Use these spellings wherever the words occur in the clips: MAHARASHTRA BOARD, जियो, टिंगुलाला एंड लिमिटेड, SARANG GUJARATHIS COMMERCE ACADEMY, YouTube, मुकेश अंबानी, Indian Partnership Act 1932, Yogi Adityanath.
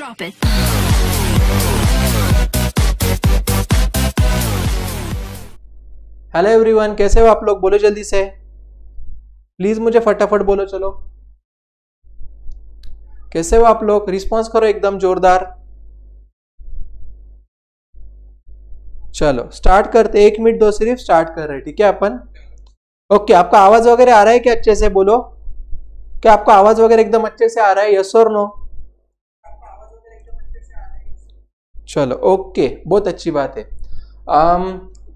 Drop it. Hello everyone, कैसे हो आप लोग? बोलो जल्दी से, प्लीज मुझे फटाफट बोलो। चलो, कैसे हो आप लोग? रिस्पॉन्स करो एकदम जोरदार। चलो स्टार्ट करते, एक मिनट दो, सिर्फ स्टार्ट कर रहे हैं, ठीक है अपन? ओके, आपका आवाज वगैरह आ रहा है क्या? अच्छे से बोलो, क्या आपका आवाज वगैरह एकदम अच्छे से आ रहा है? यस और नो? चलो ओके, बहुत अच्छी बात है।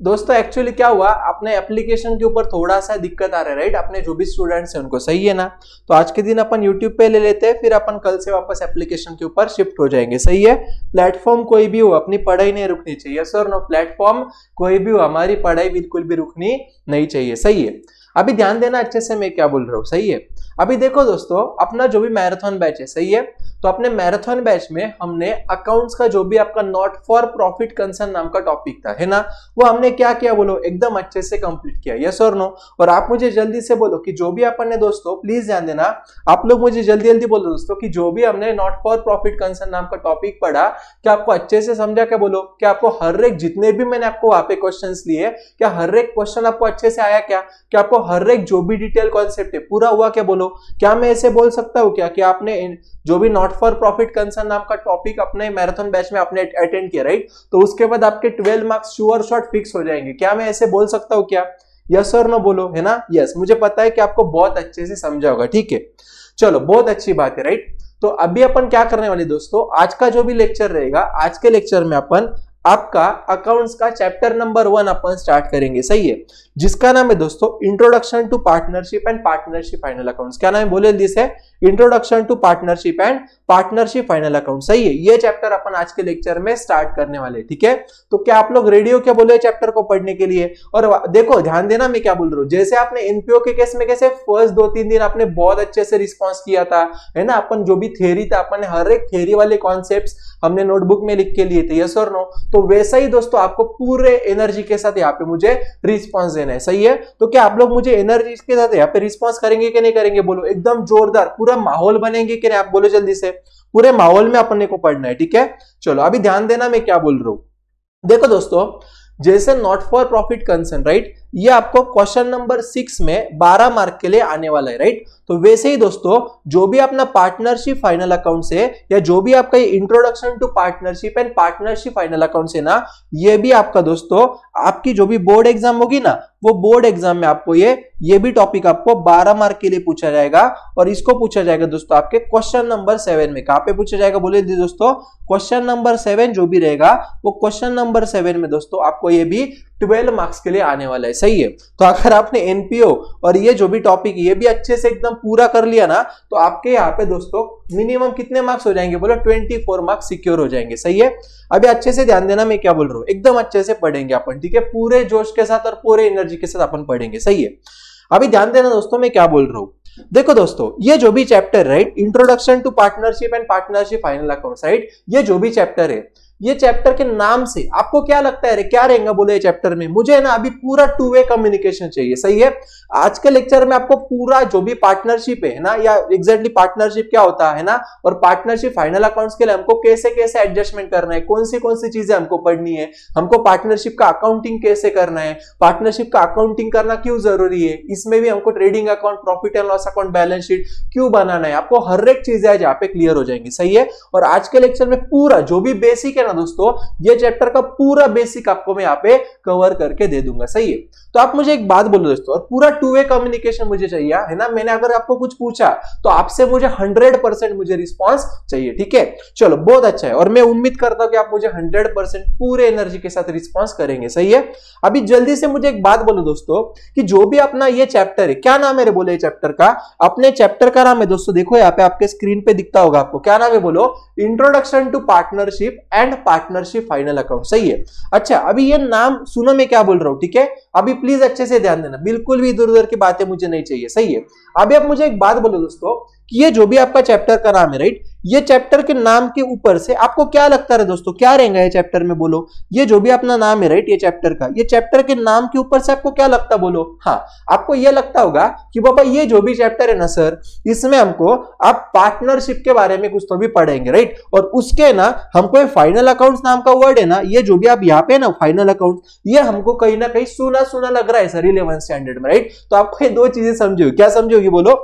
दोस्तों एक्चुअली क्या हुआ, अपने एप्लीकेशन के ऊपर थोड़ा सा दिक्कत आ रहा है, राइट? अपने जो भी स्टूडेंट्स हैं उनको, सही है ना? तो आज के दिन अपन YouTube पे ले लेते हैं, फिर अपन कल से वापस एप्लीकेशन के ऊपर शिफ्ट हो जाएंगे, सही है? प्लेटफॉर्म कोई भी हो, अपनी पढ़ाई नहीं रुकनी चाहिए। यस और नो? प्लेटफॉर्म कोई भी हो, हमारी पढ़ाई बिल्कुल भी रुकनी नहीं चाहिए, सही है? अभी ध्यान देना अच्छे से मैं क्या बोल रहा हूँ, सही है? अभी देखो दोस्तों, अपना जो भी मैराथन बैच है, सही है? तो अपने मैराथन बैच में हमने अकाउंट्स का जो भी आपका नॉट फॉर प्रॉफिट कंसर्न नाम का टॉपिक था, है ना? वो हमने क्या किया बोलो? एकदम अच्छे से कंप्लीट किया। यस और नो? और आप मुझे जल्दी से बोलो कि जो भी अपन ने, दोस्तों प्लीज ध्यान देना, आप लोग मुझे जल्दी जल्दी बोलो दोस्तों कि जो भी हमने नॉट फॉर प्रॉफिट कंसर्न नाम का टॉपिक पढ़ा, क्या आपको अच्छे से समझा? क्या बोलो? क्या आपको हर एक, जितने भी मैंने आपको वहां पे क्वेश्चन लिए, क्या हर एक क्वेश्चन आपको अच्छे से आया? क्या आपको हर एक जो भी डिटेल कॉन्सेप्ट है पूरा हुआ? क्या बोलो? क्या मैं ऐसे बोल सकता हूँ क्या कि आपने जो भी नॉट फॉर प्रॉफिट कंसर्न नाम का टॉपिक अपने मैराथन बैच में आपने अटेंड किया, राइट? तो उसके बाद आपके 12 मार्क्स श्योर शॉट फिक्स हो जाएंगे, क्या मैं ऐसे बोल सकता हूँ क्या? यस और नो बोलो, है ना? यस, मुझे पता है कि आपको बहुत अच्छे से समझा होगा, ठीक है? चलो बहुत अच्छी बात है, राइट? तो अभी अपन क्या करने वाले दोस्तों, आज का जो भी लेक्चर रहेगा, आज के लेक्चर में अपन आपका अकाउंट्स का चैप्टर नंबर 1 अपन स्टार्ट करेंगे, सही है? जिसका नाम है दोस्तों introduction to partnership and partnership final accounts. क्या नाम है? बोले जल्दी से। Introduction to partnership and partnership final account, सही है? ये चैप्टर अपन आज के लेक्चर में स्टार्ट करने वाले, ठीक है? तो क्या आप लोग रेडी हो क्या बोले चैप्टर को पढ़ने के लिए? और देखो ध्यान देना मैं क्या बोल रहा हूँ, जैसे आपने एनपीओ के केस में कैसे फर्स्ट 2-3 दिन आपने बहुत अच्छे से रिस्पॉन्स किया था, है ना? अपन जो भी थ्योरी था, अपन हर एक थ्योरी वाले कॉन्सेप्ट हमने नोटबुक में लिख के लिए थे, यस और नो? तो वैसा ही दोस्तों आपको पूरे एनर्जी के साथ यहाँ पे मुझे रिस्पॉन्स देना है, सही है? तो क्या आप लोग मुझे एनर्जी के साथ यहाँ पे रिस्पॉन्स करेंगे कि नहीं करेंगे? बोलो एकदम जोरदार, पूरा माहौल बनेंगे कि नहीं? आप बोलो जल्दी से। पूरे माहौल में अपने को पढ़ना है, ठीक है? चलो अभी ध्यान देना मैं क्या बोल रहा हूं। देखो दोस्तों, जैसे not for profit concern, right? ये आपको क्वेश्चन नंबर 6 में 12 मार्क के लिए आने वाला है, राइट? तो वैसे ही दोस्तों जो भी अपना पार्टनरशिप फाइनल अकाउंट है, या जो भी आपका ये introduction to partnership and partnership final account है ना, ये भी आपका दोस्तों आपकी जो भी बोर्ड एग्जाम होगी ना, वो बोर्ड एग्जाम में आपको ये भी टॉपिक आपको 12 मार्क के लिए पूछा जाएगा। और इसको पूछा जाएगा दोस्तों आपके क्वेश्चन नंबर 7 में। कहाँ पे पूछा जाएगा बोले दोस्तों? क्वेश्चन नंबर 7 जो भी रहेगा, वो क्वेश्चन नंबर 7 में दोस्तों आपको ये भी 12 मार्क्स के लिए आने वाला है, सही है? तो अगर आपने एनपीओ और ये जो भी टॉपिक ये भी अच्छे से एकदम पूरा कर लिया ना, तो आपके यहाँ पे दोस्तों मिनिमम कितने मार्क्स हो जाएंगे बोलो? 24 मार्क्स सिक्योर हो जाएंगे, सही है? अभी अच्छे से ध्यान देना मैं क्या बोल रहा हूँ, एकदम अच्छे से पढ़ेंगे अपन, ठीक है? पूरे जोश के साथ और पूरे एनर्जी के साथ अपन पढ़ेंगे, सही है? अभी ध्यान देना दोस्तों मैं क्या बोल रहा हूँ। देखो दोस्तों, ये जो भी chapter, right, introduction to partnership and partnership final accounts, right, ये जो भी चैप्टर है, ये चैप्टर के नाम से आपको क्या लगता है रे, क्या रहेगा बोले चैप्टर में? मुझे ना अभी पूरा 2-वे कम्युनिकेशन चाहिए, सही है? आज के लेक्चर में आपको पूरा जो भी पार्टनरशिप है ना, या एग्जैक्टली पार्टनरशिप क्या होता है ना, और पार्टनरशिप फाइनल अकाउंट्स के लिए हमको कैसे कैसे एडजस्टमेंट करना है, कौन सी चीजें हमको पढ़नी है, हमको पार्टनरशिप का अकाउंटिंग कैसे करना है, पार्टनरशिप का अकाउंटिंग करना क्यों जरूरी है, इसमें भी हमको trading account, profit and loss account, balance sheet क्यों बनाना है, आपको हर एक चीज आज यहाँ पे क्लियर हो जाएंगी, सही है? और आज के लेक्चर में पूरा जो भी बेसिक ना दोस्तों, ये चैप्टर का पूरा बेसिक आपको मैं यहाँ पे कवर करके दे दूंगा, सही है? तो आप मुझे एक बात बोलो दोस्तों, और पूरा 2-वे कम्युनिकेशन मुझे चाहिए, है ना? मैंने अगर आपको कुछ पूछा तो आपसे मुझे 100% मुझे रिस्पांस चाहिए, ठीक है? चलो बहुत अच्छा है, और मैं उम्मीद करता हूं कि आप मुझे 100% पूरे एनर्जी के साथ रिस्पांस करेंगे, सही है? अभी जल्दी से मुझे एक बात बोलो दोस्तों कि जो भी अपना ये चैप्टर है, क्या नाम है रे बोले चैप्टर का? अपने चैप्टर का नाम है दोस्तों, देखो यहाँ पे आपके स्क्रीन पे दिखता होगा आपको, क्या नाम है बोलो? Introduction to partnership and partnership final account, सही है? अच्छा अभी ये नाम सुनो मैं क्या बोल रहा हूं, ठीक है? अभी प्लीज अच्छे से ध्यान देना, बिल्कुल भी इधर उधर की बातें मुझे नहीं चाहिए, सही है? अभी आप मुझे एक बात बोलो दोस्तों कि ये जो भी आपका चैप्टर का नाम है, राइट, ये चैप्टर के नाम के ऊपर से आपको क्या लगता है दोस्तों, क्या रहेगा ये चैप्टर में बोलो? ये जो भी अपना नाम है, राइट, ये चैप्टर का, ये चैप्टर के नाम के ऊपर से आपको क्या लगता बोलो? हाँ, आपको ये लगता होगा कि बाबा ये जो भी चैप्टर है ना सर, इसमें हमको आप पार्टनरशिप के बारे में कुछ तो भी पढ़ेंगे, राइट? राइट। और उसके ना हमको फाइनल अकाउंट्स नाम का वर्ड है ना, ये जो भी आप यहाँ पे ना फाइनल अकाउंट्स, ये हमको कहीं ना कहीं सुना सुना लग रहा है सर 11th स्टैंडर्ड में, राइट। तो आपको ये दो चीजें समझो, क्या समझोगी बोलो।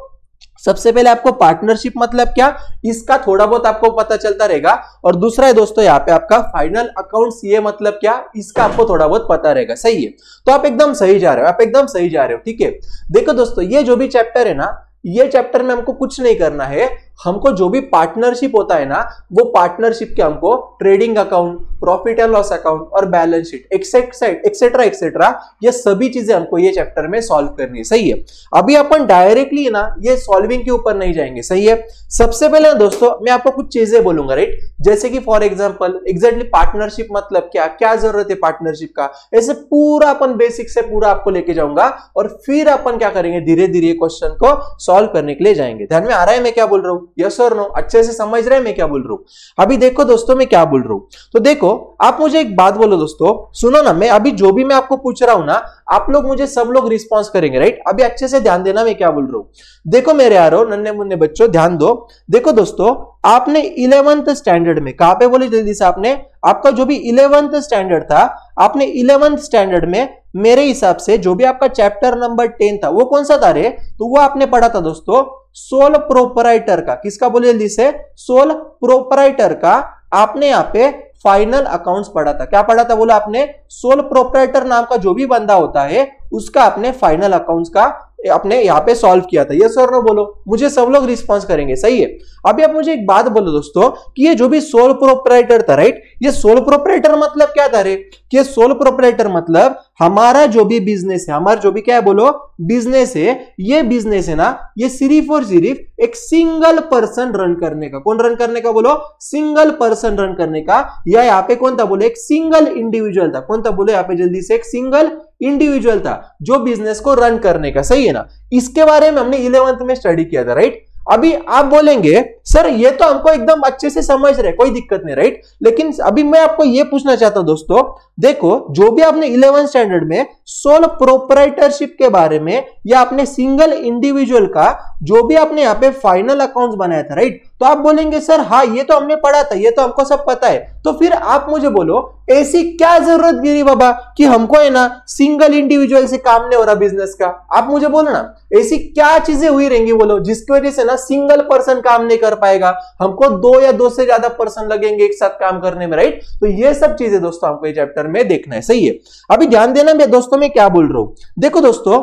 सबसे पहले आपको पार्टनरशिप मतलब क्या, इसका थोड़ा बहुत आपको पता चलता रहेगा। और दूसरा है दोस्तों यहाँ पे आपका फाइनल अकाउंट्स, ये मतलब क्या, इसका आपको थोड़ा बहुत पता रहेगा, सही है। तो आप एकदम सही जा रहे हो, आप एकदम सही जा रहे हो, ठीक है। देखो दोस्तों ये जो भी चैप्टर है ना, ये चैप्टर में हमको कुछ नहीं करना है। हमको जो भी पार्टनरशिप होता है ना, वो पार्टनरशिप के हमको trading account, profit and loss account और बैलेंस शीट एक्सेट्रा एक्सेट्रा, ये सभी चीजें हमको ये चैप्टर में सॉल्व करनी है, सही है। अभी अपन डायरेक्टली ना ये सॉल्विंग के ऊपर नहीं जाएंगे, सही है। सबसे पहले दोस्तों मैं आपको कुछ चीजें बोलूंगा, राइट। जैसे कि फॉर एग्जाम्पल एग्जैक्टली पार्टनरशिप मतलब क्या, क्या जरूरत है पार्टनरशिप का, ऐसे पूरा अपन बेसिक से पूरा आपको लेके जाऊंगा। और फिर अपन क्या करेंगे, धीरे धीरे क्वेश्चन को सॉल्व करने के लिए जाएंगे। ध्यान में आ रहा है मैं क्या बोल रहा हूँ, यस और नो, अच्छे से समझ रहे हैं मैं क्या बोल रहा हूं। अभी देखो दोस्तों मैं क्या बोल रहा हूं, तो देखो आप मुझे एक बात बोलो दोस्तों, सुनो ना, मैं अभी जो भी मैं आपको पूछ रहा हूं ना, आप लोग मुझे सब लोग रिस्पॉन्स करेंगे, राइट। अभी अच्छे से ध्यान देना मैं क्या बोल रहा हूं। देखो मेरे यारो नन्हे मुन्ने बच्चों ध्यान दो, देखो दोस्तों आपने 11th स्टैंडर्ड में कहां पे, बोले जल्दी से, आपने आपका जो भी 11th स्टैंडर्ड था, आपने 11th स्टैंडर्ड में मेरे हिसाब से जो भी आपका चैप्टर नंबर 10 था, वो कौन सा था रे, तो वो आपने पढ़ा था दोस्तों सोल प्रोपराइटर का, किसका बोले जल्दी से, सोल प्रोपराइटर का। आपने यहाँ पे फाइनल अकाउंट्स पढ़ा था, क्या पढ़ा था बोला आपने, सोल प्रोपराइटर नाम का जो भी बंदा होता है उसका आपने फाइनल अकाउंट्स का आपने यहाँ पे सॉल्व किया था, यस और नो बोलो, मुझे सब लोग रिस्पॉन्स करेंगे, सही है। अभी आप मुझे एक बात बोलो दोस्तों कि ये जो भी सोल प्रोपराइटर था, राइट, ये सोल प्रोपराइटर मतलब क्या था रे, कि सोल प्रोपराइटर मतलब हमारा जो भी बिजनेस है, हमारा जो भी क्या है बोलो बिजनेस है, ये बिजनेस है ना, ये सिर्फ और सिर्फ एक सिंगल पर्सन रन करने का, कौन रन करने का बोलो, सिंगल पर्सन रन करने का, या यहाँ पे कौन था बोले, एक सिंगल इंडिविजुअल था, कौन था बोले यहाँ पे जल्दी से, एक सिंगल इंडिविजुअल था जो बिजनेस को रन करने का, सही है ना। इसके बारे में हमने 11th में स्टडी किया था, राइट। अभी आप बोलेंगे सर ये तो हमको एकदम अच्छे से समझ रहे, कोई दिक्कत नहीं, राइट। लेकिन अभी मैं आपको ये पूछना चाहता हूं दोस्तों, देखो जो भी आपने 11th स्टैंडर्ड में सोल प्रोपराइटरशिप के बारे में या आपने सिंगल इंडिविजुअल का जो भी आपने यहाँ पे फाइनल अकाउंट्स बनाया था, राइट, तो आप बोलेंगे सर हाँ ये तो हमने पढ़ा था, ये तो हमको सब पता है। तो फिर आप मुझे बोलो ऐसी क्या जरूरत गिरी बाबा कि हमको है ना सिंगल इंडिविजुअल से काम नहीं हो रहा बिजनेस का, आप मुझे बोलो ना ऐसी क्या चीजें हुई रहेंगी बोलो, जिसकी वजह से ना सिंगल पर्सन काम नहीं कर पाएगा, हमको दो या दो से ज्यादा पर्सन लगेंगे एक साथ काम करने में, राइट। तो ये सब चीजें दोस्तों हमको ये चैप्टर में देखना है, सही है। अभी ध्यान देना मैं दोस्तों में क्या बोल रहा हूं। देखो दोस्तों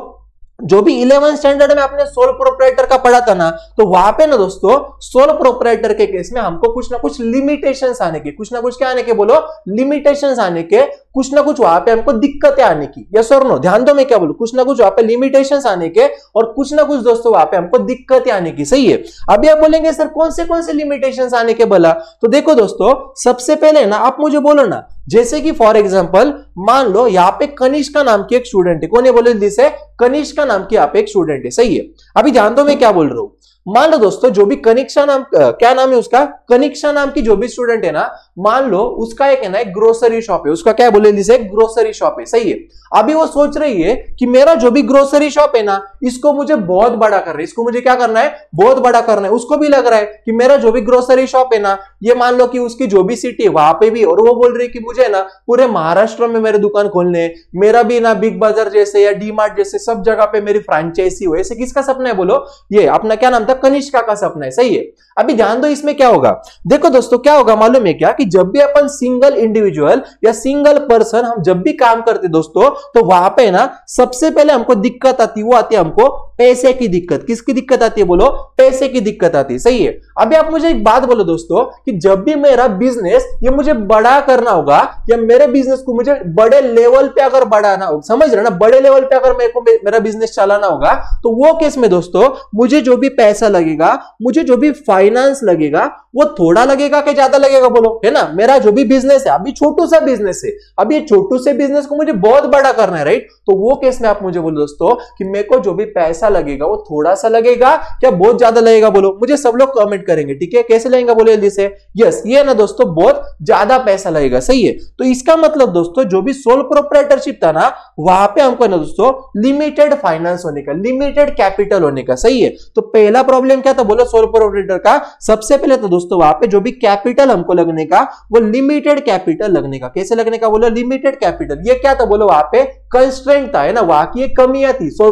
जो भी 11th स्टैंडर्ड में आपने सोल प्रोपराइटर का पढ़ा था ना, तो वहां पे ना दोस्तों सोल प्रोपराइटर के केस में हमको कुछ ना कुछ लिमिटेशंस आने के, कुछ ना कुछ क्या आने के बोलो, लिमिटेशंस आने के, कुछ ना कुछ वहां पे हमको दिक्कतें आने की, यस और नो, ध्यान दो मैं क्या बोलूं, कुछ ना कुछ वहां पे लिमिटेशंस आने के और कुछ ना कुछ दोस्तों वहां पे हमको दिक्कतें आने की, सही है। अभी आप बोलेंगे सर कौन से लिमिटेशंस आने के बोला, तो देखो दोस्तों सबसे पहले ना आप मुझे बोलो ना, जैसे कि फॉर एग्जाम्पल मान लो यहाँ पे कनिष्का नाम की एक स्टूडेंट है, कोने बोले जल्दी से, कनिष्का नाम की यहाँ पे एक स्टूडेंट है, सही है। अभी ध्यान दो मैं क्या बोल रहा हूँ, मान लो दोस्तों जो भी कनिष्का नाम, क्या नाम है उसका, कनिष्का नाम की जो भी स्टूडेंट है ना, मान लो उसका एक है ना एक ग्रोसरी शॉप है, उसका क्या बोले जल्दी से, ग्रोसरी शॉप है, सही है। अभी वो सोच रही है कि मेरा जो भी ग्रोसरी शॉप है ना, इसको मुझे बहुत बड़ा करना है, इसको मुझे क्या करना है, बहुत बड़ा करना है। उसको भी लग रहा है कि मेरा जो भी ग्रोसरी शॉप है ना, ये मान लो कि उसकी जो भी सिटी है वहां पे भी, और वो बोल रही है कि मुझे ना पूरे महाराष्ट्र में मेरे दुकान खोलने हैं, मेरा भी ना बिग बाजार जैसे या डी मार्ट जैसे सब जगह पे मेरी फ्रेंचाइजी हो, ऐसे किसका सपना है बोलो, ये अपना क्या नाम था, कनिष्का का सपना है, सही है। अभी ध्यान दो इसमें क्या होगा, देखो दोस्तों क्या होगा मालूम है क्या, कि जब भी अपन सिंगल इंडिविजुअल या सिंगल पर्सन हम जब भी काम करते दोस्तों, तो वहां पे ना सबसे पहले हमको दिक्कत आती, वो आती है हमको पैसे की दिक्कत, किसकी दिक्कत आती है बोलो, पैसे की दिक्कत आती है, सही है। अभी आप मुझे एक बात बोलो दोस्तों कि जब भी मेरा बिजनेस ये मुझे बड़ा करना होगा या मेरे बिजनेस को मुझे बड़े लेवल पे अगर बढ़ाना होगा, समझ रहे ना, बड़े लेवल पे अगर मेरे को मेरा बिजनेस चलाना होगा, तो वो केस में दोस्तों मुझे जो भी पैसा लगेगा, मुझे जो भी फाइनेंस लगेगा, वो थोड़ा लगेगा कि ज्यादा लगेगा बोलो, है ना। मेरा जो भी बिजनेस है अभी छोटू सा बिजनेस है, अभी छोटू से बिजनेस को मुझे बहुत बड़ा करना है, राइट। तो वो केस में आप मुझे बोलो दोस्तों कि मेरे को जो भी पैसा लगेगा वो थोड़ा सा लगेगा क्या बहुत ज्यादा लगेगा बोलो, मुझे सब लोग कमेंट करेंगे, ठीक है, कैसे लगेगा बोलो जल्दी से, यस, ये ना दोस्तों बहुत ज्यादा पैसा लगेगा, सही है। तो इसका मतलब दोस्तों जो भी सोल प्रोपराइटरशिप था ना, वहां पे हमको ना दोस्तों लिमिटेड फाइनेंस होने का, लिमिटेड कैपिटल होने का, सही है। तो पहला प्रॉब्लम क्या था बोलो सोल प्रोपराइटर का? सबसे पहले तो दोस्तों वहां पे जो भी कैपिटल हमको लगने का वो लिमिटेड कैपिटल लगने का। कैसे लगने का बोलो? Limited capital. ये क्या था बोलो वहां पे? कंस्ट्रेंट था, है ना, वहां की कमियां थी सोल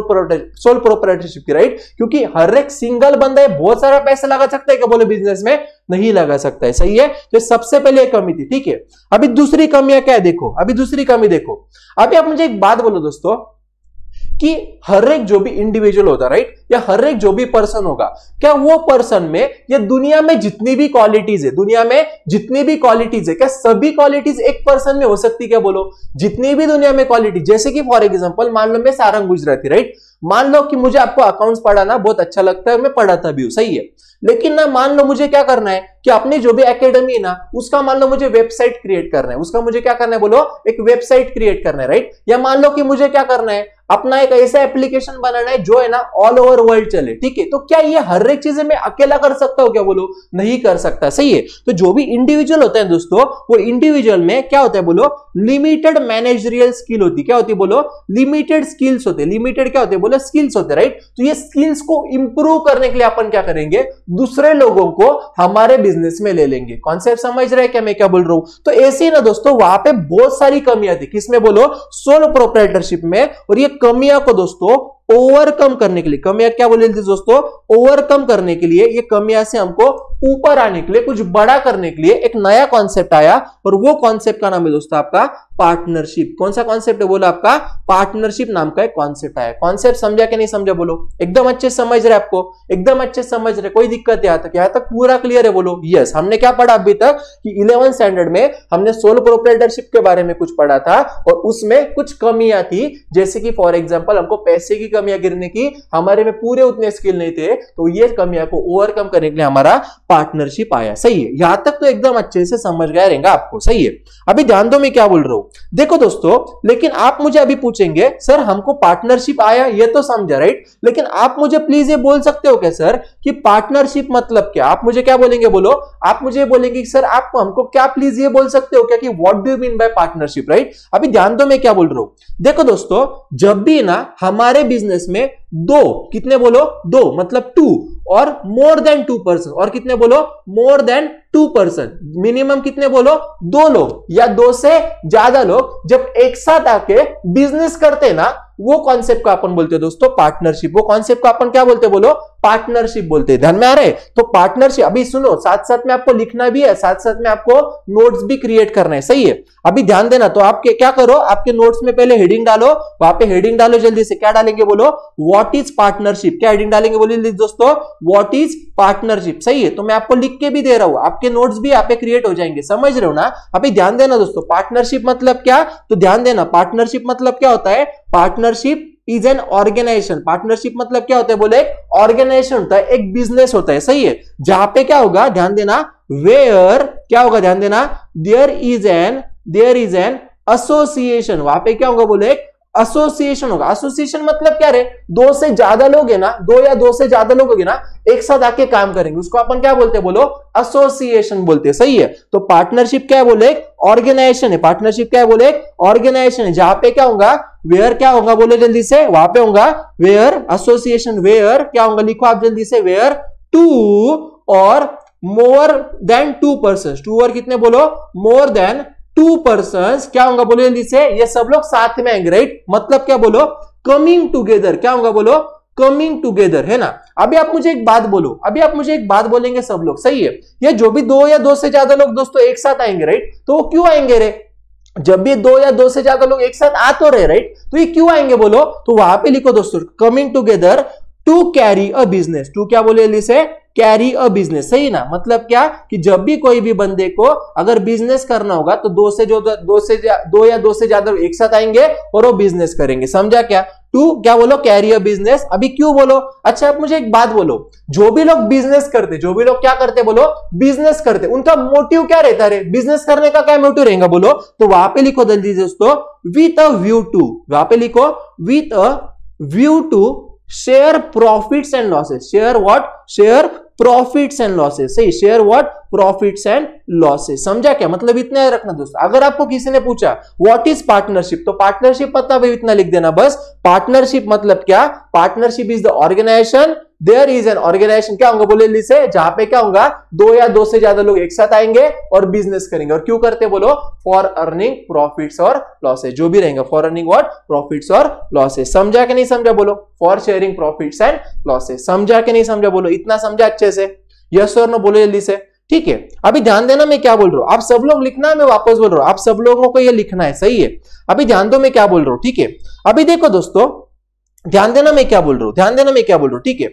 प्रोपराइटरशिप की, राइट। क्योंकि हर एक सिंगल बंदा बहुत सारा पैसा लगा सकता है क्या बोलो बिजनेस में? नहीं लगा सकता है, सही है। तो सबसे पहले एक कमी थी, ठीक है। अभी दूसरी कमियां क्या है देखो, अभी दूसरी कमी देखो। अभी आप मुझे एक बात बोलो दोस्तों कि हर एक जो भी इंडिविजुअल होता, राइट, या हर एक जो भी पर्सन होगा, क्या वो पर्सन में या दुनिया में जितनी भी क्वालिटीज है, दुनिया में जितनी भी क्वालिटीज है, क्या सभी क्वालिटीज एक पर्सन में हो सकती क्या बोलो? जितनी भी दुनिया में क्वालिटी, जैसे कि फॉर एग्जांपल मान लो मैं सारंग गुजराती, राइट, मान लो कि मुझे आपको अकाउंट्स पढ़ाना बहुत अच्छा लगता है, मैं पढ़ाता भी हूं, सही है। लेकिन ना मान लो मुझे क्या करना है कि अपनी जो भी एकेडमी है ना उसका मान लो मुझे वेबसाइट क्रिएट करना है, उसका मुझे क्या करना है बोलो? एक वेबसाइट क्रिएट करना है, राइट। या मान लो कि मुझे क्या करना है, अपना एक ऐसा एप्लीकेशन बनाना है जो है ना ऑल ओवर वर्ल्ड चले, ठीक है। तो क्या ये हर एक चीजें मैं अकेला कर सकता हूं क्या बोलो? नहीं कर सकता, सही है। तो जो भी इंडिविजुअल होता है दोस्तों, वो इंडिविजुअल में क्या होता है बोलो? लिमिटेड मैनेजरियल स्किल होती। क्या होती बोलो? लिमिटेड स्किल्स होते, लिमिटेड क्या होते बोलो? स्किल्स होते, राइट। तो ये स्किल्स को इंप्रूव करने के लिए अपन क्या करेंगे? दूसरे लोगों को हमारे बिजनेस में ले लेंगे। कॉन्सेप्ट समझ रहे हैं क्या मैं क्या बोल रहा हूं? तो ऐसे ही ना दोस्तों वहां पे बहुत सारी कमियां थी, किसमें बोलो? सोल प्रोप्राइटरशिप में। और ये कमियां को दोस्तों ओवरकम करने के लिए, कमियां क्या बोले थे दोस्तों? ओवरकम करने के लिए, ये कमियां से हमको ऊपर आने के लिए, कुछ बड़ा करने के लिए एक नया कॉन्सेप्ट आया, और वो कॉन्सेप्ट का नाम है दोस्तों आपका पार्टनरशिप। कौन सा कॉन्सेप्ट है बोलो? आपका पार्टनरशिप नाम का एक कॉन्सेप्ट आया। कॉन्सेप्ट समझा कि नहीं समझा बोलो? एकदम अच्छे समझ रहे आपको? एकदम अच्छे समझ रहे, कोई दिक्कत है? यहाँ तक पूरा क्लियर है बोलो? यस। हमने क्या पढ़ा अभी तक कि 11th स्टैंडर्ड में हमने सोल प्रोप्राइटरशिप के बारे में कुछ पढ़ा था, और उसमें कुछ कमियां थी, जैसे कि फॉर एग्जाम्पल हमको पैसे की कमियां गिरने की, हमारे में पूरे उतने स्किल नहीं थे, तो ये कमियां को ओवरकम करने के लिए हमारा पार्टनरशिप आया, सही है। यहां तक तो एकदम अच्छे से समझ गया रहेगा आपको, सही है। अभी ध्यान दो मैं क्या बोल रहा हूं देखो दोस्तों। लेकिन आप मुझे अभी पूछेंगे सर हमको पार्टनरशिप आया ये तो समझा, राइट, लेकिन आप मुझे प्लीज ये बोल सकते हो क्या सर कि पार्टनरशिप मतलब क्या? आप मुझे क्या बोलेंगे बोलो? आप मुझे बोलेंगे सर आप हमको क्या प्लीज ये बोल सकते हो क्या कि what do you mean by partnership, right. अभी ध्यान दो मैं क्या बोल रहा हूं देखो दोस्तों। जब भी ना हमारे बिजनेस में दो, कितने बोलो? दो मतलब टू, और मोर देन टू पर्सन, और कितने बोलो? More than two person, minimum कितने बोलो? दो लोग या दो से ज्यादा लोग जब एक साथ आके बिजनेस करते ना, वो कॉन्सेप्ट को अपन बोलते हैं दोस्तों पार्टनरशिप। वो कॉन्सेप्ट को अपन क्या बोलते हैं बोलो? पार्टनरशिप बोलते हैं। ध्यान में आ रहे? तो पार्टनरशिप, अभी सुनो, साथ साथ में आपको लिखना भी है, साथ साथ में आपको नोट्स भी क्रिएट करना है, सही है। अभी ध्यान देना, तो आपके क्या करो, आपके नोट्स में पहले हेडिंग डालो, वहां पे हेडिंग डालो जल्दी से। क्या डालेंगे बोलो? What is partnership. क्या हेडिंग डालेंगे बोलिए दोस्तों? व्हाट इज पार्टनरशिप, सही है। तो मैं आपको लिख के भी दे रहा हूं, आपके नोट्स भी आप पे क्रिएट हो जाएंगे, समझ रहे हो ना। अभी ध्यान देना दोस्तों, पार्टनरशिप मतलब क्या? तो ध्यान देना, पार्टनरशिप मतलब क्या होता है? Partnership is an organisation. Partnership मतलब क्या होता है बोले? ऑर्गेनाइजेशन होता है, एक बिजनेस होता है, सही है। जहां पे क्या होगा ध्यान देना, वेयर क्या होगा ध्यान देना, देयर इज एन एसोसिएशन। वहां पे क्या होगा बोले? एसोसिएशन होगा। एसोसिएशन मतलब क्या रे? दो से ज्यादा लोग है ना, दो या दो से ज्यादा लोग होंगे ना, एक साथ आके काम करेंगे, उसको अपन क्या बोलते हैं बोलो? एसोसिएशन बोलते हैं, सही है। तो पार्टनरशिप क्या है बोले? ऑर्गेनाइजेशन है। पार्टनरशिप क्या है बोले? ऑर्गेनाइजेशन है। जहां पे क्या होगा? वेयर क्या होगा बोले जल्दी से? वहां पे होगा वेयर एसोसिएशन। वेयर क्या होगा? लिखो आप जल्दी से, वेयर टू और more than two person. Two और कितने बोलो? More than two persons. क्या होगा बोलो जल्दी से? ये सब लोग साथ में आएंगे, राइट। मतलब क्या बोलो? Coming together. क्या होगा बोलो? कमिंग टुगेदर, है ना। अभी आप मुझे एक बात बोलो, अभी आप मुझे एक बात बोलेंगे सब लोग, सही है। ये जो भी दो या दो से ज्यादा लोग दोस्तों एक साथ आएंगे, राइट, तो वो क्यों आएंगे रे? जब भी दो या दो से ज्यादा लोग एक साथ आ तो रहे, राइट, तो ये क्यों आएंगे बोलो? तो वहां पे लिखो दोस्तों, coming together to carry a business. To क्या बोले जल्दी से? कैरी अ बिजनेस, सही ना। मतलब क्या कि जब भी कोई भी बंदे को अगर बिजनेस करना होगा तो दो या दो से ज्यादा एक साथ आएंगे और वो बिजनेस करेंगे, समझा क्या? टू क्या बोलो? Carry a business. अभी क्यों बोलो? अच्छा आप मुझे एक बात बोलो, जो भी लोग बिजनेस करते, जो भी लोग क्या करते बोलो? बिजनेस करते, उनका मोटिव क्या रहता है? बिजनेस करने का क्या मोटिव रहेगा बोलो? तो वहां पे लिखो जल्दी दोस्तों, विथ अ व्यू टू। वहां पे लिखो with a view to share profits and losses. Share what? Share profits and losses, सही। Share what? Profits and losses, समझा क्या? मतलब इतना रखना दोस्तों, अगर आपको किसी ने पूछा व्हाट इज पार्टनरशिप, तो पार्टनरशिप पता है इतना लिख देना बस। पार्टनरशिप मतलब क्या? Partnership is the organisation there is an organisation, क्या होगा बोले लिस्ट है, जहां पे क्या होगा दो या दो से ज्यादा लोग एक साथ आएंगे और बिजनेस करेंगे। और क्यों करते बोलो, फॉर अर्निंग प्रॉफिट्स और लॉसेस, जो भी रहेंगे फॉर अर्निंग व्हाट प्रॉफिट्स और लॉसेस। समझा कि नहीं समझा बोलो, for sharing profits and losses. समझा कि नहीं समझा बोलो, इतना समझा अच्छे से, यस और नो बोलो जल्दी से। ठीक है, अभी ध्यान देना मैं क्या बोल रहा हूँ, आप सब लोग लिखना है, मैं वापस बोल रहा हूँ आप सब लोगों को ये लिखना है, सही है। अभी ध्यान दो मैं क्या बोल रहा हूँ, ठीक है। अभी देखो दोस्तों ध्यान देना मैं क्या बोल रहा हूँ, ध्यान देना मैं क्या बोल रहा हूँ, ठीक है।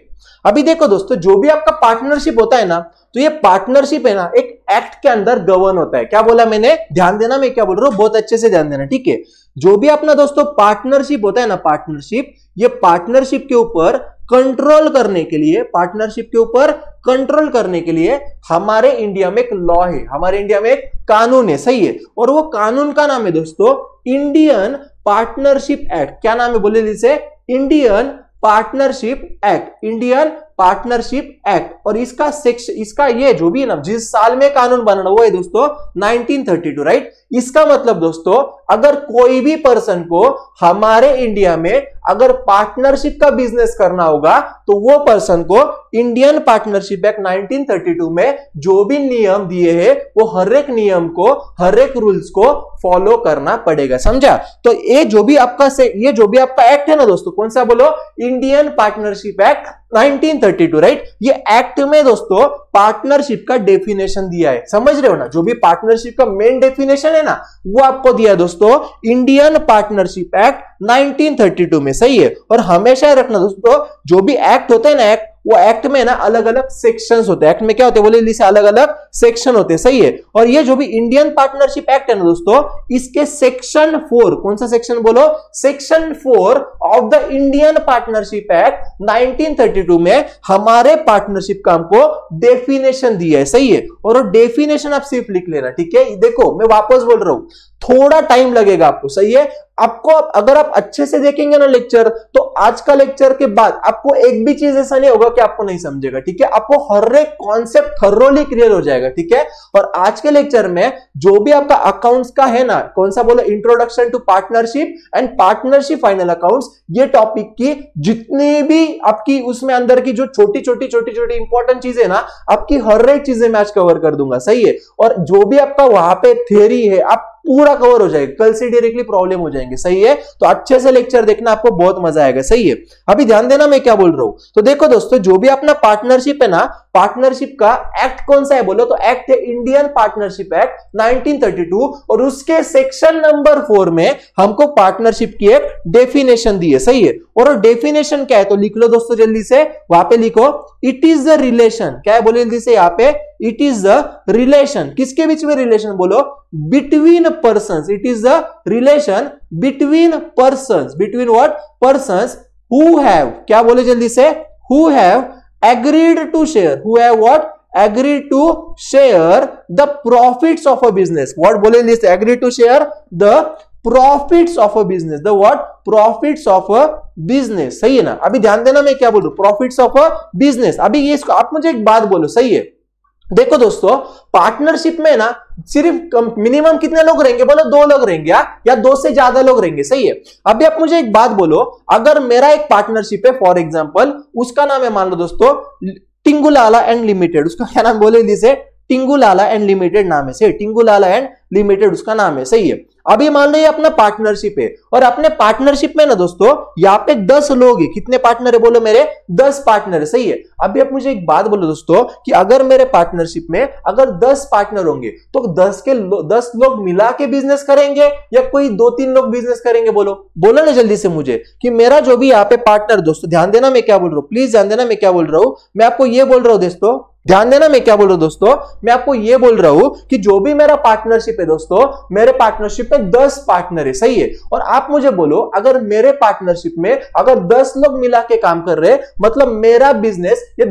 अभी देखो दोस्तों जो भी आपका पार्टनरशिप होता है ना, तो ये पार्टनरशिप है ना एक एक्ट के अंदर गवर्न होता है। क्या बोला मैंने, ध्यान देना मैं क्या बोल रहा हूँ, बहुत अच्छे से ध्यान देना, ठीक है। जो भी अपना दोस्तों पार्टनरशिप होता है ना, पार्टनरशिप, ये पार्टनरशिप के ऊपर कंट्रोल करने के लिए, पार्टनरशिप के ऊपर कंट्रोल करने के लिए हमारे इंडिया में एक लॉ है, हमारे इंडिया में एक कानून है, सही है। और वो कानून का नाम है दोस्तों इंडियन पार्टनरशिप एक्ट। क्या नाम है बोले जिसे, Indian partnership act, Indian partnership act. और इसका सेक्शन, इसका ये जो भी ना जिस साल में कानून बनाना वो है दोस्तों 1932, राइट। इसका मतलब दोस्तों अगर कोई भी पर्सन को हमारे इंडिया में अगर पार्टनरशिप का बिजनेस करना होगा तो वो पर्सन को इंडियन पार्टनरशिप एक्ट 1932 में जो भी नियम दिए हैं वो हर एक नियम को, हर एक रूल्स को फॉलो करना पड़ेगा। समझा। तो ये जो भी आपका ये जो भी आपका एक्ट है ना दोस्तों, कौन सा बोलो, इंडियन पार्टनरशिप एक्ट 1932, राइट। ये एक्ट में दोस्तों पार्टनरशिप का डेफिनेशन दिया है, समझ रहे हो ना। जो भी पार्टनरशिप का मेन डेफिनेशन है ना वो आपको दिया है दोस्तों इंडियन पार्टनरशिप एक्ट 1932 में, सही है। और हमेशा रखना दोस्तों जो भी एक्ट होते हैं ना, एक्ट वो एक्ट में ना अलग अलग सेक्शंस होते हैं, एक्ट में क्या होते हैं बोले जल्दी से, अलग अलग सेक्शन होते हैं, सही है। और ये जो भी इंडियन पार्टनरशिप एक्ट है ना दोस्तों, इसके सेक्शन 4, कौन सा सेक्शन बोलो, section 4 of the Indian partnership act 1932 में हमारे पार्टनरशिप का हमको डेफिनेशन दिया है, सही है। और डेफिनेशन आप सिर्फ लिख लेना, ठीक है। देखो मैं वापस बोल रहा हूँ थोड़ा टाइम लगेगा आपको, सही है। आपको अगर आप अच्छे से देखेंगे ना लेक्चर, तो आज का लेक्चर के बाद आपको एक भी चीज ऐसा नहीं होगा कि आपको नहीं समझेगा, ठीक है। आपको हर एक कॉन्सेप्ट थर्रोली क्लियर हो जाएगा, ठीक है। और आज के लेक्चर में जो भी आपका अकाउंट्स का है ना, कौन सा बोला, introduction to partnership and partnership final accounts, ये टॉपिक की जितनी भी आपकी उसमें अंदर की जो छोटी छोटी छोटी छोटी इंपॉर्टेंट चीजें ना, आपकी हर एक चीजें मैं आज कवर कर दूंगा, सही है। और जो भी आपका वहां पे थ्योरी है आप पूरा कवर हो जाएगा, कल से डायरेक्टली प्रॉब्लम हो जाएंगे, सही है। तो अच्छे से लेक्चर देखना, आपको बहुत मजा आएगा, सही है। अभी ध्यान देना मैं क्या बोल रहा हूं। तो देखो दोस्तों जो भी अपना पार्टनरशिप है ना, पार्टनरशिप का एक्ट कौन सा है बोलो, तो एक्ट है इंडियन पार्टनरशिप एक्ट 1932 और उसके सेक्शन नंबर 4 में हमको पार्टनरशिप की एक डेफिनेशन दी है, सही है। और डेफिनेशन क्या है तो लिख लो दोस्तों जल्दी से, वहां पे लिखो इट इज द रिलेशन, क्या है बोले जल्दी से, यहाँ पे इट इज द रिलेशन, किसके बीच में रिलेशन बोलो, between persons, it is the relation between persons, between what, persons who have, क्या बोले जल्दी से, who have agreed to share, who have what, agreed to share the profits of a business, what बोले list, agreed to share the profits of a business, the what, profits of a business, सही है ना। अभी ध्यान देना मैं क्या बोल रहा हूँ, profits of a business। अभी ये इसको आप मुझे एक बात बोलो, सही है। देखो दोस्तों पार्टनरशिप में ना सिर्फ मिनिमम कितने लोग रहेंगे बोलो, दो लोग रहेंगे या दो से ज्यादा लोग रहेंगे, सही है। अभी आप मुझे एक बात बोलो, अगर मेरा एक पार्टनरशिप है फॉर एग्जांपल, उसका नाम है मान लो दोस्तों टिंगुलाला एंड लिमिटेड, उसका क्या नाम बोले जिसे, टिंगुलाला एंड लिमिटेड नाम है, सही, टिंगुलाला एंड लिमिटेड उसका नाम है, सही है। अभी मान लो ये अपना पार्टनरशिप है और अपने पार्टनरशिप में ना दोस्तों यहाँ पे 10 लोग हैं, कितने पार्टनर है बोलो, मेरे 10 पार्टनर है, सही है। अभी आप मुझे एक बात बोलो दोस्तों कि अगर मेरे पार्टनरशिप में अगर 10 पार्टनर होंगे तो 10 लोग मिला के बिजनेस करेंगे या कोई 2-3 लोग बिजनेस करेंगे बोलो, बोलो ना जल्दी से मुझे कि मेरा जो भी यहाँ पे पार्टनर, दोस्तों ध्यान देना मैं क्या बोल रहा हूँ, प्लीज ध्यान देना मैं क्या बोल रहा हूँ, मैं आपको ये बोल रहा हूँ दोस्तों, ध्यान देना मैं क्या बोल रहा हूँ दोस्तों, मैं आपको ये बोल रहा हूँ कि जो भी मेरा पार्टनरशिप है दोस्तों, मेरे पार्टनरशिप में 10 पार्टनर है, सही है। और आप मुझे बोलो अगर मेरे पार्टनरशिप में अगर 10 लोग मिला के काम कर रहे, मतलब मेरा बिजनेस ये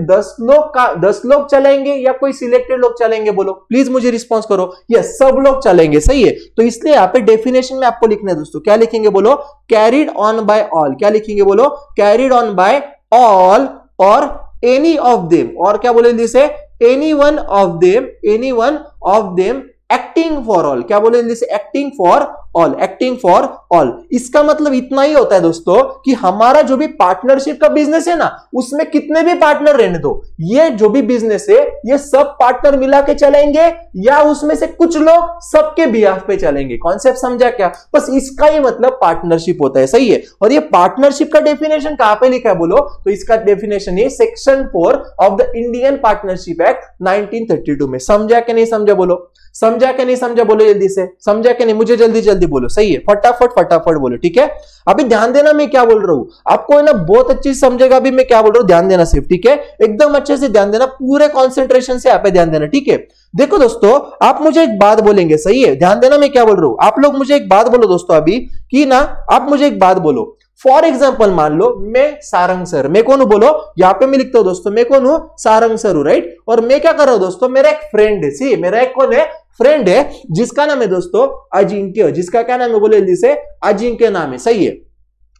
10 लोग चलाएंगे या कोई सिलेक्टेड लोग चलाएंगे बोलो, प्लीज मुझे रिस्पॉन्स करो, ये सब लोग चलेंगे, सही है। तो इसलिए यहाँ पे डेफिनेशन में आपको लिखना है दोस्तों, क्या लिखेंगे बोलो, कैरिड ऑन बाय ऑल, क्या लिखेंगे बोलो, कैरिड ऑन बाय ऑल और एनी ऑफ देम, और क्या बोले जिसे, any one of them, any one of them, acting for all, क्या बोले जल्दी से, acting for all, acting for all. इसका मतलब इतना ही होता है दोस्तों कि हमारा जो भी पार्टनरशिप का बिजनेस है ना, उसमें कितने भी पार्टनर रहने दो, ये जो भी बिजनेस है ये सब पार्टनर मिला के चलेंगे या उसमें से कुछ लोग सबके बिहाफ पे चलेंगे। कॉन्सेप्ट समझा क्या? बस इसका ही मतलब पार्टनरशिप होता है, सही है। और ये पार्टनरशिप का डेफिनेशन कहां पे लिखा है बोलो? तो इसका डेफिनेशन है section 4 of the Indian partnership act 1932 में। समझा कि नहीं समझा बोलो? समझा कि नहीं समझा बोलो? जल्दी से समझा कि नहीं? मुझे जल्दी जल्दी बोलो, सही है, फटाफट फटाफट बोलो, ठीक है। अभी ध्यान देना मैं क्या बोल रहा हूं, आपको है ना बहुत अच्छे से समझेगा अभी मैं क्या बोल रहा हूं, ध्यान देना सिर्फ, ठीक है, एकदम अच्छे से ध्यान देना, पूरे कॉन्सेंट्रेशन से आप ध्यान देना, ठीक है। देखो दोस्तों, आप मुझे एक बात बोलेंगे, सही है, ध्यान देना मैं क्या बोल रहा हूं, आप लोग मुझे एक बात बोलो दोस्तों अभी कि ना, आप मुझे एक बात बोलो, फॉर एग्जाम्पल मान लो मैं सारंग सर, मैं कौन हूं बोलो, यहाँ पे मैं लिखता हूं दोस्तों, मैं कौन हूं, सारंग सर हूं, राइट। और मैं क्या कर रहा हूं दोस्तों, मेरा एक फ्रेंड है, सी मेरा एक कौन है, फ्रेंड है, जिसका नाम है दोस्तों अजिंक्य, जिसका क्या नाम है बोलो जल्दी से, अजिंक्य नाम है, सही है।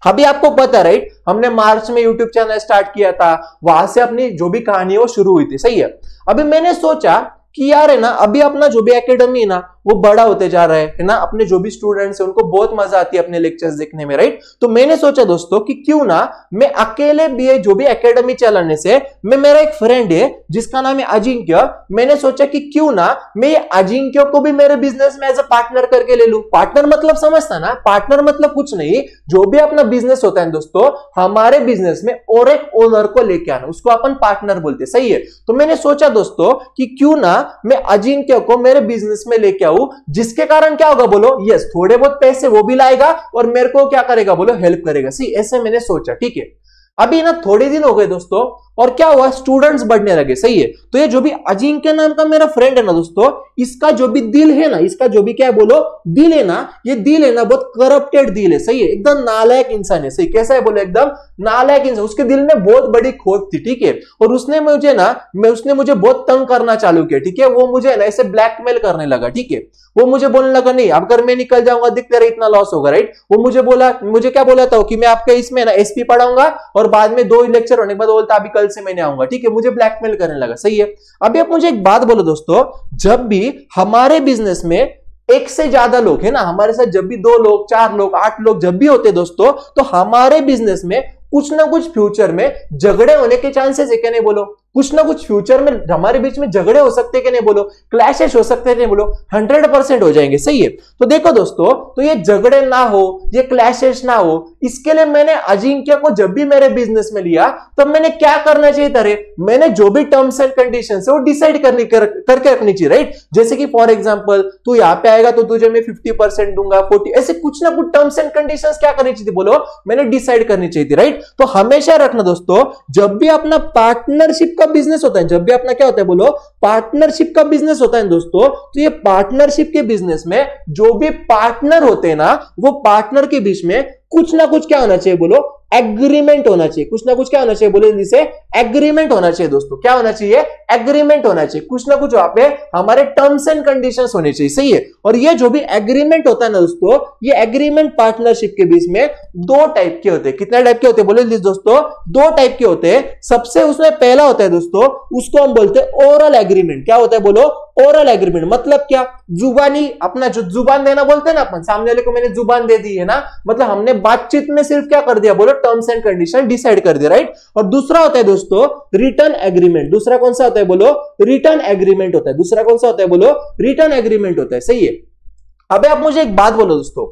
अभी आपको पता है राइट, हमने मार्च में यूट्यूब चैनल स्टार्ट किया था, वहां से अपनी जो भी कहानी है वो शुरू हुई थी, सही है। अभी मैंने सोचा कि यार है ना, अभी अपना जो भी एकेडमी है ना वो बड़ा होते जा रहा है ना, अपने जो भी स्टूडेंट्स हैं उनको बहुत मजा आती है अपने लेक्चर्स देखने में, राइट। तो मैंने सोचा दोस्तों कि क्यों ना मैं अकेले भी है जो भी एकेडमी चलाने से, मैं मेरा एक फ्रेंड है जिसका नाम है अजिंक्य, मैंने सोचा कि क्यों ना मैं अजिंक्य को भी मेरे बिजनेस में एज अ पार्टनर करके ले लू। पार्टनर मतलब समझता ना, पार्टनर मतलब कुछ नहीं, जो भी अपना बिजनेस होता है दोस्तों, हमारे बिजनेस में और एक ओनर को लेके आना, उसको अपन पार्टनर बोलते, सही है। तो मैंने सोचा दोस्तों कि क्यों ना मैं अजिंक्य को मेरे बिजनेस में लेके, जिसके कारण क्या होगा बोलो, यस, थोड़े बहुत पैसे वो भी लाएगा और मेरे को क्या करेगा बोलो, हेल्प करेगा, सी ऐसे मैंने सोचा, ठीक है। अभी ना थोड़े दिन हो गए दोस्तों और क्या हुआ, स्टूडेंट्स बढ़ने लगे, सही है। तो ये जो भी अजिंक्य नाम का मेरा फ्रेंड है ना दोस्तों, इसका जो भी दिल है ना, इसका जो भी क्या है बोलो दिल है ना, ये दिल है ना बहुत करप्टेड दिल है, सही है, एकदम नालायक इंसान है, सही, कैसा है बोलो, एकदम नालायक इंसान, उसके दिल में बहुत बड़ी खोट थी, ठीक है। और उसने मुझे ना, उसने मुझे बहुत तंग करना चालू किया, ठीक है। वो मुझे ना ऐसे ब्लैकमेल करने लगा, ठीक है। वो मुझे बोलने लगा, नहीं अगर मैं निकल जाऊंगा दिखते रहे इतना लॉस होगा, राइट। वो मुझे बोला, मुझे क्या बोला था कि मैं आपके इसमें ना एसपी पढ़ाऊंगा और बाद में 2 लेक्चर होने के बाद बोलता अभी कल से मैंने आऊंगा, ठीक है, मुझे ब्लैकमेल करने लगा, सही है। अभी आप मुझे एक बात बोलो दोस्तों, जब भी हमारे बिजनेस में एक से ज्यादा लोग है ना, हमारे साथ जब भी 2 लोग, 4 लोग, 8 लोग जब भी होते दोस्तों, तो हमारे बिजनेस में कुछ ना कुछ फ्यूचर में झगड़े होने के चांसेस है क्या नहीं बोलो, कुछ ना कुछ फ्यूचर में हमारे बीच में झगड़े हो सकते हैं कि नहीं बोलो, क्लैशेस हो सकते हैं नहीं बोलो, 100% हो जाएंगे, सही है। तो देखो दोस्तों, तो ये झगड़े ना हो, ये क्लैशेस ना हो, इसके लिए मैंने अजिंक्य को जब भी मेरे बिजनेस में लिया तब मैंने क्या करना चाहिए था रे, मैंने जो भी टर्म्स एंड कंडीशंस है वो डिसाइड करके रखनी चाहिए, राइट। जैसे कि फॉर एग्जाम्पल, तू यहाँ पे आएगा तो तुझे मैं 50% दूंगा, 40, ऐसे कुछ ना कुछ टर्म्स एंड कंडीशंस क्या करनी चाहिए बोलो, मैंने डिसाइड करनी चाहिए थी, राइट। तो हमेशा रखना दोस्तों, जब भी अपना पार्टनरशिप बिजनेस होता है, जब भी अपना क्या होता है बोलो पार्टनरशिप का बिजनेस होता है दोस्तों, तो ये पार्टनरशिप के बिजनेस में जो भी पार्टनर होते हैं ना, वो पार्टनर के बीच में कुछ ना कुछ क्या होना चाहिए बोलो, एग्रीमेंट होना चाहिए, कुछ ना कुछ क्या होना चाहिए बोलो जिसे, एग्रीमेंट होना चाहिए दोस्तों, क्या होना चाहिए, एग्रीमेंट होना चाहिए, कुछ ना कुछ वहां पे हमारे टर्म्स एंड कंडीशंस होने चाहिए, सही है। और ये जो भी एग्रीमेंट होता है ना दोस्तों, ये एग्रीमेंट पार्टनरशिप के बीच में 2 टाइप के होते हैं, कितने टाइप के होते हैं बोलो दोस्तों, 2 टाइप के होते हैं। सबसे उसमें पहला होता है दोस्तों, उसको हम बोलते हैं ओरल एग्रीमेंट, क्या होता है बोलो, ओरल एग्रीमेंट, मतलब क्या, जुबानी, अपना जो जुबान देना बोलते हैं ना अपन, सामने वाले को मैंने जुबान दे दी है ना, मतलब हमने बातचीत में सिर्फ क्या कर दिया बोलो, टर्म्स एंड कंडीशन डिसाइड कर दिया, राइट। और दूसरा होता है दोस्तों रिटर्न एग्रीमेंट, दूसरा कौन सा होता है बोलो, रिटर्न एग्रीमेंट होता है, दूसरा कौन सा होता है बोलो, रिटर्न एग्रीमेंट होता है, सही है। अब आप मुझे एक बात बोलो दोस्तों,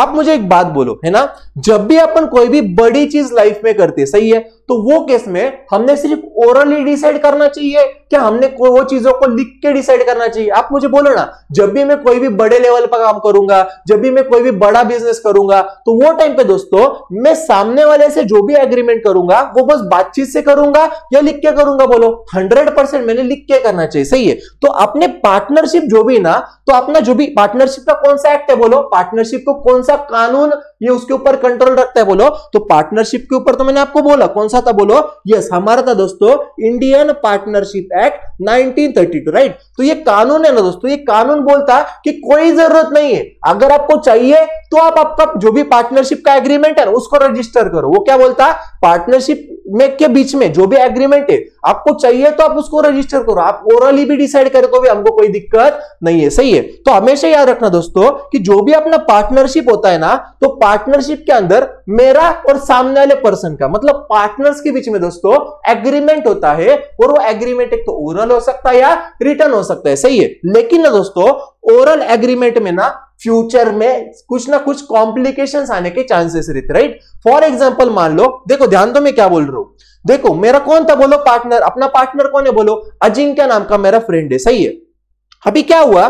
आप मुझे एक बात बोलो है ना, जब भी अपन कोई भी बड़ी चीज लाइफ में करते हैं, सही है, तो वो केस में हमने सिर्फ ओरली डिसाइड करना चाहिए क्या, हमने वो चीजों को लिख के डिसाइड करना चाहिए? आप मुझे बोलो ना, जब भी मैं कोई भी बड़े लेवल पर काम करूंगा, जब भी मैं कोई भी बड़ा बिजनेस करूंगा, तो वो टाइम पे दोस्तों मैं सामने वाले से जो भी एग्रीमेंट करूंगा वो बस बातचीत से करूंगा या लिख के करूंगा बोलो, 100% मैंने लिख के करना चाहिए, सही है। तो अपने पार्टनरशिप जो भी ना, तो अपना जो भी पार्टनरशिप का कौन सा एक्ट है बोलो, पार्टनरशिप को कौन सा कानून ये उसके ऊपर कंट्रोल रखता है बोलो, तो पार्टनरशिप के ऊपर तो मैंने आपको बोला कौन सा सा था बोलो, यस हमारा था दोस्तों इंडियन पार्टनरशिप एक्ट 1932, राइट। तो ये कानून है ना दोस्तों, ये कानून बोलता कि कोई जरूरत नहीं है, अगर आपको चाहिए तो आप आपका जो भी पार्टनरशिप का एग्रीमेंट है ना उसको रजिस्टर करो। वो क्या बोलता, पार्टनरशिप में के बीच में जो भी एग्रीमेंट है आपको चाहिए तो आप उसको रजिस्टर करो, आप ओरली भी डिसाइड करें तो भी हमको कोई दिक्कत नहीं है, सही है। तो हमेशा याद रखना दोस्तों कि जो भी अपना पार्टनरशिप होता है ना, तो पार्टनरशिप के अंदर मेरा और सामने वाले पर्सन का, मतलब पार्टनर्स के बीच में दोस्तों एग्रीमेंट होता है, और वो एग्रीमेंट एक तो ओरल हो सकता है या रिटर्न हो सकता है, सही है। लेकिन ना दोस्तों ओरल एग्रीमेंट में ना फ्यूचर में कुछ ना कुछ कॉम्प्लिकेशंस आने के चांसेस रहते, राइट। फॉर एग्जांपल मान लो, देखो ध्यान दो मैं क्या बोल रहा हूं, देखो मेरा कौन था बोलो पार्टनर, अपना पार्टनर कौन है बोलो, अजिंक्य नाम का मेरा फ्रेंड है, सही है। अभी क्या हुआ,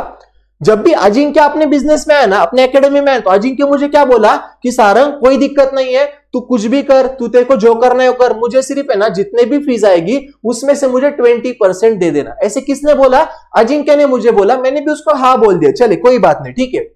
जब भी अजिंक्य अपने बिजनेस में आया ना, अपने एकेडमी में आया, तो अजिंक्य मुझे क्या बोला कि सारंग कोई दिक्कत नहीं है, तू कुछ भी कर, तू तेरे को जो करना है वो कर, मुझे सिर्फ है ना जितने भी फीस आएगी उसमें से मुझे 20% दे देना। ऐसे किसने बोला, अजिंक्य ने मुझे बोला, मैंने भी उसको हाँ बोल दिया, चले कोई बात नहीं ठीक है।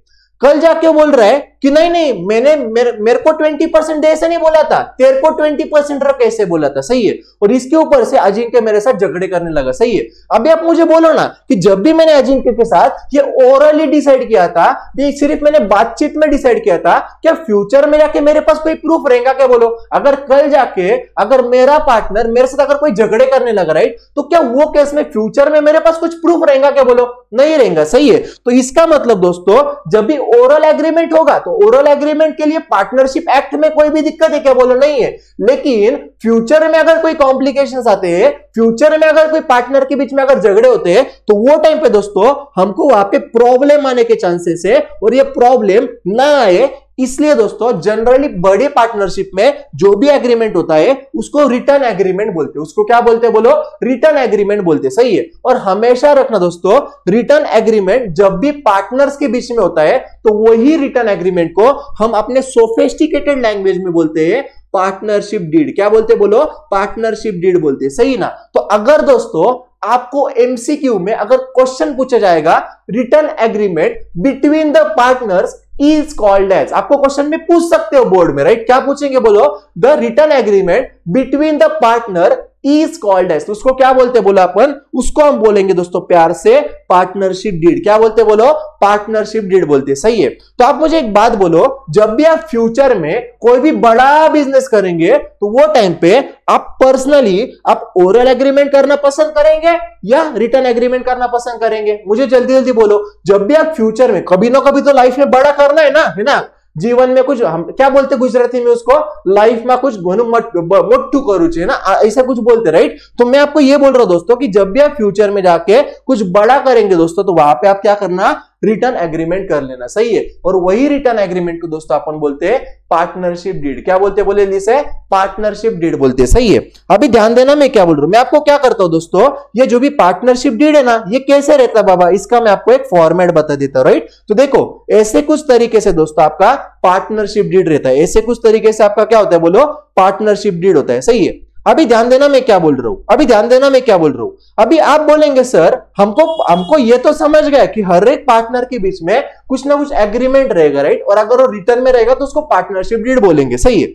कल जाके बोल रहा है कि नहीं नहीं मैंने मेरे को 20% दे ऐसे नहीं बोला था, तेरे को 20% रख ऐसे बोला था, सही है। और इसके ऊपर से अजिंक्य मेरे साथ झगड़े करने लगा, सही है। अभी आप मुझे बोलो ना कि जब भी मैंने अजिंक्य के साथ ये ओरली डिसाइड किया था, ये सिर्फ मैंने बातचीत में डिसाइड किया था, क्या फ्यूचर में जाके मेरे पास कोई प्रूफ रहेगा क्या बोलो। अगर कल जाके अगर मेरा पार्टनर मेरे साथ अगर कोई झगड़े करने लगा, राइट, तो क्या वो केस में फ्यूचर में मेरे पास कुछ प्रूफ रहेगा क्या बोलो, नहीं रहेगा, सही है। तो इसका मतलब दोस्तों जब भी ओरल एग्रीमेंट होगा तो ओरल एग्रीमेंट के लिए पार्टनरशिप एक्ट में कोई भी दिक्कत है क्या बोलो, नहीं है। लेकिन फ्यूचर में अगर कोई कॉम्प्लिकेशंस आते हैं, फ्यूचर में अगर कोई पार्टनर के बीच में अगर झगड़े होते हैं, तो वो टाइम पे दोस्तों हमको वहां पे प्रॉब्लम आने के चांसेस है, और ये प्रॉब्लम ना आए इसलिए दोस्तों जनरली बड़े पार्टनरशिप में जो भी एग्रीमेंट होता है उसको रिटर्न एग्रीमेंट बोलते हैं, उसको क्या बोलते हैं बोलो, रिटर्न एग्रीमेंट बोलते हैं, सही है। और हमेशा रखना दोस्तों रिटर्न एग्रीमेंट जब भी पार्टनर्स के बीच में होता है तो वही रिटर्न एग्रीमेंट को हम अपने सोफिस्टिकेटेड लैंग्वेज में बोलते हैं पार्टनरशिप डीड, क्या बोलते बोलो, पार्टनरशिप डीड बोलते, सही ना। तो अगर दोस्तों आपको एमसीक्यू में अगर क्वेश्चन पूछा जाएगा return agreement between the partners is called as, आपको क्वेश्चन में पूछ सकते हो बोर्ड में, राइट, क्या पूछेंगे बोलो, the return agreement between the partner is called as, उसको क्या बोलते बोलो अपन, उसको हम बोलेंगे दोस्तों प्यार से पार्टनरशिप डीड, क्या बोलते बोलो, पार्टनरशिप डीड बोलते, सही है। तो आप मुझे एक बात बोलो, जब भी आप फ्यूचर में कोई भी बड़ा बिजनेस करेंगे तो वो टाइम पे आप पर्सनली आप ओरल एग्रीमेंट करना पसंद करेंगे या रिटर्न एग्रीमेंट करना पसंद करेंगे, मुझे जल्दी जल्दी बोलो। जब भी आप फ्यूचर में कभी ना कभी तो लाइफ में बड़ा करना है ना, है ना, जीवन में कुछ हम क्या बोलते गुजराती में उसको, लाइफ में कुछ मोटू करू चाहिए ना, ऐसा कुछ बोलते, राइट। तो मैं आपको ये बोल रहा हूं दोस्तों कि जब भी आप फ्यूचर में जाके कुछ बड़ा करेंगे दोस्तों तो वहां पे आप क्या करना, रिटर्न एग्रीमेंट कर लेना, सही है। और वही रिटर्न एग्रीमेंट को दोस्तों अपन बोलते हैं पार्टनरशिप डीड, क्या बोलते बोले जिसे, पार्टनरशिप डीड बोलते, सही है। अभी ध्यान देना मैं क्या बोल रहा हूं, मैं आपको क्या करता हूं दोस्तों, ये जो भी पार्टनरशिप डीड है ना ये कैसे रहता बाबा, इसका मैं आपको एक फॉर्मेट बता देता हूं, राइट। तो देखो ऐसे कुछ तरीके से दोस्तों आपका पार्टनरशिप डीड रहता है, ऐसे कुछ तरीके से आपका क्या होता है बोलो, पार्टनरशिप डीड होता है, सही है। अभी ध्यान देना मैं क्या बोल रहा हूं, अभी ध्यान देना मैं क्या बोल रहा हूं। अभी आप बोलेंगे सर हमको ये तो समझ गया कि हर एक पार्टनर के बीच में कुछ ना कुछ एग्रीमेंट रहेगा, राइट, और अगर वो रिटर्न में रहेगा तो उसको पार्टनरशिप डीड बोलेंगे, सही है।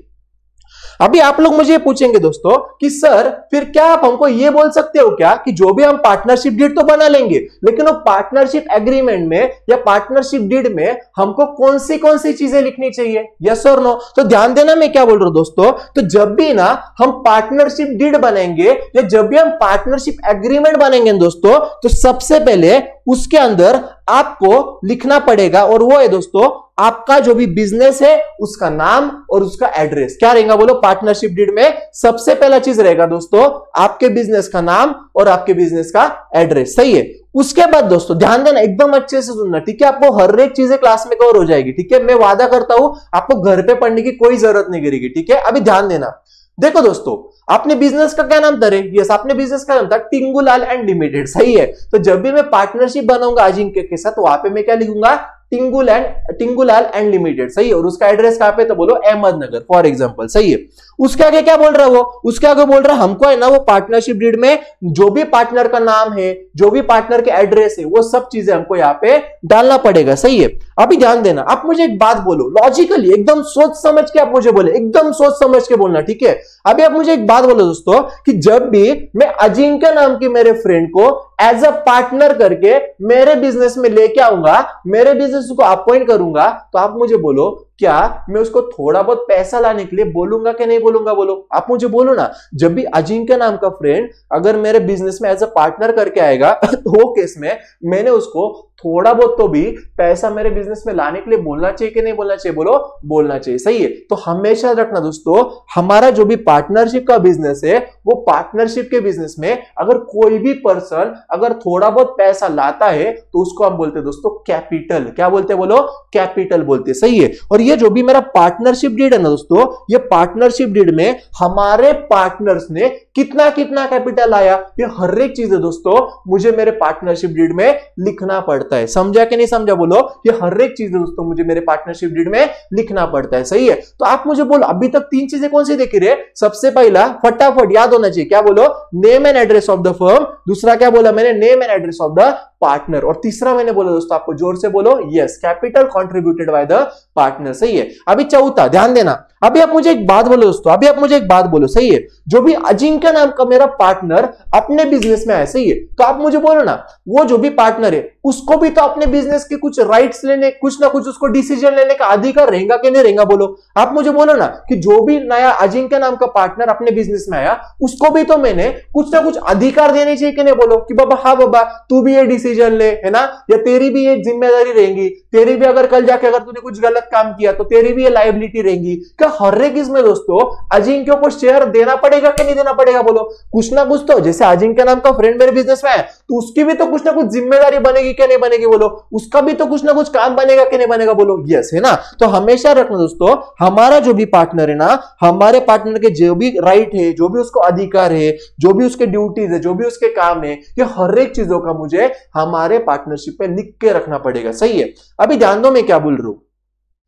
अभी आप लोग मुझे पूछेंगे दोस्तों कि सर फिर क्या आप हमको ये बोल सकते हो क्या कि जो भी हम पार्टनरशिप डीड तो बना लेंगे लेकिन वो पार्टनरशिप एग्रीमेंट में या पार्टनरशिप डीड में हमको कौन सी चीजें लिखनी चाहिए, यस और नो। तो ध्यान देना मैं क्या बोल रहा हूं दोस्तों, तो जब भी ना हम पार्टनरशिप डीड बनाएंगे या जब भी हम पार्टनरशिप एग्रीमेंट बनाएंगे दोस्तों, तो सबसे पहले उसके अंदर आपको लिखना पड़ेगा, और वो है दोस्तों आपका जो भी बिजनेस है उसका नाम और उसका एड्रेस, क्या रहेगा बोलो, पार्टनरशिप डीड में सबसे पहला चीज रहेगा दोस्तों आपके बिजनेस का नाम और आपके बिजनेस का एड्रेस, सही है। उसके बाद दोस्तों ध्यान देना, एकदम अच्छे से सुनना ठीक है, आपको हर एक चीजें क्लास में कवर हो जाएगी, ठीक है, मैं वादा करता हूं आपको घर पे पढ़ने की कोई जरूरत नहीं गिरेगी, ठीक है। अभी ध्यान देना, देखो दोस्तों आपने बिजनेस का क्या नाम था रे, यस आपने बिजनेस का नाम था टिंगूलाल एंड लिमिटेड, सही है। तो जब भी मैं पार्टनरशिप बनाऊंगा अजिंक्य के साथ तो वहां पे मैं क्या लिखूंगा, टिंगूलाल एंड लिमिटेड, सही है। और उसका एड्रेस कहां पे, तो बोलो अहमदनगर फॉर एग्जांपल, सही है। उसके आगे क्या बोल रहा है वो, उसके आगे बोल रहा है हमको है ना वो पार्टनरशिप डीड में जो भी पार्टनर का नाम है, जो भी पार्टनर के एड्रेस है, वो सब चीजें हमको यहाँ पे डालना पड़ेगा। सही है, अभी ध्यान देना। आप मुझे एक बात बोलो लॉजिकली, एकदम सोच समझ के आप मुझे बोले, एकदम सोच समझ के बोलना, ठीक है। अभी आप मुझे एक बात बोलो दोस्तों कि जब भी मैं अजिंक्य नाम के मेरे फ्रेंड को एज अ पार्टनर करके मेरे बिजनेस में लेके आऊंगा, मेरे बिजनेस को अपॉइंट करूंगा, तो आप मुझे बोलो क्या मैं उसको थोड़ा बहुत पैसा लाने के लिए बोलूंगा कि नहीं बोलूंगा? बोलो, आप मुझे बोलो ना। जब भी अजिंक्य नाम का फ्रेंड अगर मेरे बिजनेस में एज अ पार्टनर करके आएगा तो वो केस में मैंने उसको थोड़ा बहुत तो भी पैसा मेरे बिजनेस में लाने के लिए बोलना चाहिए कि नहीं बोलना चाहिए? बोलो, बोलना चाहिए। सही है, तो हमेशा रखना दोस्तों, हमारा जो भी पार्टनरशिप का बिजनेस है, वो पार्टनरशिप के बिजनेस में अगर कोई भी पर्सन अगर थोड़ा बहुत पैसा लाता है तो उसको हम बोलते हैं दोस्तों कैपिटल। क्या बोलते हैं? बोलो, कैपिटल बोलते हैं। सही है, और ये जो भी मेरा पार्टनरशिप डीड है ना दोस्तों, ये पार्टनरशिप डीड में हमारे पार्टनर्स ने कितना कितना कैपिटल लाया, ये हर एक चीज है दोस्तों मुझे मेरे पार्टनरशिप डीड में लिखना पड़ता है। समझा कि नहीं समझा? बोलो, ये हर एक चीज है दोस्तों मुझे मेरे पार्टनरशिप डीड में लिखना पड़ता है। सही है, तो आप मुझे बोलो अभी तक तीन चीजें कौन सी देखी रहे? सबसे पहला फटाफट याद होना चाहिए, क्या बोलो? Name and address of the firm. दूसरा क्या बोला मैंने? Name and address of the partner. और तीसरा मैंने बोला दोस्तों, आपको जोर से बोलो, yes, capital contributed by the partner. सही है, अभी चौथा ध्यान देना। अभी आप मुझे एक बात बोलो दोस्तों, अभी आप मुझे एक बात बोलो, सही है, जो भी अजिंक्य नाम का मेरा पार्टनर अपने बिजनेस में आया, सही है, तो आप मुझे बोलो ना, वो जो भी पार्टनर है उसको भी तो अपने बिजनेस के कुछ राइट्स लेने, कुछ ना कुछ उसको डिसीजन लेने का अधिकार रहेगा कि नहीं रहेगा? बोलो, आप मुझे बोलो ना कि जो भी नया अजिंक्य नाम का पार्टनर अपने बिजनेस में आया उसको भी तो मैंने कुछ ना कुछ अधिकार देने चाहिए कि नहीं? बोलो कि बाबा हाँ बाबा तू भी ये डिसीजन ले, है ना, या तेरी भी ये जिम्मेदारी रहेगी, तेरी भी अगर कल जाके अगर तूने कुछ गलत काम किया तो तेरी भी ये लायबिलिटी रहेगी। क्या हर एक इसमें दोस्तों अजिंक्य को शेयर देना पड़ेगा कि नहीं देना पड़ेगा? बोलो, कुछ ना कुछ तो, जैसे अजिंक्य नाम का फ्रेंड मेरे बिजनेस में है तो उसकी भी तो कुछ ना कुछ जिम्मेदारी बनेगी क्या नहीं बनेगी? बोलो, उसका भी तो कुछ ना कुछ काम बनेगा कि नहीं बनेगा? बोलो, यस, है ना। तो हमेशा रखना दोस्तों, हमारा जो भी पार्टनर है ना, हमारे पार्टनर के जो भी राइट है, जो भी उसको अधिकार है, जो भी उसके ड्यूटीज है, जो भी उसके काम है, ये हर एक चीजों का मुझे हमारे पार्टनरशिप में लिख के रखना पड़ेगा। सही है, अभी ध्यान दो मैं क्या बोल रहा हूं।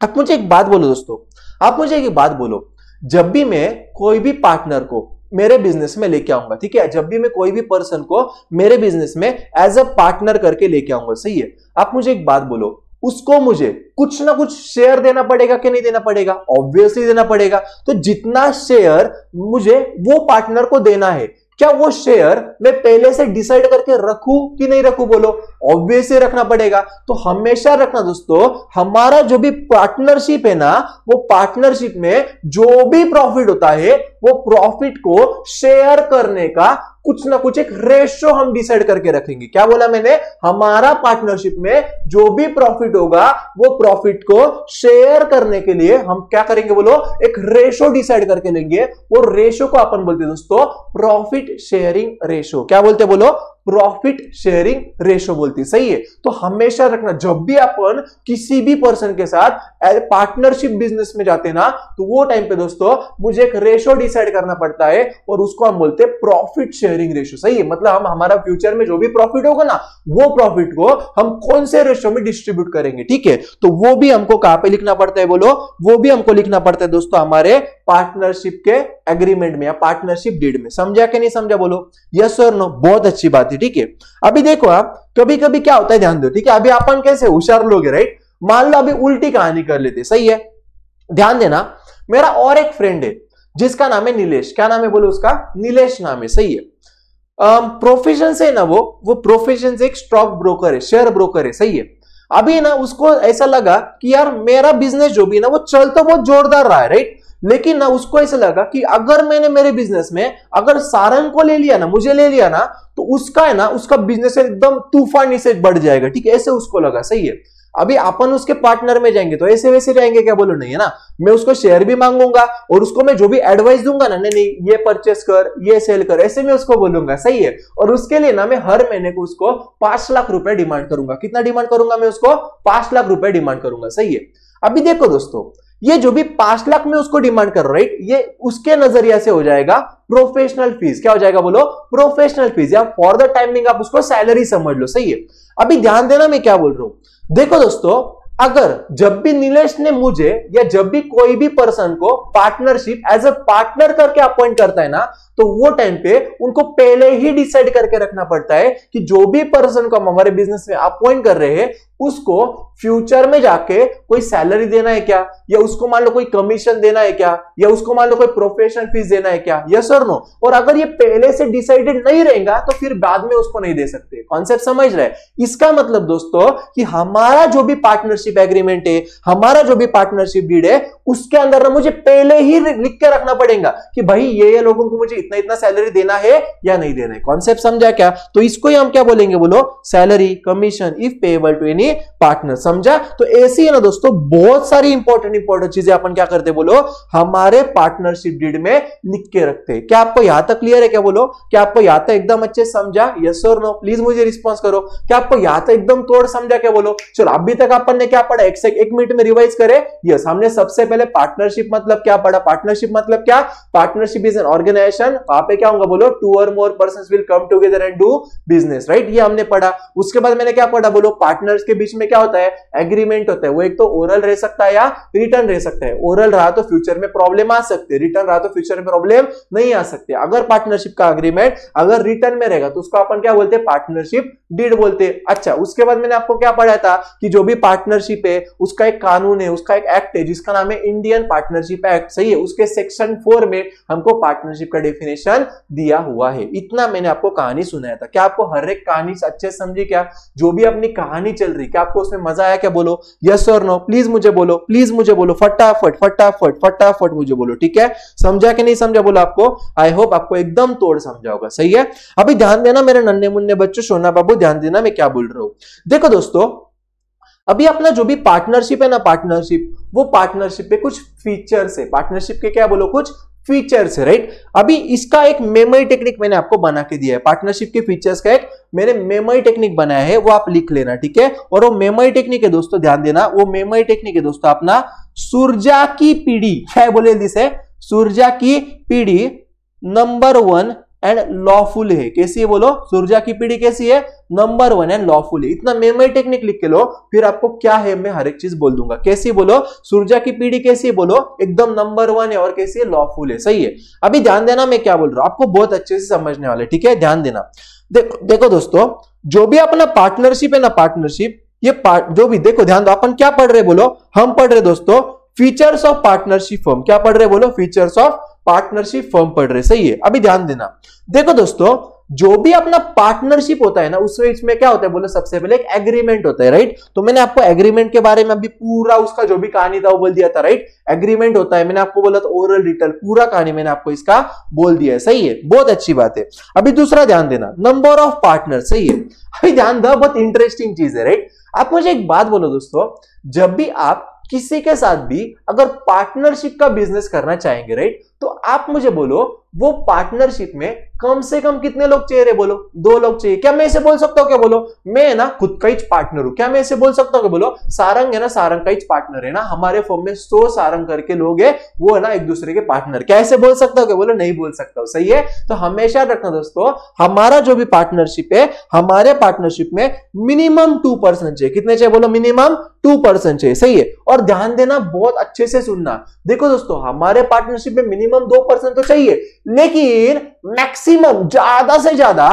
आप मुझे एक बात बोलो दोस्तों, आप मुझे एक बात बोलो, जब भी मैं कोई भी पार्टनर को मेरे बिजनेस में लेके आऊंगा, ठीक है, जब भी मैं कोई भी पर्सन को मेरे बिजनेस में एज अ पार्टनर करके लेके आऊंगा, सही है, आप मुझे एक बात बोलो, उसको मुझे कुछ ना कुछ शेयर देना पड़ेगा कि नहीं देना पड़ेगा? ऑब्वियसली देना पड़ेगा। तो जितना शेयर मुझे वो पार्टनर को देना है, क्या वो शेयर मैं पहले से डिसाइड करके रखूं कि नहीं रखूं? बोलो, ऑब्वियसली रखना पड़ेगा। तो हमेशा रखना दोस्तों, हमारा जो भी पार्टनरशिप है ना, वो पार्टनरशिप में जो भी प्रॉफिट होता है वो प्रॉफिट को शेयर करने का कुछ ना कुछ एक रेशो हम डिसाइड करके रखेंगे। क्या बोला मैंने? हमारा पार्टनरशिप में जो भी प्रॉफिट होगा वो प्रॉफिट को शेयर करने के लिए हम क्या करेंगे? बोलो, एक रेशो डिसाइड करके लेंगे। वो रेशो को अपन बोलते हैं दोस्तों प्रॉफिट शेयरिंग रेशो। क्या बोलते हैं? बोलो, प्रॉफिट शेयरिंग रेशो बोलती। सही है, तो हमेशा रखना, जब भी अपन किसी भी पर्सन के साथ पार्टनरशिप बिजनेस में जाते ना, तो वो टाइम पे दोस्तों मुझे एक रेशो डिसाइड करना पड़ता है और उसको हम बोलते हैं प्रॉफिट शेयरिंग रेशो। सही है, मतलब हम हमारा फ्यूचर में जो भी प्रॉफिट होगा ना, वो प्रॉफिट को हम कौन से रेशो में डिस्ट्रीब्यूट करेंगे, ठीक है। तो वो भी हमको कहां पे लिखना पड़ता है? बोलो, वो भी हमको लिखना पड़ता है दोस्तों हमारे पार्टनरशिप के एग्रीमेंट में या पार्टनरशिप डीड में। समझा कि नहीं समझा? बोलो, यस और नो। बहुत अच्छी बात है, ठीक है। अभी देखो आप, कभी कभी क्या होता है, ध्यान दो, ठीक है, अभी अपन कैसे होशियार लोग हैं, राइट, मान लो अभी उल्टी कहानी कर लेते, सही है, ध्यान देना। मेरा और एक फ्रेंड है जिसका नाम है नीलेश। क्या नाम है? बोलो, उसका नीलेश नाम है, सही है। प्रोफेशन से ना वो प्रोफेशन से एक स्टॉक ब्रोकर है, शेयर ब्रोकर है, सही है। अभी ना उसको ऐसा लगा कि यार मेरा बिजनेस जो भी ना वो चल तो बहुत जोरदार रहा है, राइट, लेकिन ना उसको ऐसा लगा कि अगर मैंने मेरे बिजनेस में अगर सारंग को ले लिया ना, मुझे ले लिया ना, तो उसका है ना उसका बिजनेस एकदम तूफानी से बढ़ जाएगा, ठीक है, ऐसे उसको लगा। सही है, अभी अपन उसके पार्टनर में जाएंगे तो ऐसे वैसे जाएंगे क्या? बोलो, नहीं, है ना। मैं उसको शेयर भी मांगूंगा और उसको मैं जो भी एडवाइस दूंगा ना, नहीं, ये परचेस कर, ये सेल कर, ऐसे मैं उसको बोलूंगा, सही है। और उसके लिए ना मैं हर महीने को उसको 5 लाख रुपए डिमांड करूंगा। कितना डिमांड करूंगा? मैं उसको 5 लाख रुपए डिमांड करूंगा, सही है। अभी देखो दोस्तों, ये जो भी 5 लाख में उसको डिमांड कर रहा, राइट, ये उसके नजरिया से हो जाएगा प्रोफेशनल फीस। क्या हो जाएगा? बोलो, प्रोफेशनल फीस, या फॉर द टाइम बिंग आप उसको सैलरी समझ लो, सही है। अभी ध्यान देना मैं क्या बोल रहा हूं। देखो दोस्तों, अगर जब भी नीलेश ने मुझे या जब भी कोई भी पर्सन को पार्टनरशिप एज अ पार्टनर करके अपॉइंट करता है ना, तो वो टाइम पे उनको पहले ही डिसाइड करके रखना पड़ता है कि जो भी पर्सन को हम हमारे बिजनेस में अपॉइंट कर रहे हैं उसको फ्यूचर में जाके कोई सैलरी देना है क्या, या उसको मान लो कोई कमीशन देना है क्या, या उसको मान लो कोई प्रोफेशनल फीस देना है क्या, यस और नो। और अगर ये पहले से डिसाइडेड नहीं रहेगा तो फिर बाद में उसको नहीं दे सकते। कॉन्सेप्ट समझ रहे? इसका मतलब दोस्तों कि हमारा जो भी पार्टनरशिप एग्रीमेंट है, हमारा जो भी पार्टनरशिप डीड है, उसके अंदर ना मुझे पहले ही लिख के रखना पड़ेगा कि भाई ये लोगों को मुझे इतना इतना सैलरी देना है या नहीं देना है। कॉन्सेप्ट समझा क्या? तो इसको ही हम क्या बोलेंगे, बोलो salary commission if payable to any partner. समझा? तो ऐसी है ना दोस्तों बहुत सारी इंपॉर्टेंट चीजें अपन क्या करते, बोलो हमारे पार्टनरशिप डीड में लिख के रखते हैं। क्या आपको यहां तक क्लियर है? क्या बोलो, क्या आपको यहां तक एकदम अच्छे समझा? यस और नो, प्लीज मुझे रिस्पॉन्स करो। क्या आपको यहां तक एकदम तोड़ समझा? क्या बोलो? चलो अभी तक अपन ने क्या पढ़ा, एक मिनट में रिवाइज करें। यस, हमने सबसे पहले पार्टनरशिप मतलब क्या पढ़ा? पार्टनरशिप मतलब क्या? पार्टनरशिप इज एन ऑर्गेनाइजेशन, वहां पे क्या होगा, बोलो टू और more persons will come together and do business, right? ये हमने पढ़ा। उसके बाद मैंने क्या पढ़ा, बोलो पार्टनर्स के बीच में क्या होता है, एग्रीमेंट होता है। वो एक तो ओरल रह सकता है या रिटर्न रह सकता है। ओरल रहा तो फ्यूचर में प्रॉब्लम आ सकती है, रिटर्न रहा तो फ्यूचर में प्रॉब्लम नहीं आ सकती। अगर पार्टनरशिप का एग्रीमेंट अगर रिटर्न में रहेगा तो उसको अपन क्या बोलते हैं, पार्टनरशिप डीड बोलते हैं। अच्छा, उसके बाद मैंने आपको क्या पढ़ाया था कि जो भी पार्टनरशिप है उसका एक कानून है, उसका एक एक्ट है जिसका नाम है इंडियन पार्टनरशिप एक्ट, सही है? उसके सेक्शन 4 में हमको पार्टनरशिप का डेफिनेशन दिया हुआ है। इतना मैंने आपको कहानी सुनाया था। क्या आपको हर एक कहानी अच्छे समझी? क्या जो भी अपनी कहानी चल रही, क्या आपको उसमें मजा आया? क्या बोलो, यस और नो, प्लीज मुझे बोलो, प्लीज मुझे बोलो, फटाफट फटाफट फटाफट मुझे बोलो। ठीक है, समझा कि नहीं समझा? बोलो आपको, आई होप आपको एकदम तोड़ समझा होगा, सही है? अभी ध्यान देना मेरे नन्हे मुन्ने बच्चों, सोना बाबू ध्यान देना मैं क्या बोल रहा हूं। देखो दोस्तों, अभी अपना जो भी पार्टनरशिप है ना, पार्टनरशिप, वो पार्टनरशिप पे कुछ फीचर्स है, पार्टनरशिप के क्या बोलो, कुछ फीचर्स है, राइट? अभी इसका एक मेमोरी टेक्निक मैंने आपको बना के दिया है, पार्टनरशिप के फीचर्स का एक मैंने मेमोरी टेक्निक बनाया है, वो आप लिख लेना, ठीक है? और वो मेमोरी टेक्निक है दोस्तों, ध्यान देना, वो मेमोरी टेक्निक है दोस्तों अपना सूर्या की पीढ़ी, क्या है बोले जिसे, सूर्या की पीढ़ी नंबर 1 एंड लॉफुल है। कैसी है बोलो, सूर्या की पीढ़ी कैसी है, नंबर 1 एंड लॉफुल है। इतना मेमोरी टेक्निक लिख के लो, फिर आपको क्या है मैं हर एक चीज बोल दूंगा। कैसी बोलो, सूर्या की पीढ़ी कैसी है बोलो, एकदम नंबर 1 है और कैसी है, लॉफुल है, सही है? अभी ध्यान देना मैं क्या बोल रहा हूं, आपको बहुत अच्छे से समझने वाले, ठीक है? ध्यान देना, देखो दोस्तों, जो भी अपना पार्टनरशिप है ना, पार्टनरशिप ये जो भी, देखो ध्यान दो, अपन क्या पढ़ रहे बोलो, हम पढ़ रहे दोस्तों फीचर्स ऑफ पार्टनरशिप फर्म। क्या पढ़ रहे बोलो, फीचर्स ऑफ पार्टनरशिप फर्म पढ़ रहे, सही है? अभी ध्यान देना, देखो दोस्तों, जो भी अपना पार्टनरशिप होता है ना उसमें इसमें क्या होता है बोलो, सबसे पहले एक एग्रीमेंट होता है, राइट? तो मैंने आपको एग्रीमेंट के बारे में अभी पूरा उसका जो भी कहानी था वो बोल दिया था, राइट? एग्रीमेंट होता है, मैंने आपको बोला था ओरल रिटर्न, पूरा कहानी मैंने आपको इसका बोल दिया है, सही है? बहुत अच्छी बात है। अभी दूसरा ध्यान देना, नंबर ऑफ पार्टनर, सही है? अभी ध्यान दो, बहुत इंटरेस्टिंग चीज है, राइट? आप मुझे एक बात बोलो दोस्तों, जब भी आप किसी के साथ भी अगर पार्टनरशिप का बिजनेस करना चाहेंगे, राइट, तो आप मुझे बोलो वो पार्टनरशिप में कम से कम कितने लोग चाहिए, बोलो 2 लोग चाहिए। क्या मैं इसे बोल सकता हूँ, क्या बोलो मैं ना खुद का ही पार्टनर हूँ, क्या मैं इसे बोल सकता हूँ, बोलो सारंग है ना, सारंग का ही पार्टनर है ना, हमारे फर्म में 100 सारंग करके लोग है, वो है ना एक दूसरे के पार्टनर, क्या ऐसे बोल सकता हूँ, क्या बोलो नहीं बोल सकता हूँ, सही है? तो हमेशा रखना दोस्तों, हमारा जो भी पार्टनरशिप है, हमारे पार्टनरशिप में मिनिमम 2 पर्सन चाहिए। कितने चाहिए बोलो, मिनिमम 2 पर्सन चाहिए, सही है? और ध्यान देना, बहुत अच्छे से सुनना, देखो दोस्तों हमारे पार्टनरशिप में मिनिमम 2 पर्सन तो चाहिए, लेकिन मैक्सिमम ज्यादा से ज्यादा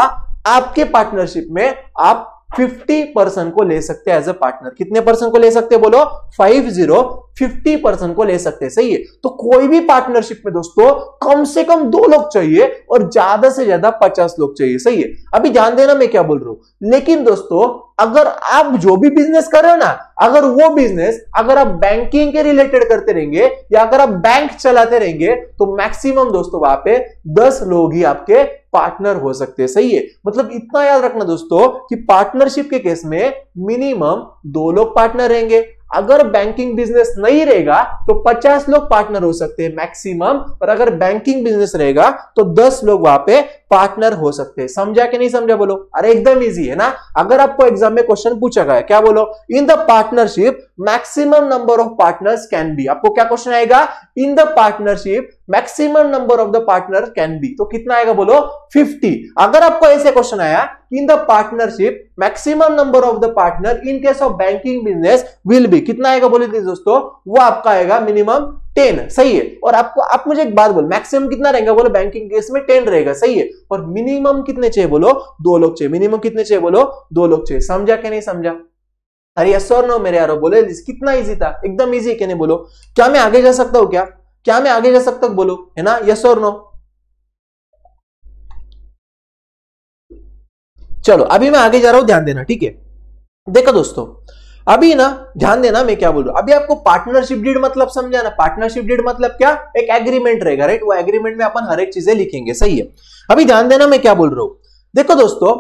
आपके पार्टनरशिप में आप 50% को ले सकते हैं एज अ पार्टनर। कितने परसेंट को ले सकते हैं बोलो, 50% को ले सकते हैं, सही है? तो कोई भी पार्टनरशिप में दोस्तों कम से कम 2 लोग चाहिए और ज्यादा से ज्यादा 50 लोग चाहिए, सही है? अभी ध्यान देना मैं क्या बोल रहा हूं। लेकिन दोस्तों अगर आप जो भी बिजनेस कर रहे हो ना, अगर वो बिजनेस अगर आप बैंकिंग के रिलेटेड करते रहेंगे या अगर आप बैंक चलाते रहेंगे तो मैक्सिमम दोस्तों वहां पे 10 लोग ही आपके पार्टनर हो सकते हैं, सही है? मतलब इतना याद रखना दोस्तों कि पार्टनरशिप के केस में मिनिमम 2 लोग पार्टनर रहेंगे। अगर बैंकिंग बिजनेस नहीं रहेगा तो 50 लोग पार्टनर हो सकते हैं मैक्सिमम, और अगर बैंकिंग बिजनेस रहेगा तो 10 लोग वहां पे पार्टनर हो सकते हैं। समझा कि नहीं समझा बोलो? अरे एकदम इजी है ना। अगर आपको एग्जाम में क्वेश्चन पूछा गया, क्या बोलो, in the partnership maximum number of partners can be. आपको क्या क्वेश्चन आएगा, in the partnership maximum number of the partner can be, तो कितना आएगा बोलो 50। अगर आपको ऐसे क्वेश्चन आया in the partnership maximum number of the partner in case of banking business will be, कितना आएगा बोले दोस्तों वो आपका आएगा मिनिमम 10, सही है। और आपको आप मुझे एक बात बोलो मैक्सिमम कितना रहेगा बोलो बैंकिंग केस में 10 रहेगा, सही है। और मिनिमम कितने चाहिए बोलो 2 लोग चाहिए, मिनिमम कितने चाहिए बोलो 2 लोग चाहिए। समझा क्या नहीं समझा? अरे यस और नो मेरे यारो बोले, कितना इजी था, एकदम इजी है क्या नहीं बोलो। क्या मैं आगे जा सकता हूं, क्या मैं आगे जा सकता हूं बोलो, है ना, यस और नो। चलो अभी मैं आगे जा रहा हूं, ध्यान देना ठीक है। देखो दोस्तों अभी ना ध्यान देना मैं क्या बोल रहा हूं। अभी आपको पार्टनरशिप डीड मतलब समझाना, पार्टनरशिप डीड मतलब क्या, एक एग्रीमेंट रहेगा राइट, वो एग्रीमेंट में अपन हर एक चीजें लिखेंगे, सही है। अभी ध्यान देना मैं क्या बोल रहा हूं। देखो दोस्तों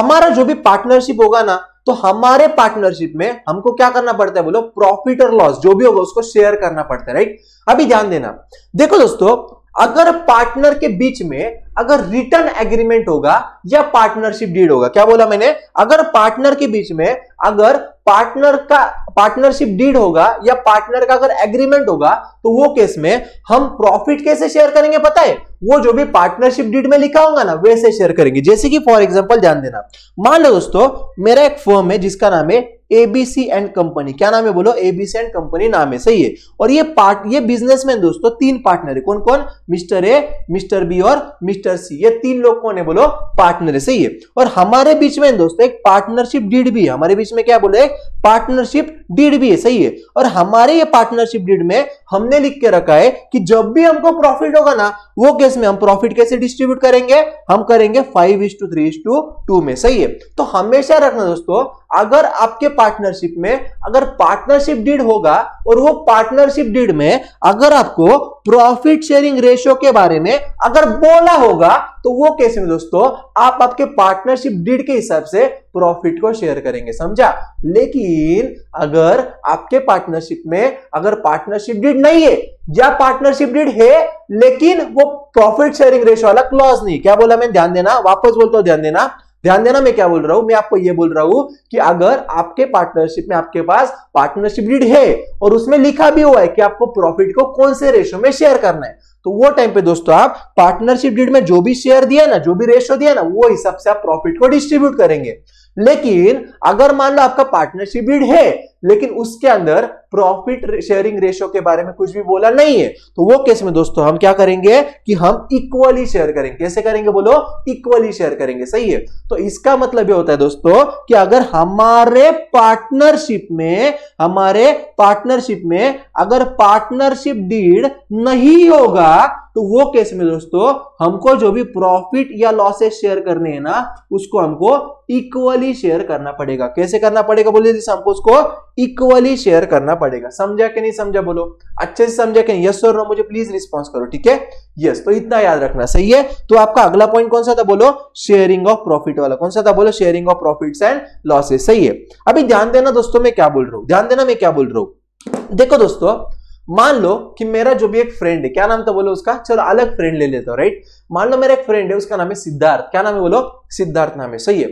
हमारा जो भी पार्टनरशिप होगा ना, तो हमारे पार्टनरशिप में हमको क्या करना पड़ता है बोलो, प्रॉफिट और लॉस जो भी होगा उसको शेयर करना पड़ता है राइट। अभी ध्यान देना, देखो दोस्तों अगर पार्टनर के बीच में अगर रिटर्न एग्रीमेंट होगा या पार्टनरशिप डीड होगा, क्या बोला मैंने, अगर पार्टनर के बीच में अगर पार्टनर का पार्टनरशिप डीड होगा या पार्टनर का अगर एग्रीमेंट होगा, तो वो केस में हम प्रॉफिट कैसे शेयर करेंगे पता है, वो जो भी पार्टनरशिप डीड में लिखा होगा ना वैसे शेयर करेंगे। जैसे कि फॉर एग्जांपल ध्यान देना, मान लो दोस्तों मेरा एक फर्म है जिसका नाम है एबीसी एंड कंपनी, क्या नाम है बोलो, एबीसी एंड कंपनी नाम है, सही है। और ये बिजनेसमैन दोस्तों 3 पार्टनर है, कौन कौन, मिस्टर ए, मिस्टर बी और मिस्टर सी, ये 3 लोग कौन है बोलो पार्टनर है, सही है। और हमारे बीच में दोस्तों एक पार्टनरशिप डीड भी है, हमारे बीच में क्या बोले पार्टनरशिप डीड भी है, सही है। और हमारे ये पार्टनरशिप डीड में हमने लिख के रखा है कि जब भी हमको प्रॉफिट होगा ना, वो केस में हम प्रॉफिट कैसे डिस्ट्रीब्यूट करेंगे, हम करेंगे 5:3:2 में, सही है। तो हमेशा रखना दोस्तों अगर आपके पार्टनरशिप में अगर पार्टनरशिप डीड होगा और वो पार्टनरशिप डीड में अगर आपको प्रॉफिट शेयरिंग रेशियो के बारे में अगर बोला होगा, तो वो केस में दोस्तों आप आपके पार्टनरशिप डीड के हिसाब से प्रॉफिट को शेयर करेंगे, समझा। लेकिन अगर आपके पार्टनरशिप में अगर पार्टनरशिप डीड नहीं है या पार्टनरशिप डीड है लेकिन वो प्रॉफिट शेयरिंग रेशियो वाला क्लॉज नहीं, क्या बोला मैं, ध्यान देना, वापस बोलता हूं ध्यान देना, ध्यान देना मैं क्या बोल रहा हूं। मैं आपको ये बोल रहा हूं कि अगर आपके पार्टनरशिप में आपके पास पार्टनरशिप डीड है और उसमें लिखा भी हुआ है कि आपको प्रॉफिट को कौन से रेशियो में शेयर करना है, तो वो टाइम पे दोस्तों आप पार्टनरशिप डीड में जो भी शेयर दिया ना, जो भी रेशियो दिया ना, वो हिसाब से आप प्रॉफिट को डिस्ट्रीब्यूट करेंगे। लेकिन अगर मान लो आपका पार्टनरशिप डीड है लेकिन उसके अंदर प्रॉफिट शेयरिंग रेशियो के बारे में कुछ भी बोला नहीं है, तो वो केस में दोस्तों हम क्या करेंगे कि हम इक्वली शेयर करेंगे, कैसे करेंगे बोलो, इक्वली शेयर करेंगे, सही है। तो इसका मतलब ये होता है दोस्तों कि अगर हमारे पार्टनरशिप में अगर पार्टनरशिप डीड नहीं होगा, तो वो केस में दोस्तों हमको जो भी प्रॉफिट या लॉसेस शेयर करने हैं ना, उसको हमको इक्वली शेयर करना पड़ेगा। कैसे करना पड़ेगा बोलिए, जैसे हमको उसको इक्वली शेयर करना पड़ेगा। समझा कि नहीं समझा बोलो, अच्छे से समझा कि नहीं, यस और नो मुझे प्लीज रिस्पॉन्स करो ठीक है, यस, तो इतना याद रखना, सही है। तो आपका अगला पॉइंट कौन सा था बोलो, शेयरिंग ऑफ प्रॉफिट वाला, कौन सा था बोलो, sharing of profits and losses, सही है। अभी ध्यान देना दोस्तों मैं क्या बोल रहा हूँ, ध्यान देना मैं क्या बोल रहा हूँ। देखो दोस्तों मान लो कि मेरा जो भी एक फ्रेंड है, क्या नाम था बोलो उसका, चलो अलग फ्रेंड ले लेता हूँ राइट। मान लो मेरा एक फ्रेंड है उसका नाम है सिद्धार्थ, क्या नाम है बोलो, सिद्धार्थ नाम है, सही है।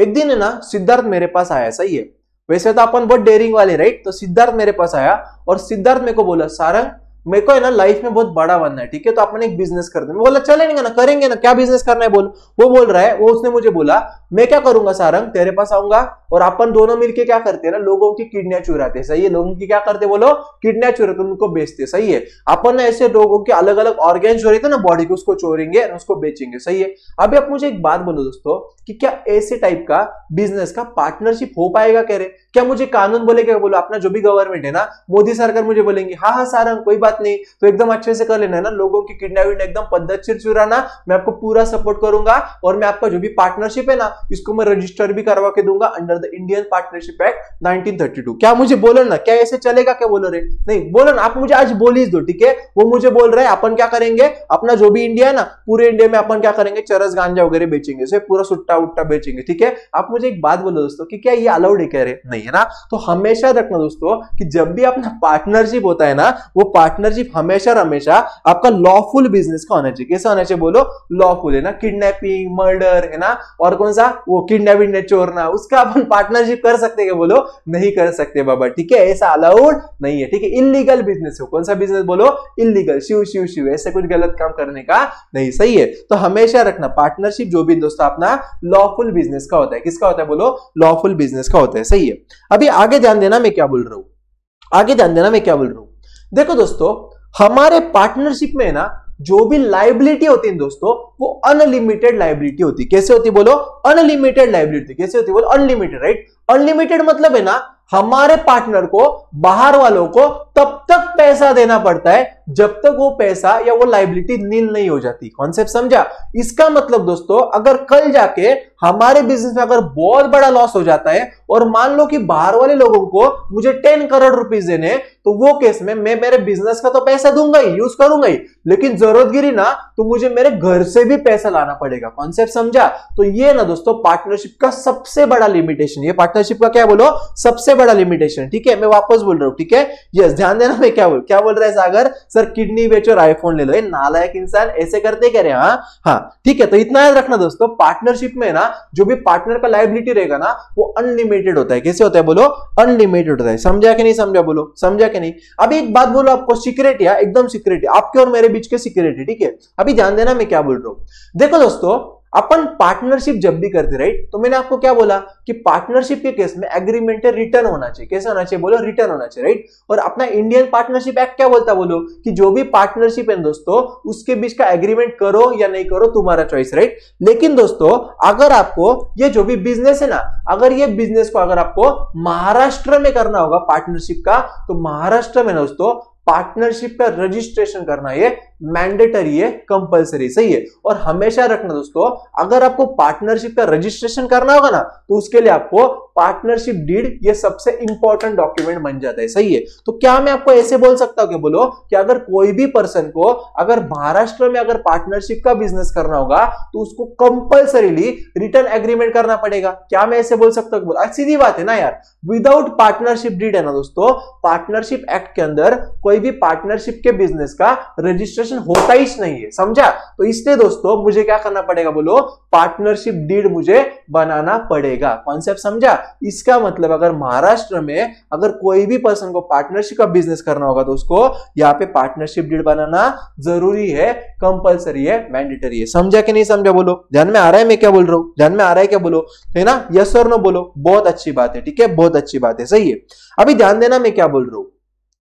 एक दिन है ना सिद्धार्थ मेरे पास आया, सही है, वैसे तो अपन बहुत डेयरिंग वाले राइट। तो सिद्धार्थ मेरे पास आया और सिद्धार्थ मेरे को बोला, सारंग मेरे को है ना लाइफ में बहुत बड़ा बनना है ठीक है, तो अपन एक बिजनेस करते हैं। मैं बोला चलेंगे ना, करेंगे ना, क्या बिजनेस करना है बोल, वो बोल रहा है, वो उसने मुझे बोला मैं क्या करूंगा सारंग, तेरे पास आऊंगा और अपन दोनों मिलके क्या करते हैं ना, लोगों की किडनियां चुराते, सही है, लोगों की क्या करते बोलो, किडनियां चुराते, उनको बेचते, सही है। अपन ना ऐसे लोगों के अलग अलग ऑर्गेन जो रहते हैं ना बॉडी के, उसको चोरेंगे और उसको बेचेंगे, सही है। अभी आप मुझे एक बात बोलो दोस्तों कि क्या ऐसे टाइप का बिजनेस का पार्टनरशिप हो पाएगा, कह रहे क्या मुझे कानून बोलेगा बोलो, अपना जो भी गवर्नमेंट है ना मोदी सरकार मुझे बोलेंगे हाँ हाँ सारंग कोई बात नहीं, तो एकदम अच्छे से कर लेना है ना, लोगों की किडनैपिंग एकदम पद्धति से चुराना, मैं आपको पूरा सपोर्ट करूंगा और मैं आपका जो भी पार्टनरशिप है ना इसको मैं रजिस्टर भी करवा के दूंगा under the Indian partnership act 1932। क्या मुझे बोलो ना, क्या ऐसे चलेगा, क्या बोलो रे, नहीं बोलो ना, आप मुझे आज बोल ही दो ठीक है। वो मुझे बोल रहे हैं अपन क्या करेंगे, अपना जो भी इंडिया है ना पूरे इंडिया में अपन क्या करेंगे, चरस गांजा वगैरह बेचेंगे, से पूरा सुट्टा उट्टा बेचेंगे ठीक है। आप मुझे एक बात बोलो दोस्तों कि क्या ये अलाउड है, कह रहे नहीं है ना। तो हमेशा रखना दोस्तों कि जब भी अपना पार्टनरशिप होता है ना, वो पार्टनर पार्टनरशिप हमेशा हमेशा आपका लॉफुल बिजनेस का होना चाहिए। कैसा होना चाहिए बोलो? लॉफुल, है ना। किडनैपिंग, मर्डर, है ना, और कौन सा वो किडनैपिंग ने चोरना, उसका अपन पार्टनरशिप कर सकते हैं बोलो? नहीं कर सकते बाबा, ठीक है, ऐसा अलाउड नहीं है, ठीक है। इलीगल बिजनेस हो, कौन सा बिजनेस बोलो? इलीगल, शिव शिव शिव, ऐसा कुछ गलत काम करने का नहीं, सही है। तो हमेशा रखना पार्टनरशिप जो भी दोस्तों अपना लॉफुल बिजनेस का होता है, किसका होता है बोलो? लॉफुल बिजनेस का होता है, सही है। अभी आगे ध्यान देना मैं क्या बोल रहा हूं, आगे ध्यान देना मैं क्या बोल रहा हूं। देखो दोस्तों, हमारे पार्टनरशिप में ना जो भी लायबिलिटी होती है दोस्तों, वो अनलिमिटेड लायबिलिटी होती है। कैसे होती बोलो? Unlimited liability. कैसे होती बोलो? Unlimited, right. अनलिमिटेड मतलब है ना, हमारे पार्टनर को बाहर वालों को तब तक पैसा देना पड़ता है जब तक वो पैसा या वो लायबिलिटी नील नहीं हो जाती। कॉन्सेप्ट समझा? इसका मतलब दोस्तों, अगर कल जाके हमारे बिजनेस में अगर बहुत बड़ा लॉस हो जाता है और मान लो कि बाहर वाले लोगों को मुझे 10 करोड़ रुपीस देने हैं, तो वो केस में मैं मेरे बिजनेस का तो पैसा दूंगा ही, यूज करूंगा ही, लेकिन जरूरत गिरी ना तो मुझे मेरे घर से भी पैसा लाना पड़ेगा। कॉन्सेप्ट समझा? तो ये ना दोस्तों पार्टनरशिप का सबसे बड़ा लिमिटेशन, ये पार्टनरशिप का क्या बोलो? सबसे बड़ा लिमिटेशन, ठीक है। मैं वापस बोल रहा हूं, ठीक है, यस, ध्यान देना मैं क्या बोल रहा है सागर सर, किडनी बेचो और आईफोन ले लो, ये नालायक इंसान ऐसे करते कह रहे हैं। हाँ, ठीक है। तो इतना याद रखना दोस्तों, पार्टनरशिप में ना जो भी पार्टनर का लायबिलिटी रहेगा ना वो अनलिमिटेड होता है। कैसे होता है बोलो? अनलिमिटेड होता है। समझा कि नहीं समझा बोलो? समझा कि नहीं? अभी एक बात बोलो, आपको सीक्रेट है, एकदम सीक्रेट है, आपके और मेरे बीच के सीक्रेट है, ठीक है। अभी ध्यान देना मैं क्या बोल रहा हूं। देखो दोस्तों, अपन पार्टनरशिप जब भी करते, राइट, तो मैंने आपको क्या बोला कि पार्टनरशिप के केस में एग्रीमेंट रिटर्न होना चाहिए। कैसे होना चाहिए बोलो? रिटर्न होना चाहिए, राइट। और अपना इंडियन पार्टनरशिप एक्ट क्या बोलता बोलो? कि जो भी पार्टनरशिप है दोस्तों, उसके बीच का एग्रीमेंट करो या नहीं करो, तुम्हारा चॉइस, राइट। लेकिन दोस्तों, अगर आपको ये जो भी बिजनेस है ना, अगर ये बिजनेस को अगर आपको महाराष्ट्र में करना होगा पार्टनरशिप का, तो महाराष्ट्र में दोस्तों पार्टनरशिप का रजिस्ट्रेशन करना ये मैंडेटरी है, कंपलसरी, सही है। और हमेशा रखना दोस्तों, अगर आपको पार्टनरशिप का रजिस्ट्रेशन करना होगा ना, तो उसके लिए आपको पार्टनरशिप डीड ये सबसे इंपॉर्टेंट डॉक्यूमेंट बन जाता है, सही है। तो क्या मैं आपको ऐसे बोल सकता हूं कि बोलो कि अगर कोई भी पर्सन को अगर महाराष्ट्र में अगर पार्टनरशिप का बिजनेस करना होगा तो उसको कंपलसरीली रिटर्न एग्रीमेंट करना पड़ेगा? क्या मैं ऐसे बोल सकता हूं? बोला, सीधी बात है ना यार, विदाउट पार्टनरशिप डीड है ना दोस्तों, पार्टनरशिप एक्ट के अंदर कोई भी पार्टनरशिप के बिजनेस का रजिस्ट्रेशन होता ही नहीं है, समझा? तो इसलिए दोस्तों मुझे क्या करना पड़ेगा बोलो? पार्टनरशिप डीड मुझे बनाना पड़ेगा। कॉन्सेप्ट समझा? इसका मतलब अगर महाराष्ट्र में अगर कोई भी पर्सन को पार्टनरशिप का बिजनेस करना होगा तो उसको यहाँ पे पार्टनरशिप डीड बनाना जरूरी है, कंपलसरी है, मैंडेटरी है। समझा कि नहीं समझा बोलो? ध्यान में आ रहा है मैं क्या बोल रहा हूं? ध्यान में आ रहा है क्या बोलो? है ना, यस और नो बोलो। बहुत अच्छी बात है, ठीक है, बहुत अच्छी बात है, सही है। अभी ध्यान देना मैं क्या बोल रहा हूं,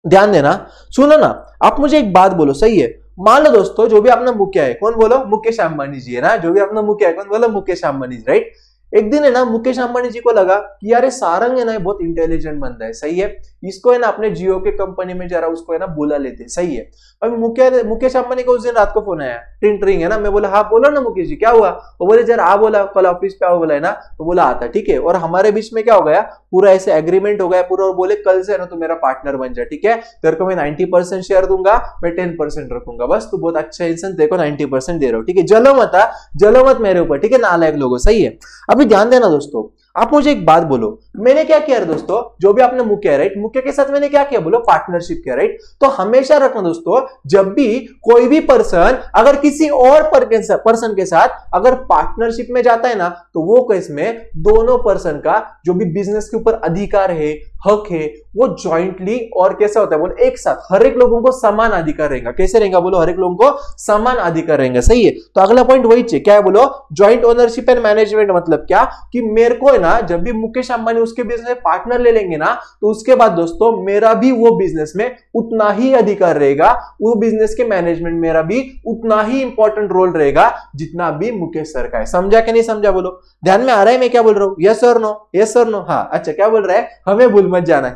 ध्यान देना, सुनो ना। आप मुझे एक बात बोलो, सही है, मान लो दोस्तों जो भी अपना मुखिया है, कौन बोलो? मुकेश अंबानी जी, है ना, जो भी अपना मुखिया है, कौन बोलो? मुकेश अंबानी जी, राइट। एक दिन है ना मुकेश अंबानी जी को लगा कि यार सारंग है ना बहुत इंटेलिजेंट बंदा है, सही है, इसको है ना अपने जियो के कंपनी में जरा उसको है ना बुला लेते, सही है। अभी मुकेश अंबानी को उस दिन रात को फोन आया, टिंटरिंग, है ना। मैं बोला, हाँ बोलो ना मुकेश जी, क्या हुआ? वो बोले, जरा आ, बोला कल ऑफिस पे आओ, बोला, है ना। तो बोला, आता, ठीक है। और हमारे बीच में क्या हो गया, पूरा ऐसे एग्रीमेंट हो गया पूरा, और बोले कल से ना तो मेरा पार्टनर बन जा, ठीक है, तेरे को मैं 90% शेयर दूंगा, मैं 10% रखूंगा, बस तू बहुत अच्छा इंसान, देखो 90% दे रहा हूँ, ठीक है, जलो मत मेरे ऊपर, ठीक है, नालायक लोगों, सही है। अभी ध्यान देना दोस्तों, आप मुझे एक बात बोलो, मैंने क्या किया दोस्तों, जो भी आपने मुखिया, राइट, मुखिया के साथ मैंने क्या किया बोलो? पार्टनरशिप किया, राइट। तो हमेशा रखना दोस्तों, जब भी कोई भी पर्सन अगर किसी और पर्सन के साथ अगर पार्टनरशिप में जाता है ना, तो वो केस में दोनों पर्सन का जो भी बिजनेस के ऊपर अधिकार है, हक है, वो ज्वाइंटली और कैसा होता है बोलो? एक साथ, हर एक लोगों को समान अधिकार रहेगा। कैसे रहेगा बोलो? हर एक लोगों को समान अधिकार रहेगा, सही है। तो अगला पॉइंट वही चाहिए, क्या है बोलो? Joint ownership and management. मतलब क्या कि मेरे को ना जब भी मुकेश अंबानी उसके बिजनेस में पार्टनर ले लेंगे ना, तो उसके बाद दोस्तों मेरा भी वो बिजनेस में उतना ही अधिकार रहेगा, वो बिजनेस के मैनेजमेंट मेरा भी उतना ही इंपॉर्टेंट रोल रहेगा जितना भी मुकेश सर का है। समझा कि नहीं समझा बोलो? ध्यान में आ रहा है मैं क्या बोल रहा हूँ? यस और नो, यस और नो। हाँ, अच्छा, क्या बोल रहा है? हमें भूल मत जाना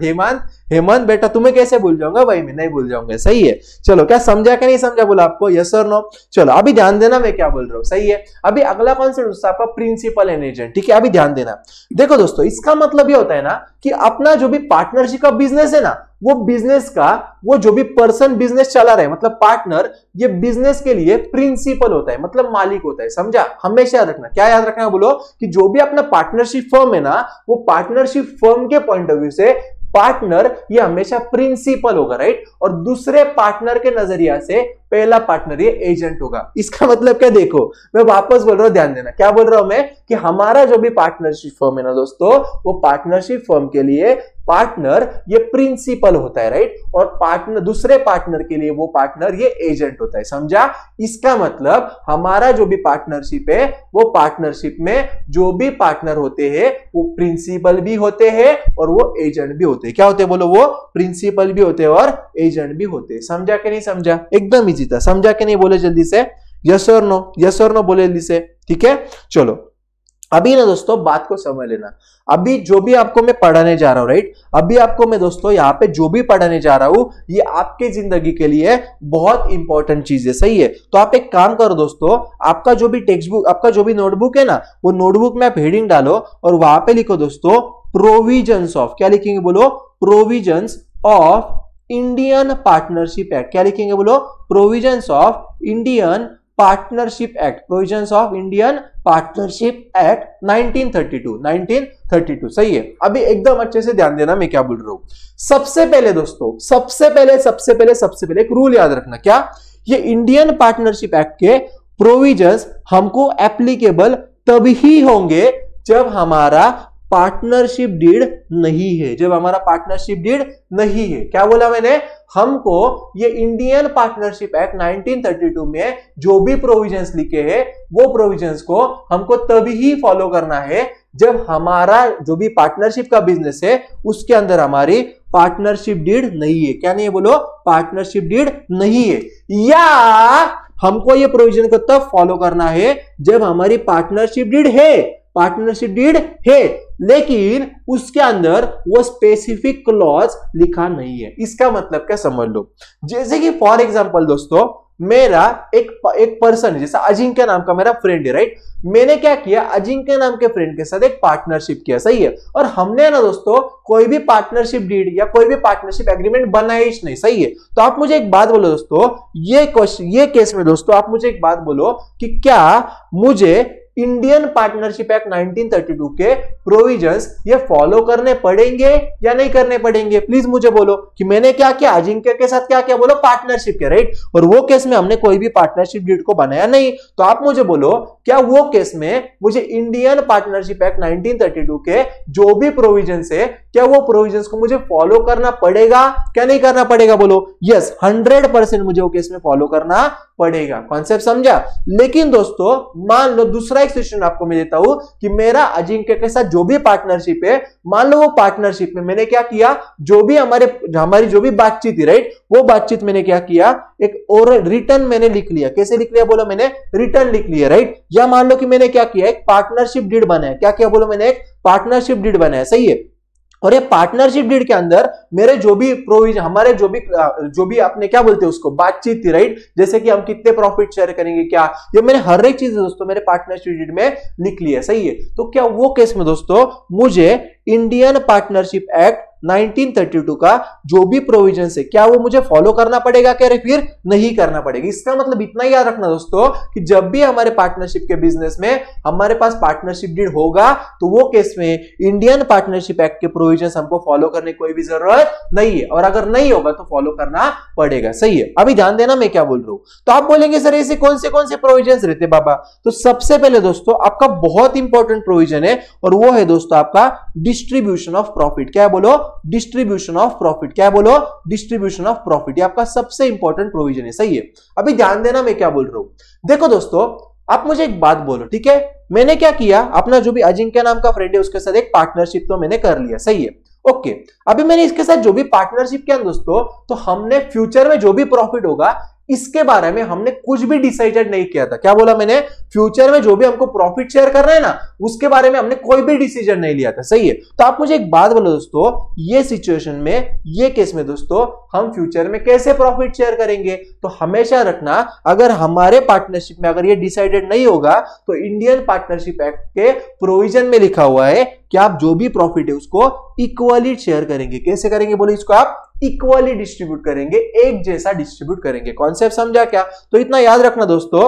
हेमंत बेटा, तुम्हें कैसे भूल जाऊंगा भाई, मैं नहीं भूल जाऊंगा, सही है। चलो, क्या समझा कि नहीं समझा बोला आपको? यस और नो। चलो, अभी ध्यान देना मैं क्या बोल रहा हूँ, सही है। अभी अगला कॉन्सेप्ट दोस्तों आपका प्रिंसिपल एंड एजेंट, ठीक है। अभी ध्यान देना, देखो दोस्तों, इसका मतलब ये होता है ना कि अपना जो भी पार्टनरशिप का बिजनेस है ना, वो बिजनेस का वो जो भी पर्सन बिजनेस चला रहा है, मतलब पार्टनर, ये बिजनेस के लिए प्रिंसिपल होता है, मतलब मालिक होता है, समझा। हमेशा याद रखना, क्या याद रखना बोलो? कि जो भी अपना पार्टनरशिप फर्म है ना, वो पार्टनरशिप फर्म के पॉइंट ऑफ व्यू से पार्टनर ये हमेशा प्रिंसिपल होगा, राइट, और दूसरे पार्टनर के नजरिया से पहला पार्टनर ये एजेंट होगा। इसका मतलब क्या, देखो मैं वापस बोल रहा हूं, ध्यान देना क्या बोल रहा हूं मैं, कि हमारा जो भी पार्टनरशिप फर्म है ना दोस्तों, वो पार्टनरशिप फर्म के लिए पार्टनर ये प्रिंसिपल होता है, राइट, और पार्टनर दूसरे पार्टनर के लिए वो पार्टनर ये एजेंट होता है, समझा। इसका मतलब हमारा जो भी पार्टनरशिप है, वो पार्टनरशिप में जो भी पार्टनर होते हैं वो प्रिंसिपल भी होते हैं और वो एजेंट भी होते हैं। क्या होते हैं बोलो, वो प्रिंसिपल भी होते हैं और एजेंट भी होते हैं। समझा कि नहीं समझा, एकदम इजी था, समझा कि नहीं बोले जल्दी से, यस और नो, यस और नो बोले जल्दी से, ठीक है। चलो अभी ना दोस्तों बात को समझ लेना, अभी जो भी आपको मैं पढ़ाने जा रहा हूं, राइट, अभी आपको मैं दोस्तों यहाँ पे जो भी पढ़ाने जा रहा हूँ ये आपके जिंदगी के लिए बहुत इंपॉर्टेंट चीज है, सही है। तो आप एक काम करो दोस्तों, आपका जो भी टेक्स्ट बुक, आपका जो भी नोटबुक है ना, वो नोटबुक में आप हेडिंग डालो और वहां पे लिखो दोस्तों प्रोविजंस ऑफ, क्या लिखेंगे बोलो, provisions of Indian partnership act, क्या लिखेंगे बोलो, provisions of Indian partnership act, provisions of Indian partnership act 1932, सही है। अभी एकदम अच्छे से ध्यान देना मैं क्या बोल रहा हूं। सबसे पहले दोस्तों, सबसे पहले एक रूल याद रखना, क्या, ये इंडियन पार्टनरशिप एक्ट के प्रोविजंस हमको एप्लीकेबल तभी होंगे जब हमारा पार्टनरशिप डीड नहीं है, जब हमारा पार्टनरशिप डीड नहीं है। क्या बोला मैंने, हमको ये इंडियन पार्टनरशिप एक्ट 1932 में जो भी प्रोविजंस लिखे हैं वो प्रोविजंस को हमको तभी ही फॉलो करना है जब हमारा जो भी पार्टनरशिप का बिजनेस है उसके अंदर हमारी पार्टनरशिप डीड नहीं है। क्या नहीं है बोलो, पार्टनरशिप डीड नहीं है, या हमको ये प्रोविजन को तब फॉलो करना है जब हमारी पार्टनरशिप डीड है, पार्टनरशिप डीड है लेकिन उसके अंदर वो स्पेसिफिक क्लॉज लिखा नहीं है। इसका मतलब क्या समझ लो, जैसे कि फॉर एग्जांपल दोस्तों, मेरा एक पर्सन है, जैसा अजिंक्य नाम का मेरा फ्रेंड है, राइट, मैंने क्या किया, अजिंक्य नाम के फ्रेंड के साथ एक पार्टनरशिप किया, सही है, और हमने ना दोस्तों कोई भी पार्टनरशिप डीड या कोई भी पार्टनरशिप एग्रीमेंट बनाया ही नहीं, सही है। तो आप मुझे एक बात बोलो दोस्तों, ये केस में दोस्तों आप मुझे एक बात बोलो कि क्या मुझे इंडियन पार्टनरशिप एक्ट 1932 के प्रोविजंस ये फॉलो करने पड़ेंगे या नहीं करने पड़ेंगे, प्लीज मुझे बोलो कि मैंने क्या किया, अजिंक्य के साथ क्या किया बोलो, पार्टनरशिप के, राइट, और वो केस में हमने कोई भी पार्टनरशिप डीड को बनाया नहीं। तो आप मुझे बोलो क्या वो केस में मुझे इंडियन पार्टनरशिप एक्ट 1932 के जो भी प्रोविजंस है, क्या वो प्रोविजंस को मुझे फॉलो करना पड़ेगा, क्या नहीं करना पड़ेगा बोलो। यस, 100% मुझे वो केस में फॉलो करना पड़ेगा, कॉन्सेप्ट समझा। लेकिन दोस्तों मान लो दूसरा एक सिचुएशन आपको मैं देता हूं कि मेरा अजिंक्य के साथ जो भी पार्टनरशिप है, मान लो वो पार्टनरशिप में मैंने क्या किया, जो भी हमारी जो भी बातचीत थी, राइट, वो बातचीत मैंने क्या किया, एक ओरल रिटर्न मैंने लिख लिया, कैसे लिख लिया बोलो, मैंने रिटर्न लिख लिया, राइट, या मान लो कि मैंने क्या किया, एक पार्टनरशिप डीड बनाया, क्या किया बोलो, मैंने एक पार्टनरशिप डीड बनाया, सही है, और ये पार्टनरशिप डीड के अंदर मेरे जो भी प्रोविजन, हमारे जो भी आपने क्या बोलते हैं उसको, बातचीत थी, राइट, जैसे कि हम कितने प्रॉफिट शेयर करेंगे, क्या, ये मैंने हर एक चीज दोस्तों मेरे पार्टनरशिप डीड में लिख ली है, सही है। तो क्या वो केस में दोस्तों मुझे इंडियन पार्टनरशिप एक्ट 1932 का जो भी प्रोविजन है, क्या वो मुझे फॉलो करना पड़ेगा, क्या फिर नहीं करना पड़ेगा। इसका मतलब इतना याद रखना दोस्तों कि जब भी हमारे पार्टनरशिप के बिजनेस में हमारे पास पार्टनरशिप डीड होगा तो वो केस में इंडियन पार्टनरशिप एक्ट के प्रोविजन हमको फॉलो करने की कोई भी जरूरत नहीं है, और अगर नहीं होगा तो फॉलो करना पड़ेगा, सही है। अभी ध्यान देना मैं क्या बोल रहा हूं। तो आप बोलेंगे सर ऐसे कौन से प्रोविजन रहते बाबा, तो सबसे पहले दोस्तों आपका बहुत इंपॉर्टेंट प्रोविजन है और वो है दोस्तों आपका डिस्ट्रीब्यूशन ऑफ प्रॉफिट, क्या बोलो, डिस्ट्रीब्यूशन ऑफ प्रॉफिट, क्या बोलो, डिस्ट्रीब्यूशन ऑफ प्रॉफिट, ये आपका सबसे इंपॉर्टेंट प्रोविजन है, सही है। अभी ध्यान देना मैं क्या बोल रहा हूं। देखो दोस्तों आप मुझे एक बात बोलो, ठीक है, मैंने क्या किया, अपना जो भी अजिंक्य नाम का फ्रेंड है उसके साथ एक पार्टनरशिप तो मैंने कर लिया, सही है, ओके। अभी मैंने इसके साथ जो भी पार्टनरशिप किया दोस्तों, तो हमने फ्यूचर में जो भी प्रॉफिट होगा इसके बारे में हमने कुछ भी डिसाइडेड नहीं किया था, क्या बोला मैंने, फ्यूचर में जो भी हमको प्रॉफिट शेयर करना है ना उसके बारे में हमने कोई भी डिसीजन नहीं लिया था, सही है। तो आप मुझे एक बात बोलो दोस्तों, ये सिचुएशन में, ये केस में दोस्तों हम फ्यूचर में कैसे प्रॉफिट शेयर करेंगे। तो हमेशा रखना, अगर हमारे पार्टनरशिप में अगर ये डिसाइडेड नहीं होगा तो इंडियन पार्टनरशिप एक्ट के प्रोविजन में लिखा हुआ है कि आप जो भी प्रॉफिट है उसको इक्वली शेयर करेंगे, कैसे करेंगे बोलो, इसको आप इक्वली डिस्ट्रीब्यूट करेंगे, एक जैसा डिस्ट्रीब्यूट करेंगे, कॉन्सेप्ट समझा क्या। तो इतना याद रखना दोस्तों,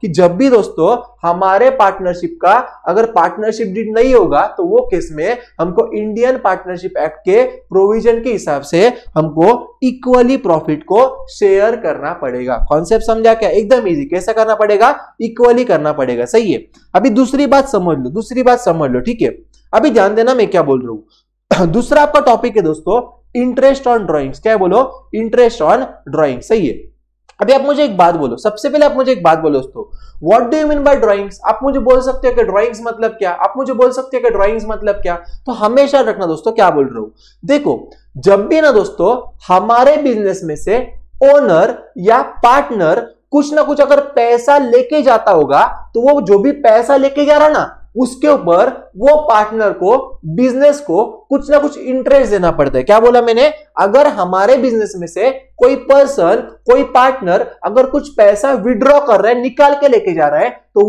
कि जब भी दोस्तों हमारे पार्टनरशिप का अगर पार्टनरशिप डीड नहीं होगा तो वो केस में हमको इंडियन पार्टनरशिप एक्ट के प्रोविजन के हिसाब से हमको इक्वली प्रॉफिट को शेयर करना पड़ेगा। कॉन्सेप्ट समझा क्या? एकदम इजी। कैसा करना पड़ेगा? इक्वली करना पड़ेगा। सही है। अभी दूसरी बात समझ लो, दूसरी बात समझ लो, ठीक है? अभी ध्यान देना मैं क्या बोल रहा हूं। दूसरा आपका टॉपिक है दोस्तों इंटरेस्ट ऑन ड्रॉइंग्स। क्या बोलो? Interest on drawing. सही है। अभी आप मुझे एक बात बोलो, सबसे पहले आप मुझे एक बात बोलो दोस्तों, what do you mean by drawings? आप मुझे बोल सकते हो कि ड्राइंग्स मतलब क्या? आप मुझे बोल सकते हो कि ड्राइंग्स मतलब क्या? तो हमेशा रखना दोस्तों क्या बोल रहा हूं, देखो जब भी ना दोस्तों हमारे बिजनेस में से ओनर या पार्टनर कुछ ना कुछ अगर पैसा लेके जाता होगा तो वो जो भी पैसा लेके जा रहा ना उसके ऊपर वो पार्टनर को, बिजनेस को कुछ ना कुछ इंटरेस्ट देना पड़ता है। क्या बोला मैंने? अगर हमारे बिजनेस में से कोई पर्सन, कोई पार्टनर अगर कुछ पैसा विड्रॉ कर रहा है, निकाल के लेके जा रहा है, तो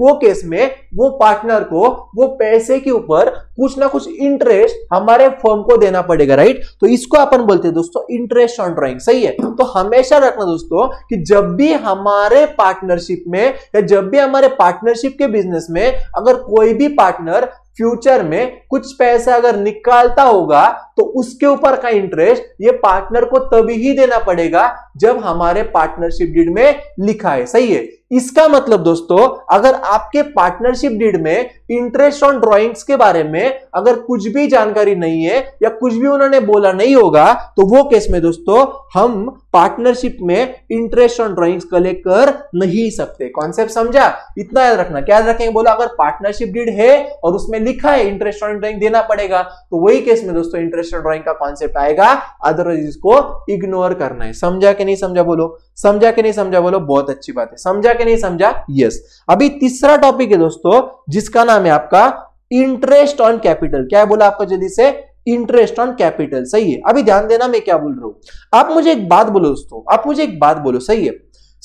वो केस में वो पार्टनर को वो पैसे के ऊपर कुछ ना कुछ इंटरेस्ट हमारे फर्म को देना पड़ेगा, राइट? तो इसको अपन बोलते हैं दोस्तों इंटरेस्ट ऑन ड्रॉइंग। सही है। तो हमेशा रखना दोस्तों कि जब भी हमारे पार्टनरशिप में या जब भी हमारे पार्टनरशिप के बिजनेस में अगर कोई भी पार्टनर फ्यूचर में कुछ पैसा अगर निकालता होगा तो उसके ऊपर का इंटरेस्ट ये पार्टनर को तभी ही देना पड़ेगा जब हमारे पार्टनरशिप डीड में लिखा है। सही है। इसका मतलब दोस्तों अगर आपके पार्टनरशिप डीड में इंटरेस्ट ऑन ड्राइंग्स के बारे में अगर कुछ भी जानकारी नहीं है या कुछ भी उन्होंने बोला नहीं होगा तो वो केस में दोस्तों हम पार्टनरशिप में इंटरेस्ट ऑन ड्राइंग्स कलेक्ट कर नहीं सकते। कॉन्सेप्ट समझा? इतना याद रखना। क्या याद रखेंगे? बोला अगर पार्टनरशिप डीड है और उसमें लिखा है इंटरेस्ट ऑन ड्राइंग देना पड़ेगा तो वही केस में दोस्तों इंटरेस्ट ऑन ड्राइंग का कॉन्सेप्ट आएगा, अदरवाइज इसको इग्नोर करना है। समझा कि नहीं समझा बोलो? समझा कि नहीं समझा बोलो? बहुत अच्छी बात है। समझा कि नहीं समझा? यस। अभी तीसरा टॉपिक है दोस्तों जिसका नाम है आपका इंटरेस्ट ऑन कैपिटल। क्या है बोला आपका? जल्दी से इंटरेस्ट ऑन कैपिटल। सही है। अभी ध्यान देना मैं क्या बोल रहा हूं। आप मुझे एक बात बोलो दोस्तों, आप मुझे एक बात बोलो। सही है।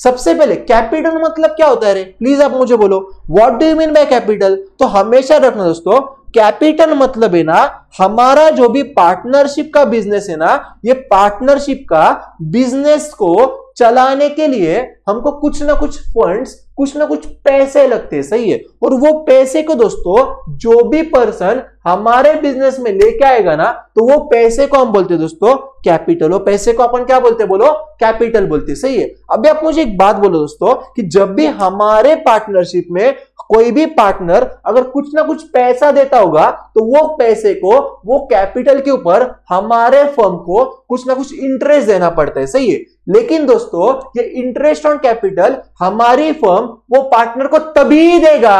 सबसे पहले कैपिटल मतलब क्या होता है रे? प्लीज आप मुझे बोलो, what do you mean by capital? तो हमेशा रखना दोस्तों कैपिटल मतलब है ना हमारा जो भी पार्टनरशिप का बिजनेस है ना, ये पार्टनरशिप का बिजनेस को चलाने के लिए हमको कुछ ना कुछ फंड्स, कुछ ना कुछ पैसे लगते हैं। सही है। और वो पैसे को दोस्तों जो भी पर्सन हमारे बिजनेस में लेके आएगा ना तो वो पैसे को हम बोलते हैं दोस्तों कैपिटल। और पैसे को अपन क्या बोलते हैं? बोलो कैपिटल बोलते हैं। सही है। अभी आप मुझे एक बात बोलो दोस्तों कि जब भी हमारे पार्टनरशिप में कोई भी पार्टनर अगर कुछ ना कुछ पैसा देता होगा तो वो पैसे को, वो कैपिटल के ऊपर हमारे फर्म को कुछ ना कुछ इंटरेस्ट देना पड़ता है। सही है। लेकिन दोस्तों ये इंटरेस्ट ऑन कैपिटल हमारी फर्म वो पार्टनर को तभी देगा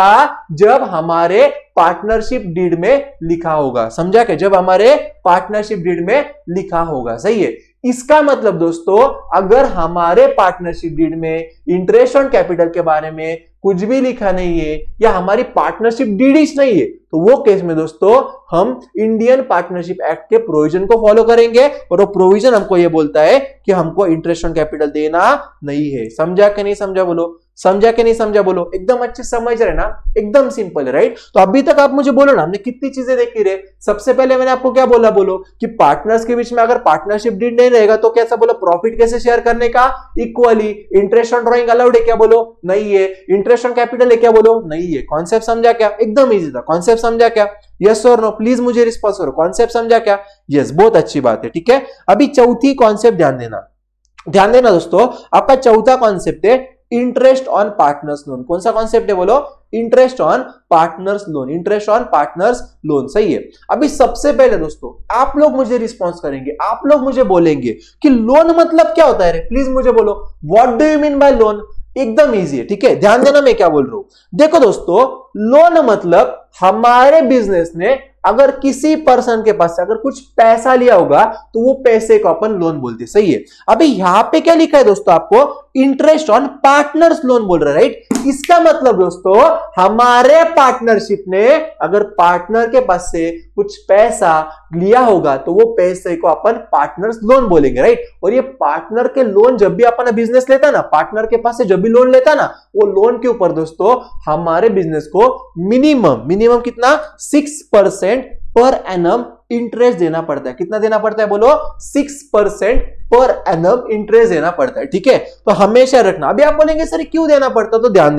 जब हमारे पार्टनरशिप डीड में लिखा होगा। समझा क्या? जब हमारे पार्टनरशिप डीड में लिखा होगा। सही है। इसका मतलब दोस्तों अगर हमारे पार्टनरशिप डीड में इंटरेस्ट ऑन कैपिटल के बारे में कुछ भी लिखा नहीं है या हमारी पार्टनरशिप डीड ही नहीं है तो वो केस में दोस्तों हम इंडियन पार्टनरशिप एक्ट के प्रोविजन को फॉलो करेंगे और वो प्रोविजन हमको ये बोलता है कि हमको इंटरेस्ट ऑन कैपिटल देना नहीं है। समझा कि नहीं समझा बोलो? समझा कि नहीं समझा बोलो? एकदम अच्छे समझ रहे ना? एकदम सिंपल है, राइट? तो अभी तक आप मुझे बोलो ना हमने कितनी चीजें देखी रहे। सबसे पहले मैंने आपको क्या बोला? बोलो कि पार्टनर्स के बीच में अगर पार्टनरशिप डीड नहीं रहेगा तो कैसा बोलो? प्रॉफिट कैसे शेयर करने का? Equally. Interest on drawing allowed है क्या? बोलो नहीं है। इंटरेस्ट ऑन कैपिटल है क्या? बोलो नहीं है। कॉन्सेप्ट समझा क्या? एकदम इजी था। कॉन्सेप्ट समझा क्या? यस और नो, प्लीज मुझे रिस्पॉन्स करो। कॉन्सेप्ट समझा क्या? यस, बहुत अच्छी बात है। ठीक है। अभी चौथी कॉन्सेप्ट ध्यान देना, ध्यान देना दोस्तों। आपका चौथा कॉन्सेप्ट है इंटरेस्ट ऑन पार्टनर्स लोन। कौन सा कॉन्सेप्ट है? बोलो interest on partners loan. Interest on partners loan. सही है। अभी सबसे पहले दोस्तों आप लोग मुझे रिस्पॉन्स करेंगे, आप लोग मुझे बोलेंगे कि लोन मतलब क्या होता है रे? प्लीज मुझे बोलो, what do you mean by loan? एकदम इजी है। ठीक है। ध्यान देना मैं क्या बोल रहा हूं। देखो दोस्तों लोन मतलब हमारे बिजनेस ने अगर किसी पर्सन के पास अगर कुछ पैसा लिया होगा तो वो पैसे को अपन लोन बोलते हैं। सही है। अभी यहां पे क्या लिखा है दोस्तों? आपको इंटरेस्ट ऑन पार्टनर्स लोन बोल रहा है, राइट? इसका मतलब दोस्तों हमारे पार्टनरशिप ने अगर पार्टनर के पास से कुछ पैसा लिया होगा तो वो पैसे को अपन पार्टनर्स लोन बोलेंगे, राइट? और ये पार्टनर के लोन जब भी अपना बिजनेस लेता ना, पार्टनर के पास से जब भी लोन लेता ना, वो लोन के ऊपर दोस्तों हमारे बिजनेस को मिनिमम कितना 6% पर एनम इंटरेस्ट देना पड़ता है। कितना देना पड़ता है बोलो? 6% पर एनम इंटरेस्ट देना पड़ता है। ठीक है, तो हमेशा रखना। अभी आप बोलेंगे सर क्यों देना पड़ता है, तो ध्यान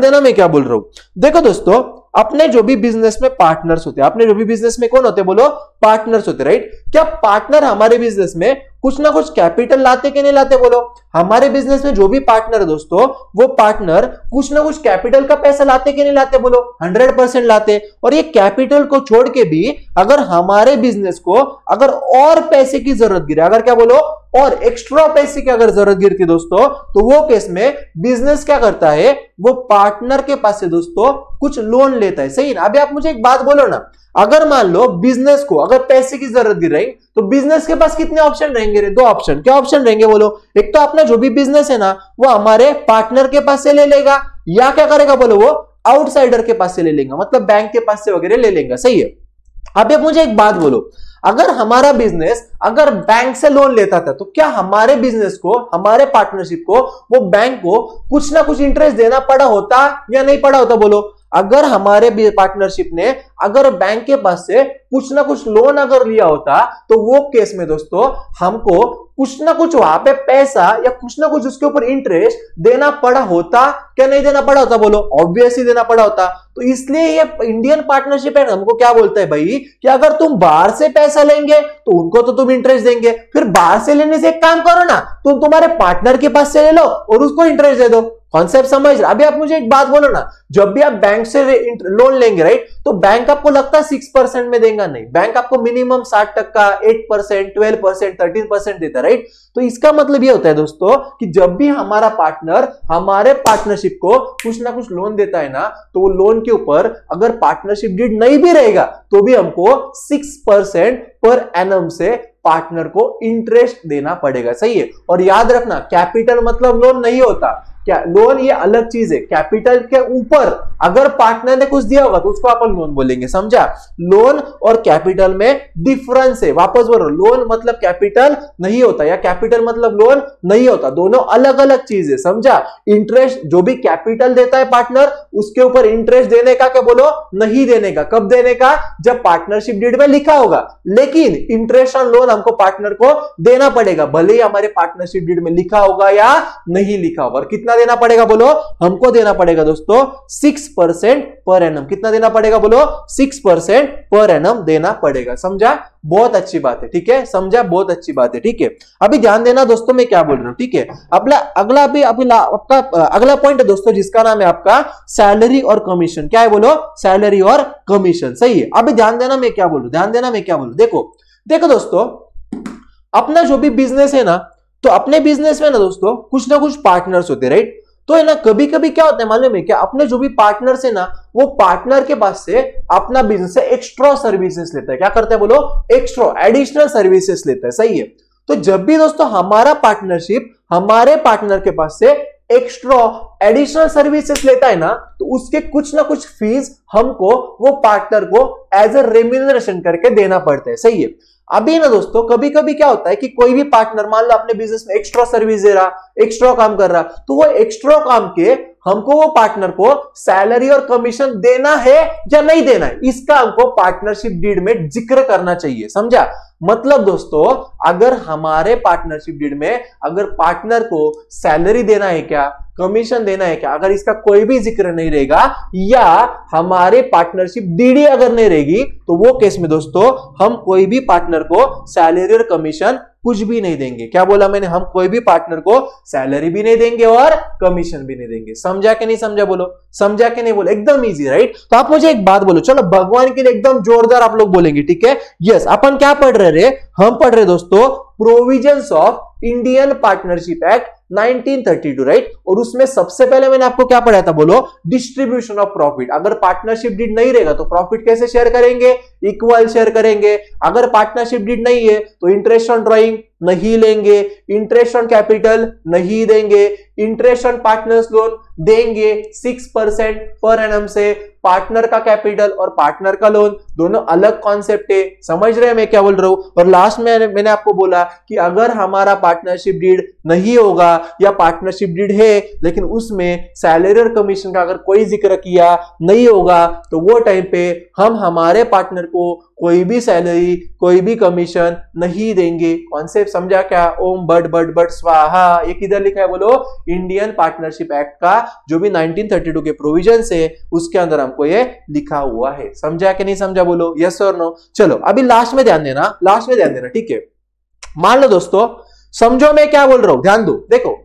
देना मैं क्या बोल रहा हूं। देखो दोस्तों, अपने जो भी बिजनेस में पार्टनर्स होते हैं, अपने जो भी बिजनेस में कौन होते हैं बोलो? पार्टनर्स होते, राइट। क्या पार्टनर हमारे बिजनेस में कुछ ना कुछ कैपिटल लाते कि नहीं लाते बोलो? हमारे बिजनेस में जो भी पार्टनर है दोस्तों, वो पार्टनर कुछ ना कुछ कैपिटल का पैसा लाते कि नहीं लाते बोलो? 100% लाते। और ये कैपिटल को छोड़ के भी अगर हमारे बिजनेस को अगर और पैसे की जरूरत गिरे, अगर क्या बोलो, और एक्स्ट्रा पैसे की अगर जरूरत गिरती दोस्तों, तो वो केस में बिजनेस क्या करता है, वो पार्टनर के पास से दोस्तों कुछ लोन लेता है, सही ना। अभी आप मुझे एक बात बोलो ना, अगर मान लो बिजनेस को अगर पैसे की जरूरत गिर रही, तो बिजनेस के पास कितने ऑप्शन रहेंगे? दो ऑप्शन। क्या ऑप्शन रहेंगे बोलो? एक तो अपना जो भी बिजनेस है ना, वो हमारे पार्टनर के पास से ले लेगा, या क्या करेगा बोलो, वो आउटसाइडर के पास से ले लेगा, मतलब बैंक के पास से वगैरह ले लेगा, सही है। अब आप मुझे एक बात बोलो, अगर हमारा बिजनेस अगर बैंक से लोन लेता था, तो क्या हमारे बिजनेस को, हमारे पार्टनरशिप को, वो बैंक को कुछ ना कुछ इंटरेस्ट देना पड़ा होता या नहीं पड़ा होता बोलो? अगर हमारे पार्टनरशिप ने अगर बैंक के पास से कुछ ना कुछ लोन अगर लिया होता, तो वो केस में दोस्तों हमको कुछ ना कुछ वहां पे पैसा या कुछ ना कुछ उसके ऊपर इंटरेस्ट देना पड़ा होता, क्या नहीं देना पड़ा होता बोलो? ऑब्वियसली देना पड़ा होता। तो इसलिए ये इंडियन पार्टनरशिप एक्ट हमको क्या बोलता है भाई, कि अगर तुम बाहर से पैसा लेंगे तो उनको तो तुम इंटरेस्ट देंगे, फिर बाहर से लेने से एक काम करो ना, तुम तुम्हारे पार्टनर के पास से ले लो और उसको इंटरेस्ट दे दो। कॉन्सेप्ट समझ रहे? अभी आप मुझे एक बात बोलो ना, जब भी आप बैंक से लोन लेंगे, राइट, तो बैंक आपको लगता है 6% में देगा? नहीं, बैंक आपको मिनिमम 60%, 8%, 12%, 13% देता है, राइट। तो इसका मतलब ये होता है दोस्तों कि जब भी हमारा पार्टनर हमारे पार्टनरशिप को कुछ ना कुछ लोन देता है ना, तो वो लोन के ऊपर अगर पार्टनरशिप डीड नहीं भी रहेगा, तो भी हमको 6% पर एनम से पार्टनर को इंटरेस्ट देना पड़ेगा, सही है। और याद रखना, कैपिटल मतलब लोन नहीं होता, क्या लोन ये अलग चीज है। कैपिटल के ऊपर अगर पार्टनर ने कुछ दिया होगा, तो उसको अपन लोन बोलेंगे, समझा। लोन और कैपिटल में डिफरेंस है, वापस बोल रहा हूं, लोन मतलब कैपिटल नहीं होता या कैपिटल मतलब लोन नहीं होता, दोनों अलग अलग चीज है, समझा। इंटरेस्ट जो भी कैपिटल देता है पार्टनर, उसके ऊपर इंटरेस्ट देने का क्या बोलो, नहीं देने का। कब देने का? जब पार्टनरशिप डीड में लिखा होगा। लेकिन इंटरेस्ट ऑन लोन हमको पार्टनर को देना पड़ेगा, भले ही हमारे पार्टनरशिप डीड में लिखा होगा या नहीं लिखा होगा। कितना देना पड़ेगा बोलो? हमको देना पड़ेगा दोस्तों 6% पर एनम। कितना देना पड़ेगा बोलो? 6% पर एनम देना पड़ेगा, समझा। बहुत अच्छी बात है, ठीक है, समझा, बहुत अच्छी बात है, ठीक है। अभी ध्यान देना दोस्तों मैं क्या बोल रहा हूं, ठीक है। अगला पॉइंट है दोस्तों, जिसका नाम है आपका सैलरी और कमीशन। क्या है बोलो? सैलरी और कमीशन, सही है। अभी ध्यान देना मैं क्या बोल रहा हूं, देखो दोस्तों, अपना जो भी बिजनेस है ना, तो अपने बिजनेस में ना दोस्तों कुछ ना कुछ पार्टनर्स होते हैं, राइट। तो है ना, कभी कभी क्या होता है मालूम है क्या, अपने जो भी पार्टनर्स है ना, वो पार्टनर के पास से अपना बिजनेस से एक्स्ट्रा सर्विसेज लेता है। क्या करता है बोलो? एक्स्ट्रा, एडिशनल सर्विसेज लेता है, सही है। तो जब भी दोस्तों हमारा पार्टनरशिप हमारे पार्टनर के पास से एक्स्ट्रा एडिशनल सर्विसेज लेता है ना, तो उसके कुछ ना कुछ फीस हमको वो पार्टनर को एज अ रेम्यूनरेशन करके देना पड़ता है, सही है। अभी ना दोस्तों, कभी कभी क्या होता है कि कोई भी पार्टनर मान लो अपने बिजनेस में एक्स्ट्रा सर्विस दे रहा, एक्स्ट्रा काम कर रहा, तो वो एक्स्ट्रा काम के हमको वो पार्टनर को सैलरी और कमीशन देना है या नहीं देना है, इसका हमको पार्टनरशिप डीड में जिक्र करना चाहिए, समझा। मतलब दोस्तों, अगर हमारे पार्टनरशिप डीड में अगर पार्टनर को सैलरी देना है क्या, कमीशन देना है क्या, अगर इसका कोई भी जिक्र नहीं रहेगा या हमारे पार्टनरशिप डीडी अगर नहीं रहेगी, तो वो केस में दोस्तों हम कोई भी पार्टनर को सैलरी और कमीशन कुछ भी नहीं देंगे। क्या बोला मैंने? हम कोई भी पार्टनर को सैलरी भी नहीं देंगे और कमीशन भी नहीं देंगे, समझा कि नहीं समझा बोलो? समझा कि नहीं बोलो? एकदम इजी, राइट। तो आप मुझे एक बात बोलो, चलो भगवान के लिए एकदम जोरदार आप लोग बोलेंगे, ठीक है। यस, अपन क्या पढ़ रहे? हम पढ़ रहे दोस्तों provisions of Indian partnership act 1932, right. और उसमें सबसे पहले मैंने आपको क्या पढ़ाया था बोलो? Distribution of profit. अगर पार्टनरशिप डीड नहीं रहेगा, तो प्रॉफिट कैसे शेयर करेंगे? इक्वल शेयर करेंगे। अगर पार्टनरशिप डीड नहीं है, तो इंटरेस्ट ऑन ड्रॉइंग नहीं लेंगे, इंटरेस्ट ऑन कैपिटल नहीं देंगे, इंटरेस्ट ऑन पार्टनर्स लोन देंगे 6% पर एनम से। पार्टनर का कैपिटल और पार्टनर का लोन दोनों अलग कॉन्सेप्ट है, समझ रहे हैं मैं क्या बोल रहा हूं। और लास्ट में मैंने आपको बोला कि अगर हमारा पार्टनरशिप डीड नहीं होगा या पार्टनरशिप डीड है लेकिन उसमें सैलरी और कमीशन का अगर कोई जिक्र किया नहीं होगा, तो वो टाइम पे हम हमारे पार्टनर को कोई भी सैलरी, कोई भी कमीशन नहीं देंगे। कॉन्सेप्ट समझा क्या? ओम बट बट बट स्वाहा। ये किधर लिखा है बोलो? इंडियन पार्टनरशिप एक्ट का जो भी 1932 के प्रोविजन है उसके अंदर हमको ये लिखा हुआ है। समझा कि नहीं समझा बोलो? यस और नो। चलो अभी लास्ट में ध्यान देना, लास्ट में ध्यान देना, ठीक है। मान लो दोस्तों, समझो मैं क्या बोल रहा हूं, ध्यान दो। देखो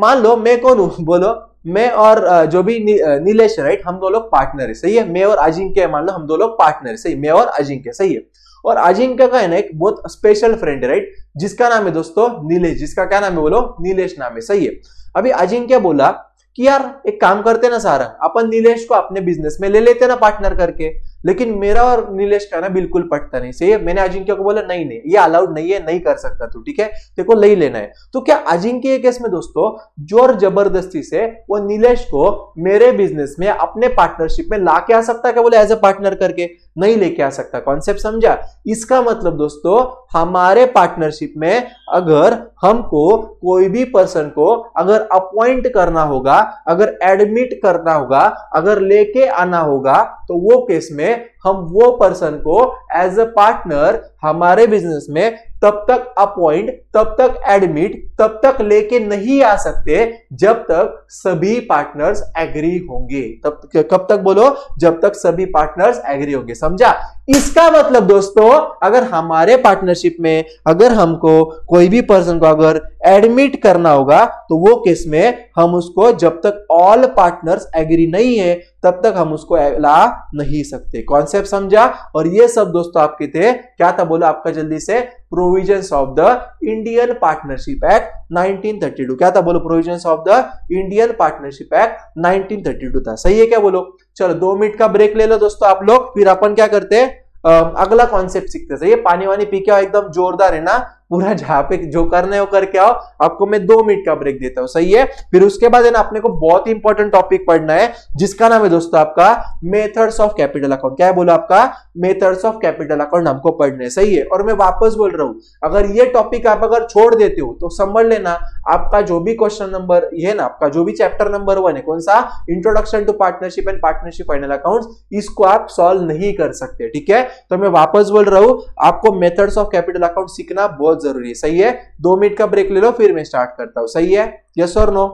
मान लो मैं कौन हूं बोलो, मैं और जो भी नीलेश, राइट, हम दो लोग पार्टनर है, सही है। मैं और अजिंक्य, मान लो हम दो लोग पार्टनर है, सही, मैं और अजिंक्य, सही है। और अजिंक्य का है ना एक बहुत स्पेशल फ्रेंड है, राइट, जिसका नाम है दोस्तों नीलेश, जिसका क्या नाम है बोलो? नीलेश नाम है, सही है। अभी अजिंक्य बोला कि यार एक काम करते ना सारंग, अपन नीलेश को अपने बिजनेस में ले लेते ना पार्टनर करके, लेकिन मेरा और नीलेश का ना बिल्कुल पटता नहीं, सही है। मैंने अजिंक्य को बोला नहीं नहीं ये अलाउड नहीं है, नहीं कर सकता तू, ठीक है, तेरे को ले लेना है। तो क्या अजिंक्य के केस में दोस्तों जोर जबरदस्ती से वो नीलेश को मेरे बिजनेस में अपने पार्टनरशिप में ला के आ सकता है क्या बोले, एज ए पार्टनर करके? नहीं लेके आ सकता। कॉन्सेप्ट समझा? इसका मतलब दोस्तों हमारे पार्टनरशिप में अगर हमको कोई भी पर्सन को अगर अपॉइंट करना होगा, अगर एडमिट करना होगा, अगर लेके आना होगा, तो वो केस में हम वो पर्सन को एज अ पार्टनर हमारे बिजनेस में तब तक अपॉइंट, तब तक एडमिट, तब तक लेके नहीं आ सकते जब तक सभी पार्टनर्स एग्री होंगे। तब कब तक बोलो? जब तक सभी पार्टनर्स एग्री होंगे। समझा? इसका मतलब दोस्तों अगर हमारे पार्टनरशिप में अगर हमको कोई भी पर्सन को अगर एडमिट करना होगा तो वो केस में हम उसको जब तक ऑल पार्टनर्स एग्री नहीं है तब तक हम उसको ला नहीं सकते। कॉन्सेप्ट समझा? और ये सब दोस्तों आपके थे क्या था बोलो आपका जल्दी से, provisions of the Indian partnership act 1932। क्या था बोलो? Provisions of the Indian partnership act 1932 था, सही है क्या बोलो? चलो 2 मिनट का ब्रेक ले लो दोस्तों आप लोग, फिर अपन क्या करते हैं अगला कॉन्सेप्ट सीखते हैं, सही है। पानी वानी पी के आओ एकदम जोरदार, है ना, पूरा जहां पे जो करने हो करके आओ। आपको मैं 2 मिनट का ब्रेक देता हूं, सही है। फिर उसके बाद है ना अपने को बहुत इंपॉर्टेंट टॉपिक पढ़ना है जिसका नाम है दोस्तों आपका मेथड्स ऑफ कैपिटल अकाउंट। क्या है बोलो? आपका मेथड्स ऑफ कैपिटल अकाउंट हमको पढ़ने, सही है। और मैं वापस बोल रहा हूं अगर ये टॉपिक आप अगर छोड़ देते हो तो समझ लेना आपका जो भी क्वेश्चन नंबर है ना, आपका जो भी चैप्टर नंबर 1 है कौन सा, introduction to partnership and partnership final account, इसको आप सॉल्व नहीं कर सकते, ठीक है। तो मैं वापस बोल रहा हूं आपको मेथड्स ऑफ कैपिटल अकाउंट सीखना बहुत जरूरी है, सही है। 2 मिनट का ब्रेक ले लो फिर मैं स्टार्ट करता हूं, सही है। यस और नो?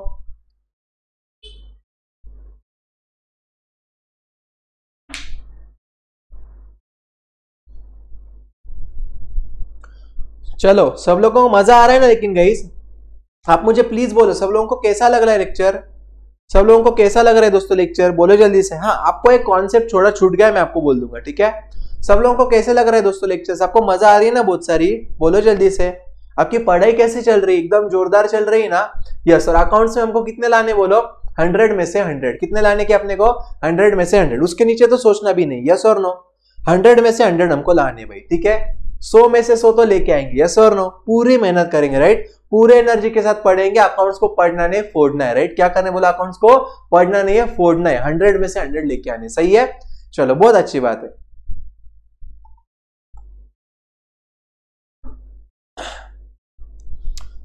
चलो सब लोगों को मजा आ रहा है ना? लेकिन गाइस आप मुझे प्लीज बोलो सब लोगों को कैसा लग रहा है लेक्चर, सब लोगों को कैसा लग रहा है दोस्तों लेक्चर, बोलो जल्दी से। हाँ आपको एक कॉन्सेप्ट छोड़ा छूट गया मैं आपको बोल दूंगा, ठीक है। सब लोगों को कैसे लग रहा है दोस्तों लेक्चर्स, आपको मजा आ रही है ना बहुत सारी, बोलो जल्दी से। आपकी पढ़ाई कैसे चल रही, एकदम जोरदार चल रही है ना? यस। और अकाउंट्स में हमको कितने लाने बोलो? 100 में से 100। कितने लाने के अपने को? 100 में से 100, उसके नीचे तो सोचना भी नहीं। यस और नो? 100 में से 100 हमको लाने भाई, ठीक है। 100 में से 100 तो लेके आएंगे। यस और नो? पूरी मेहनत करेंगे, राइट, पूरे एनर्जी के साथ पढ़ेंगे। अकाउंट्स को पढ़ना नहीं फोड़ना है, राइट। क्या करने बोला? अकाउंट्स को पढ़ना नहीं है फोड़ना है, 100 में से 100 लेके आने, सही है। चलो बहुत अच्छी बात है।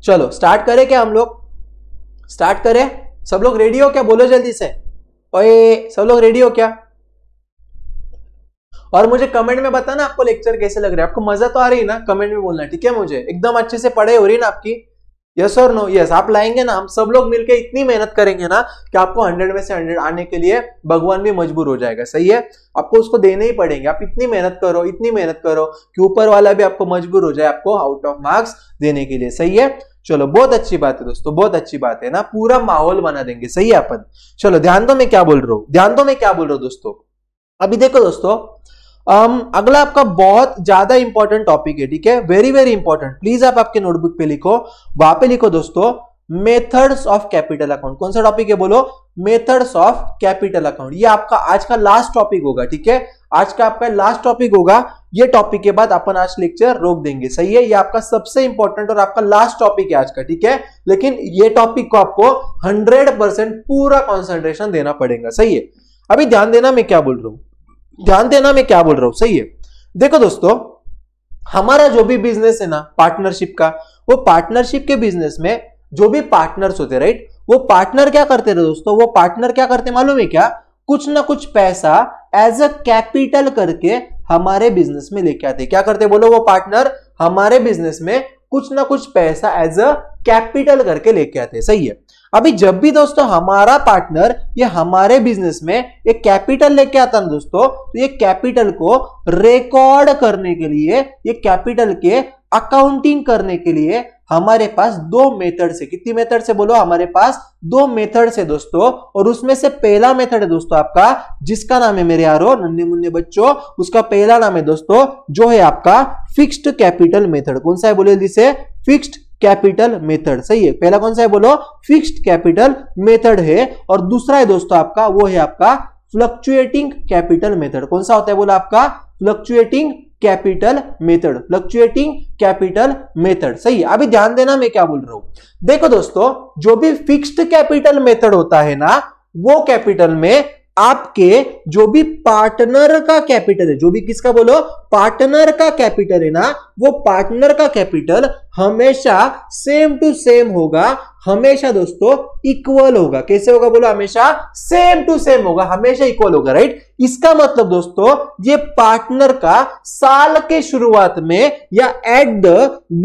चलो स्टार्ट करें क्या हम लोग, स्टार्ट करें? सब लोग रेडी हो क्या, बोलो जल्दी से। ओए सब लोग रेडी हो क्या? और मुझे कमेंट में बताना आपको लेक्चर कैसे लग रहा है, आपको मजा तो आ रही है ना, कमेंट में बोलना, ठीक है। मुझे एकदम अच्छे से पढ़ाई हो रही है ना आपकी? यस और नो? यस। आप लाएंगे ना, हम सब लोग मिलकर इतनी मेहनत करेंगे ना कि आपको 100 में से 100 आने के लिए भगवान भी मजबूर हो जाएगा, सही है। आपको उसको देने ही पड़ेंगे। आप इतनी मेहनत करो, इतनी मेहनत करो कि ऊपर वाला भी आपको मजबूर हो जाए आपको आउट ऑफ मार्क्स देने के लिए, सही है। चलो बहुत अच्छी बात है दोस्तों, बहुत अच्छी बात है ना, पूरा माहौल बना देंगे, सही है अपन। चलो ध्यान दो मैं क्या बोल रहा हूँ, ध्यान दो मैं क्या बोल रहा हूँ दोस्तों। अभी देखो दोस्तों अगला आपका बहुत ज्यादा इंपॉर्टेंट टॉपिक है, ठीक है, वेरी वेरी इंपॉर्टेंट। प्लीज आप आपके नोटबुक पे लिखो, वहां पे लिखो दोस्तों मेथड्स ऑफ कैपिटल अकाउंट। कौन सा टॉपिक है बोलो? Methods of capital account. ये आपका आज का लास्ट टॉपिक होगा, ठीक है, आज का आपका लास्ट टॉपिक होगा। ये टॉपिक के बाद अपन आज लेक्चर रोक देंगे, सही है। ये आपका सबसे इंपॉर्टेंट और आपका लास्ट टॉपिक है आज का, ठीक है। लेकिन ये टॉपिक को आपको 100% पूरा कॉन्सेंट्रेशन देना पड़ेगा, सही है। अभी ध्यान देना मैं क्या बोल रहा हूँ, ध्यान देना मैं क्या बोल रहा हूं, सही है। देखो दोस्तों हमारा जो भी बिजनेस है ना पार्टनरशिप का, वो पार्टनरशिप के बिजनेस में जो भी पार्टनर्स होते, राइट, वो पार्टनर क्या करते रहे दोस्तों, वो पार्टनर क्या करते मालूम है क्या? कुछ ना कुछ पैसा एज अ कैपिटल करके हमारे बिजनेस में लेके आते। क्या करते बोलो, वो पार्टनर हमारे बिजनेस में कुछ ना कुछ पैसा एज अ कैपिटल करके लेके आते। सही है। अभी जब भी दोस्तों हमारा पार्टनर ये हमारे बिजनेस में एक कैपिटल लेके आता है दोस्तों, तो ये कैपिटल को रिकॉर्ड करने के लिए, ये कैपिटल के अकाउंटिंग करने के लिए हमारे पास दो मेथड से, कितनी मेथड से बोलो, हमारे पास दो मेथड से दोस्तों। और उसमें से पहला मेथड है दोस्तों आपका, जिसका नाम है मेरे यारो नन्हे मुन्ने बच्चों, उसका पहला नाम है दोस्तों जो है आपका फिक्स्ड कैपिटल मेथड। कौन सा है बोले, जिसे फिक्स्ड कैपिटल मेथड। सही है। पहला कौन सा है बोलो, फिक्स्ड कैपिटल मेथड है। और दूसरा है दोस्तों आपका, वो है आपका फ्लक्चुएटिंग कैपिटल मेथड। कौन सा होता है बोला आपका, fluctuating capital method, fluctuating capital method. सही है। अभी ध्यान देना मैं क्या बोल रहा हूं। देखो दोस्तों, जो भी फिक्स्ड कैपिटल मेथड होता है ना, वो कैपिटल में आपके जो भी पार्टनर का कैपिटल है, जो भी किसका बोलो, पार्टनर का कैपिटल है ना, वो पार्टनर का कैपिटल हमेशा सेम टू सेम होगा, हमेशा दोस्तों इक्वल होगा। कैसे होगा बोलो, हमेशा सेम टू सेम होगा, हमेशा इक्वल होगा। राइट। इसका मतलब दोस्तों ये पार्टनर का साल के शुरुआत में या at the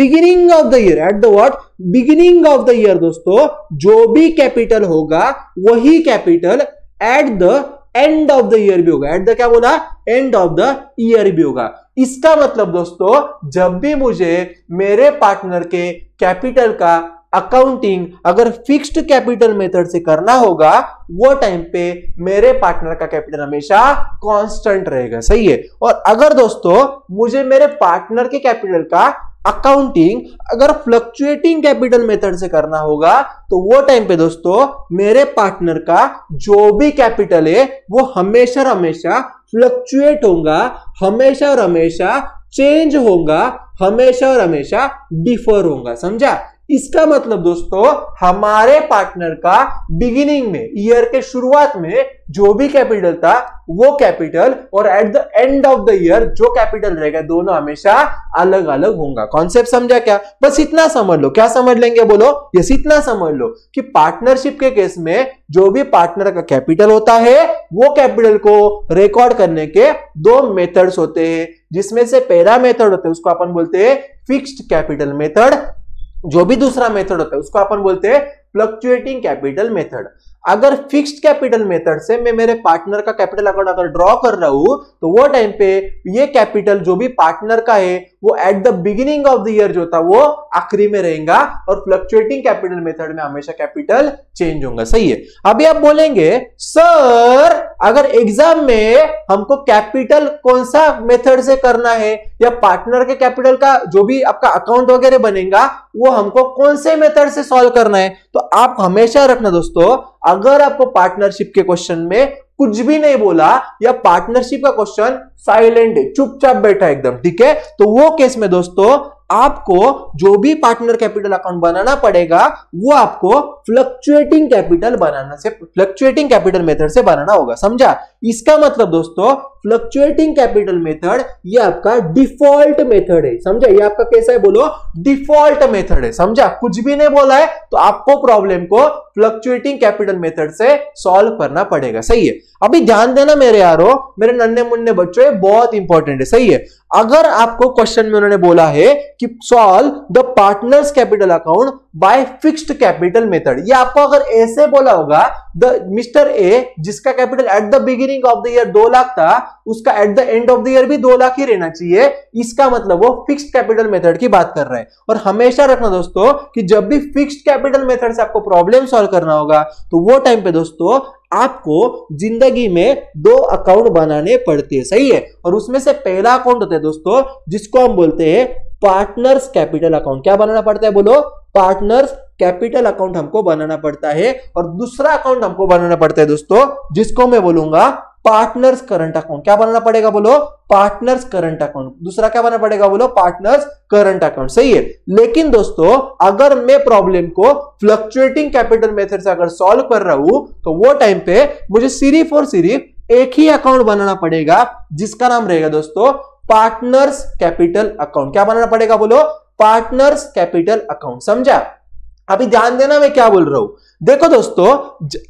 beginning of the year, at the what, beginning of the year दोस्तों जो भी कैपिटल होगा, वही capital at the end of the year भी होगा। एट द क्या बोला, एंड ऑफ द ईयर भी होगा। इसका मतलब दोस्तों जब भी मुझे मेरे पार्टनर के कैपिटल का अकाउंटिंग अगर फिक्स्ड कैपिटल मेथड से करना होगा, वो टाइम पे मेरे पार्टनर का कैपिटल हमेशा कांस्टेंट रहेगा। सही है। और अगर दोस्तों मुझे मेरे पार्टनर के कैपिटल का अकाउंटिंग अगर फ्लक्चुएटिंग कैपिटल मेथड से करना होगा, तो वो टाइम पे दोस्तों मेरे पार्टनर का जो भी कैपिटल है वो हमेशा हमेशा फ्लक्चुएट होगा, हमेशा हमेशा चेंज होगा, हमेशा हमेशा डिफर होगा। समझा। इसका मतलब दोस्तों हमारे पार्टनर का बिगिनिंग में, ईयर के शुरुआत में जो भी कैपिटल था वो कैपिटल, और at the end of the year जो कैपिटल रहेगा, दोनों हमेशा अलग अलग होगा। कॉन्सेप्ट समझा क्या? बस इतना समझ लो। क्या समझ लेंगे बोलो? यस, इतना समझ लो कि पार्टनरशिप के केस में जो भी पार्टनर का कैपिटल होता है, वो कैपिटल को रिकॉर्ड करने के दो मेथड्स होते हैं, जिसमें से पहला मेथड होता है उसको अपन बोलते हैं फिक्स्ड कैपिटल मेथड, जो भी दूसरा मेथड होता है उसको अपन बोलते हैं फ्लक्चुएटिंग कैपिटल मेथड। अगर फिक्स्ड कैपिटल मेथड से मैं मेरे पार्टनर का कैपिटल अकाउंट अगर ड्रॉ कर रहा हूं, तो वो टाइम पे ये कैपिटल जो भी पार्टनर का है वो at the beginning of the year जो था वो आखिरी में रहेगा, और फ्लक्चुएटिंग कैपिटल मेथड में हमेशा कैपिटल चेंज होगा। सही है। अभी आप बोलेंगे सर अगर एग्जाम में हमको कैपिटल कौन सा मेथड से करना है, या पार्टनर के कैपिटल का जो भी आपका अकाउंट वगैरह बनेगा वो हमको कौन से मेथड से सॉल्व करना है, तो आप हमेशा रखना दोस्तों, अगर आपको पार्टनरशिप के क्वेश्चन में कुछ भी नहीं बोला या पार्टनरशिप का क्वेश्चन साइलेंट है, चुपचाप बैठा एकदम, ठीक है, तो वो केस में दोस्तों आपको जो भी पार्टनर कैपिटल अकाउंट बनाना पड़ेगा, वो आपको फ्लक्चुएटिंग कैपिटल बनाना से, फ्लक्चुएटिंग कैपिटल मेथड से बनाना होगा। समझा। इसका मतलब दोस्तों फ्लक्चुएटिंग कैपिटल मेथड ये आपका डिफॉल्ट मेथड है। समझा। ये आपका कैसा है बोलो, डिफॉल्ट मेथड है। समझा। कुछ भी नहीं बोला है तो आपको प्रॉब्लम को फ्लक्चुएटिंग कैपिटल मेथड से सॉल्व करना पड़ेगा। सही है। अभी ध्यान देना मेरे यारो, मेरे नन्हे मुन्ने बच्चों, ये बहुत इंपॉर्टेंट है। सही है। अगर आपको क्वेश्चन में उन्होंने बोला है कि solve the partners capital account by fixed capital method, ये आपको अगर ऐसे बोला होगा, द मिस्टर ए जिसका capital at the beginning of the year 2 lakh था, उसका at the end of the year भी 2 लाख ही रहना चाहिए, इसका मतलब वो फिक्स्ड कैपिटल मेथड की बात कर रहे हैं। और हमेशा रखना दोस्तों कि जब भी फिक्स्ड कैपिटल मेथड से आपको प्रॉब्लम सॉल्व करना होगा, तो वो टाइम पे दोस्तों आपको जिंदगी में 2 अकाउंट बनाने पड़ते हैं। सही है। और उसमें से पहला अकाउंट होता है दोस्तों जिसको हम बोलते हैं पार्टनर्स कैपिटल अकाउंट। क्या बनाना पड़ता है बोलो? पार्टनर्स कैपिटल अकाउंट हमको बनाना पड़ता है। और दूसरा अकाउंट हमको बनाना पड़ता है दोस्तों जिसको मैं बोलूंगा पार्टनर्स करंट अकाउंट। क्या बनाना पड़ेगा बोलो? Partners current account. दूसरा क्या बनाना पड़ेगा बोलो? Partners current account. सही है। लेकिन दोस्तों अगर मैं प्रॉब्लम को फ्लक्चुएटिंग कैपिटल मेथड से अगर सॉल्व कर रहा हूं, तो वो टाइम पे मुझे सिर्फ और सिर्फ एक ही अकाउंट बनाना पड़ेगा, जिसका नाम रहेगा दोस्तों पार्टनर्स कैपिटल अकाउंट। क्या बनाना पड़ेगा बोलो? Partners capital account. समझा। अभी ध्यान देना मैं क्या बोल रहा हूं। देखो दोस्तों,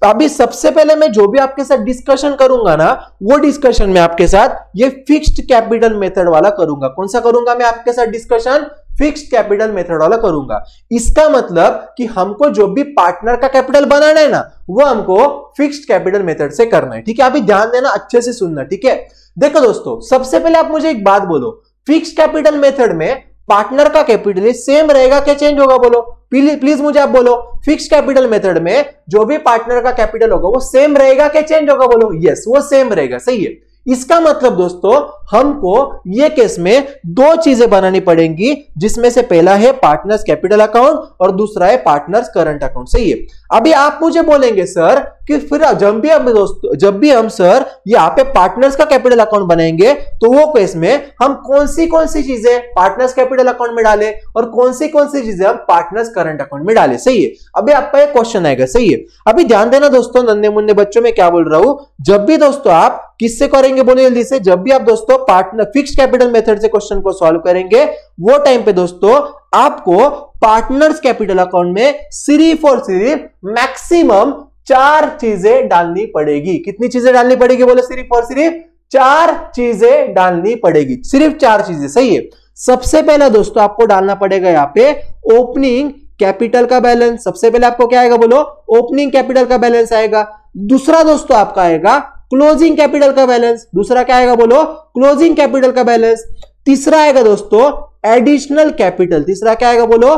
अभी सबसे पहले मैं जो भी आपके साथ डिस्कशन करूंगा ना, वो डिस्कशन मैं आपके साथ ये फिक्स्ड कैपिटल मेथड वाला करूंगा। कौन सा करूंगा मैं आपके साथ डिस्कशन? फिक्स्ड कैपिटल मेथड वाला करूंगा। इसका मतलब कि हमको जो भी पार्टनर का कैपिटल बनाना है ना, वो हमको फिक्स्ड कैपिटल मेथड से करना है। ठीक है, अभी ध्यान देना, अच्छे से सुनना। ठीक है, देखो दोस्तों, सबसे पहले आप मुझे एक बात बोलो, फिक्स्ड कैपिटल मेथड में पार्टनर का कैपिटल सेम रहेगा क्या चेंज होगा? बोलो प्लीज मुझे आप बोलो, फिक्स कैपिटल मेथड में जो भी पार्टनर का कैपिटल होगा वो सेम रहेगा क्या चेंज होगा? बोलो यस, वो सेम रहेगा। सही है। इसका मतलब दोस्तों हमको ये केस में दो चीजें बनानी पड़ेंगी, जिसमें से पहला है पार्टनर्स कैपिटल अकाउंट और दूसरा है पार्टनर्स करंट अकाउंट। सही है। अभी आप मुझे बोलेंगे सर कि फिर जब भी हम सर यहाँ पे पार्टनर्स का कैपिटल अकाउंट बनाएंगे तो वो केस में हम कौन सी चीजें पार्टनर्स कैपिटल अकाउंट में डालें और कौन सी चीजें हम पार्टनर्स करंट अकाउंट में डालें। सही है। अभी आपका एक क्वेश्चन आएगा। सही है। अभी ध्यान देना दोस्तों, नन्हे मुन्ने बच्चों में क्या बोल रहा हूं, जब भी दोस्तों आप किससे करेंगे, बोलो जल्दी से, जब भी आप दोस्तों पार्टनर फिक्स्ड कैपिटल मेथड से क्वेश्चन को सॉल्व करेंगे, वो टाइम पे दोस्तों आपको पार्टनर्स कैपिटल अकाउंट में सिर्फ और सिर्फ मैक्सिमम 4 चीजें डालनी पड़ेगी। कितनी चीजें डालनी पड़ेगी? बोलो सिर्फ और सिर्फ 4 चीजें डालनी पड़ेगी, सिर्फ 4 चीजें। सही है। सबसे पहला दोस्तों आपको डालना पड़ेगा यहाँ पे ओपनिंग कैपिटल का बैलेंस। सबसे पहले आपको क्या आएगा? बोलो ओपनिंग कैपिटल का बैलेंस आएगा। दूसरा दोस्तों आपका आएगा क्लोजिंग कैपिटल का बैलेंस। दूसरा क्या आएगा? बोलो क्लोजिंग कैपिटल का बैलेंस। तीसरा आएगा दोस्तों एडिशनल कैपिटल। तीसरा क्या आएगा? बोलो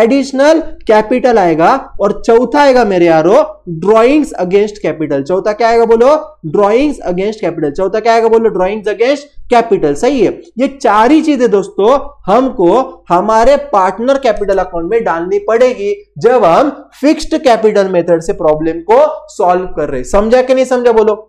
एडिशनल कैपिटल आएगा। और चौथा आएगा मेरे यारो ड्रॉइंग्स अगेंस्ट कैपिटल। चौथा क्या आएगा? बोलो ड्रॉइंग्स अगेंस्ट कैपिटल। चौथा क्या आएगा? बोलो ड्रॉइंग्स अगेंस्ट कैपिटल। सही है। ये 4 ही चीजें दोस्तों हमको हमारे पार्टनर कैपिटल अकाउंट में डालनी पड़ेगी जब हम फिक्स्ड कैपिटल मेथड से प्रॉब्लम को सॉल्व कर रहे। समझा कि नहीं समझा? बोलो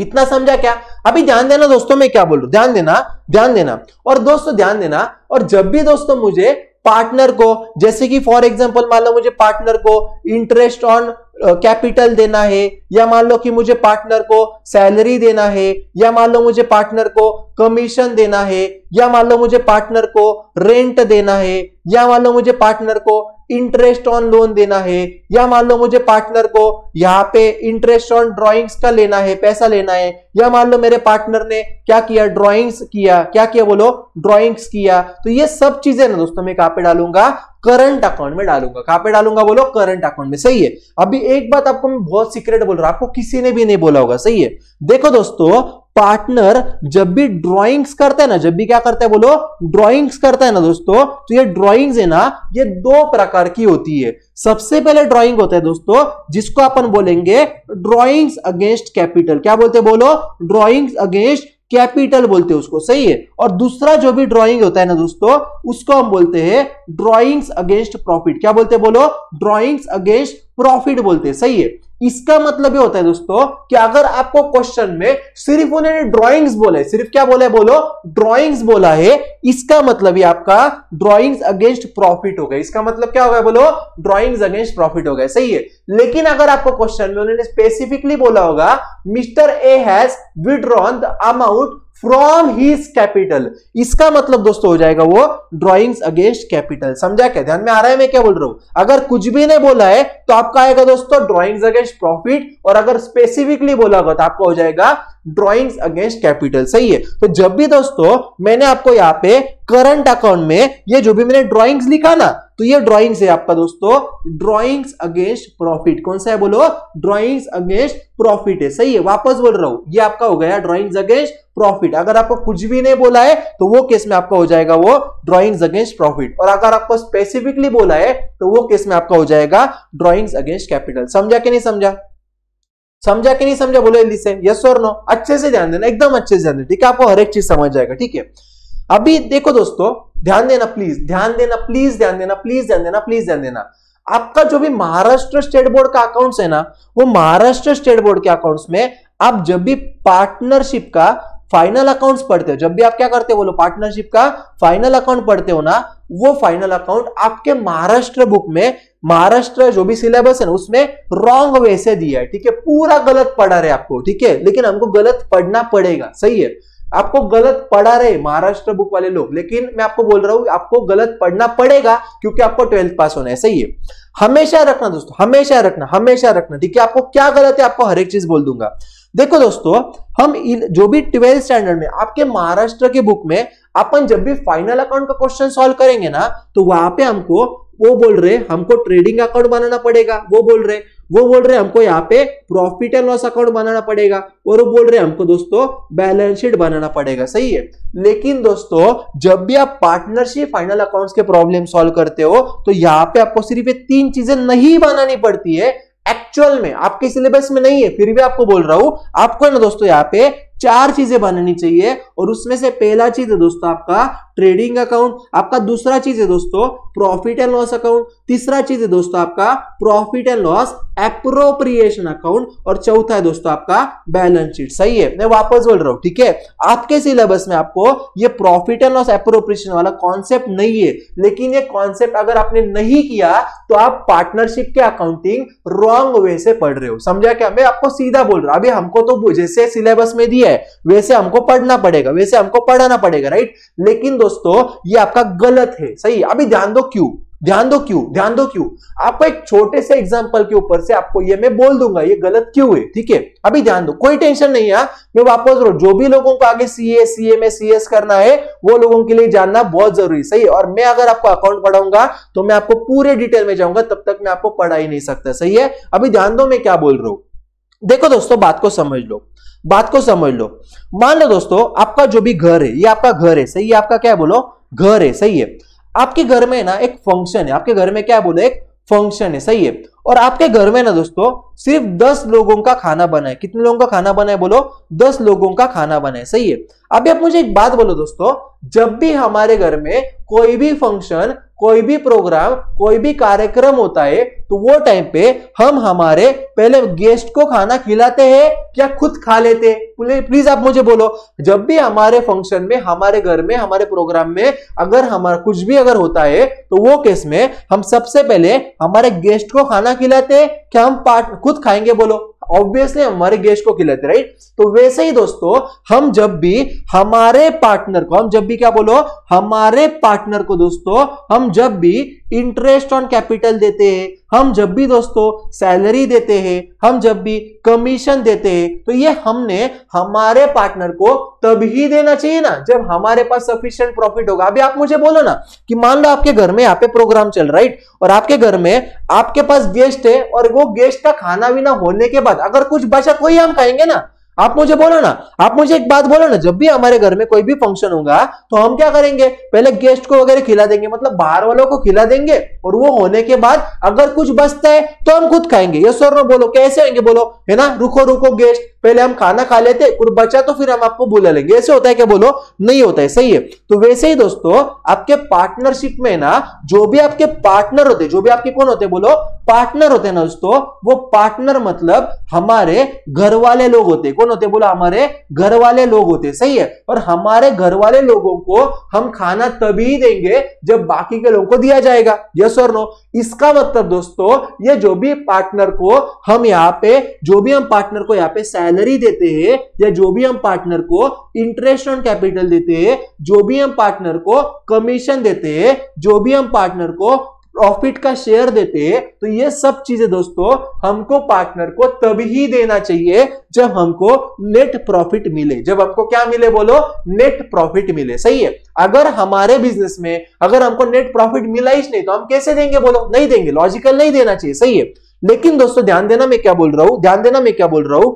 इतना समझा क्या? अभी ध्यान देना दोस्तों, मैं क्या बोल रहा हूं, ध्यान देना, ध्यान देना। और दोस्तों ध्यान देना, और जब भी दोस्तों मुझे पार्टनर को, जैसे कि फॉर एग्जांपल मान लो मुझे पार्टनर को इंटरेस्ट ऑन कैपिटल देना है, या मान लो कि मुझे पार्टनर को सैलरी देना है, या मान लो मुझे पार्टनर को कमीशन देना है, या मान लो मुझे पार्टनर को रेंट देना है, या मान लो मुझे पार्टनर को इंटरेस्ट ऑन लोन देना है, या मान लो मुझे पार्टनर को यहाँ पे इंटरेस्ट ऑन ड्रॉइंग्स का लेना है, पैसा लेना है, या मान लो मेरे पार्टनर ने क्या किया, ड्रॉइंग्स किया। क्या किया? बोलो ड्रॉइंग्स किया। तो ये सब चीजें ना दोस्तों मैं कहाँ पे डालूंगा? करंट अकाउंट में डालूंगा। कहाँ पे डालूंगा? बोलो करंट अकाउंट में। सही है। अभी एक बात आपको मैं बहुत सीक्रेट बोल रहा हूं, आपको किसी ने भी नहीं बोला होगा। सही है। देखो दोस्तों, पार्टनर जब भी ड्राइंग्स करता है ना, जब भी क्या करता है, बोलो ड्राइंग्स करता है ना दोस्तों, तो ये ड्राइंग्स है ना, ये 2 प्रकार की होती है। सबसे पहले ड्राइंग होता है दोस्तों जिसको अपन बोलेंगे ड्राइंग्स अगेंस्ट कैपिटल। क्या बोलते हैं? बोलो ड्राइंग्स अगेंस्ट कैपिटल बोलते हैं उसको। सही है। और दूसरा जो भी ड्राइंग होता है ना दोस्तों, उसको हम बोलते हैं ड्राइंग्स अगेंस्ट प्रॉफिट। क्या बोलते हैं? बोलो ड्राइंग्स अगेंस्ट प्रॉफिट बोलते हैं। सही है। इसका मतलब ये होता है दोस्तों कि अगर आपको क्वेश्चन में सिर्फ उन्होंने ड्राइंग्स बोला है, सिर्फ क्या बोला है? बोलो ड्राइंग्स बोला है, इसका मतलब ये आपका ड्राइंग्स अगेंस्ट प्रॉफिट होगा। इसका मतलब क्या होगा? बोलो ड्राइंग्स अगेंस्ट प्रॉफिट होगा। सही है। लेकिन अगर आपको क्वेश्चन में उन्होंने स्पेसिफिकली बोला होगा mister A has withdrawn the amount from his capital, इसका मतलब दोस्तों हो जाएगा वो ड्रॉइंग्स अगेंस्ट कैपिटल। समझा क्या? ध्यान में आ रहा है मैं क्या बोल रहा हूं? अगर कुछ भी नहीं बोला है तो आपका आएगा दोस्तों ड्रॉइंग्स अगेंस्ट प्रॉफिट, और अगर स्पेसिफिकली बोला होगा तो आपका हो जाएगा ड्रॉइंग्स अगेंस्ट कैपिटल। सही है। तो जब भी दोस्तों मैंने आपको यहाँ पे करंट अकाउंट में ये जो भी मैंने ड्रॉइंग्स लिखा ना, तो ये ड्रॉइंग्स है आपका दोस्तों ड्रॉइंग्स अगेंस्ट प्रॉफिट। कौन सा है? बोलो ड्रॉइंग्स अगेंस्ट प्रॉफिट है। सही है। वापस बोल रहा हूं, ये आपका हो गया ड्रॉइंग्स अगेंस्ट प्रॉफिट। अगर आपको कुछ भी नहीं बोला है तो वो केस में आपका हो जाएगा वो ड्रॉइंग्स अगेंस्ट प्रॉफिट, और अगर आपको स्पेसिफिकली बोला है तो वो केस में आपका हो जाएगा ड्रॉइंग्स अगेंस्ट कैपिटल। समझा कि नहीं समझा? समझा कि नहीं समझा? बोलो जल्दी से, यस और नो। अच्छे से ध्यान देना, एकदम अच्छे से ध्यान देना। ठीक है, आपको हर एक चीज समझ जाएगा। ठीक है। अभी देखो दोस्तों, ध्यान देना प्लीज, ध्यान देना प्लीज, ध्यान देना प्लीज, ध्यान देना प्लीज, ध्यान देना। आपका जो भी महाराष्ट्र स्टेट बोर्ड का अकाउंट्स है ना, वो महाराष्ट्र स्टेट बोर्ड के अकाउंट्स में आप जब भी पार्टनरशिप का फाइनल अकाउंट्स पढ़ते हो, जब भी आप क्या करते हो, बोलो पार्टनरशिप का फाइनल अकाउंट पढ़ते हो ना, वो फाइनल अकाउंट आपके महाराष्ट्र बुक में, महाराष्ट्र जो भी सिलेबस है ना, उसमें रॉन्ग वे से दिया है। ठीक है, पूरा गलत पढ़ा रहे आपको। ठीक है, लेकिन हमको गलत पढ़ना पड़ेगा। सही है। आपको गलत पढ़ा रहे महाराष्ट्र बुक वाले लोग, लेकिन मैं आपको बोल रहा हूं आपको गलत पढ़ना पड़ेगा क्योंकि आपको ट्वेल्थ पास होना है। सही है, हमेशा रखना दोस्तों, हमेशा रखना, हमेशा रखना, ठीक है। आपको क्या गलत है आपको हर एक चीज बोल दूंगा। देखो दोस्तों, हम जो भी ट्वेल्थ स्टैंडर्ड में आपके महाराष्ट्र के बुक में अपन जब भी फाइनल अकाउंट का क्वेश्चन सॉल्व करेंगे ना, तो वहां पे हमको वो बोल रहे हमको ट्रेडिंग अकाउंट बनाना पड़ेगा, वो बोल रहे हमको यहाँ पे प्रॉफिट एंड लॉस अकाउंट बनाना पड़ेगा, और वो बोल रहे हमको दोस्तों बैलेंस शीट बनाना पड़ेगा। सही है, लेकिन दोस्तों जब भी आप पार्टनरशिप फाइनल अकाउंट्स के प्रॉब्लम सॉल्व करते हो तो यहाँ पे आपको सिर्फ ये तीन चीजें नहीं बनानी पड़ती है, एक्चुअल में आपके सिलेबस में नहीं है, फिर भी आपको बोल रहा हूं आपको ना दोस्तों यहाँ पे चार चीजें बनानी चाहिए। और उसमें से पहला चीज है दोस्तों आपका ट्रेडिंग अकाउंट, आपका दूसरा चीज है दोस्तों प्रॉफिट एंड लॉस अकाउंट, तीसरा चीज है दोस्तों आपका profit and loss appropriation account, और चौथा है दोस्तों आपका बैलेंस शीट। सही है, मैं वापस बोल रहा हूं, ठीक है। आपके सिलेबस में आपको ये प्रॉफिट एंड लॉस एप्रोप्रिएशन वाला कॉन्सेप्ट नहीं है, लेकिन ये कॉन्सेप्ट अगर आपने नहीं किया तो आप पार्टनरशिप के अकाउंटिंग रॉन्ग वे से पढ़ रहे हो। समझा क्या, मैं आपको सीधा बोल रहा हूं। अभी हमको तो जैसे सिलेबस में दिया है वैसे हमको पढ़ना पड़ेगा, वैसे हमको पढ़ाना पड़ेगा, राइट। लेकिन दोस्तों ये आपका गलत है। सही, अभी ध्यान दो क्यों, ध्यान दो क्यों, ध्यान दो क्यों। आपको एक छोटे से एग्जांपल के ऊपर से आपको ये मैं बोल दूंगा ये गलत क्यों है, ठीक है। अभी ध्यान दो, कोई टेंशन नहीं है। मैं वापस बोल रहा हूं जो भी लोगों को आगे सीए सीएम में सीएस करना है वो लोगों के लिए जानना बहुत जरूरी। सही, और मैं अगर आपको अकाउंट पढ़ाऊंगा तो मैं आपको पूरे डिटेल में जाऊंगा, तब तक मैं आपको पढ़ा ही नहीं सकता। सही है, अभी ध्यान दो मैं क्या बोल रहा हूं। देखो दोस्तों, बात को समझ लो, बात को समझ लो। मान लो दोस्तों आपका जो भी घर है ये आपका घर है। सही है, आपका क्या बोलो घर है। सही है, आपके घर में ना एक फंक्शन है, आपके घर में क्या बोलो एक फंक्शन है। सही है, और आपके घर में ना दोस्तों सिर्फ 10 लोगों का खाना बना है। कितने लोगों का खाना बना है बोलो, 10 लोगों का खाना बना है। सही है, अभी आप मुझे एक बात बोलो दोस्तों, जब भी हमारे घर में कोई भी फंक्शन, कोई भी प्रोग्राम, कोई भी कार्यक्रम होता है तो वो टाइम पे हम हमारे पहले गेस्ट को खाना खिलाते हैं या खुद खा लेते हैं? प्लीज आप मुझे बोलो। जब भी हमारे फंक्शन में, हमारे घर में, हमारे प्रोग्राम में अगर हमारा कुछ भी अगर होता है तो वो केस में हम सबसे पहले हमारे गेस्ट को खाना खिलाते हैं क्या हम खुद खाएंगे बोलो? ऑब्वियसली हमारे गेस्ट को खिलाते, राइट। तो वैसे ही दोस्तों हम जब भी हमारे पार्टनर को, हम जब भी क्या बोलो हमारे पार्टनर को दोस्तों हम जब भी इंटरेस्ट ऑन कैपिटल देते हैं, हम जब भी दोस्तों सैलरी देते हैं, हम जब भी कमीशन देते हैं, तो ये हमने हमारे पार्टनर को तभी देना चाहिए ना जब हमारे पास सफिशिएंट प्रॉफिट होगा। अभी आप मुझे बोलो ना कि मान लो आपके घर में यहाँ पे प्रोग्राम चल रहा है, राइट, और आपके घर में आपके पास गेस्ट है और वो गेस्ट का खाना भी ना होने के बाद अगर कुछ बचा तो ही हम खाएंगे ना। आप मुझे बोलो ना, आप मुझे एक बात बोलो ना, जब भी हमारे घर में कोई भी फंक्शन होगा तो हम क्या करेंगे, पहले गेस्ट को वगैरह खिला देंगे, मतलब बाहर वालों को खिला देंगे, और वो होने के बाद अगर कुछ बचता है तो हम खुद खाएंगे। यस और नो बोलो, कैसे होंगे बोलो, है ना। रुको रुको गेस्ट, पहले हम खाना खा लेते और बचा तो फिर हम आपको बुला लेंगे, ऐसे होता है क्या बोलो? नहीं होता है। सही है, तो वैसे ही दोस्तों आपके पार्टनरशिप में ना जो भी आपके पार्टनर होते, जो भी आपके कौन होते बोलो, पार्टनर होते ना दोस्तों, वो पार्टनर मतलब हमारे घर वाले लोग होते। कौन होते बोलो? हमारे घर वाले लोग होते। सही है, और हमारे घर वाले लोगों को हम खाना तभी देंगे जब बाकी के लोगों को दिया जाएगा। यस और नो? इसका मतलब दोस्तों ये जो भी पार्टनर को हम यहाँ पे, जो भी हम पार्टनर को यहाँ पे सैलरी देते हैं, या जो भी हम पार्टनर को इंटरेस्ट ऑन कैपिटल देते हैं, जो भी हम पार्टनर को कमीशन देते हैं, जो भी हम पार्टनर को प्रॉफिट का शेयर देते हैं, तो ये सब चीजें दोस्तों हमको पार्टनर को तभी देना चाहिए जब हमको नेट प्रॉफिट मिले, जब हमको क्या मिले बोलो, नेट प्रॉफिट मिले। सही है, अगर हमारे बिजनेस में अगर हमको नेट प्रॉफिट मिला ही नहीं तो हम कैसे देंगे बोलो? नहीं देंगे, लॉजिकल नहीं देना चाहिए। सही है, लेकिन दोस्तों ध्यान देना मैं क्या बोल रहा हूं, ध्यान देना मैं क्या बोल रहा हूं।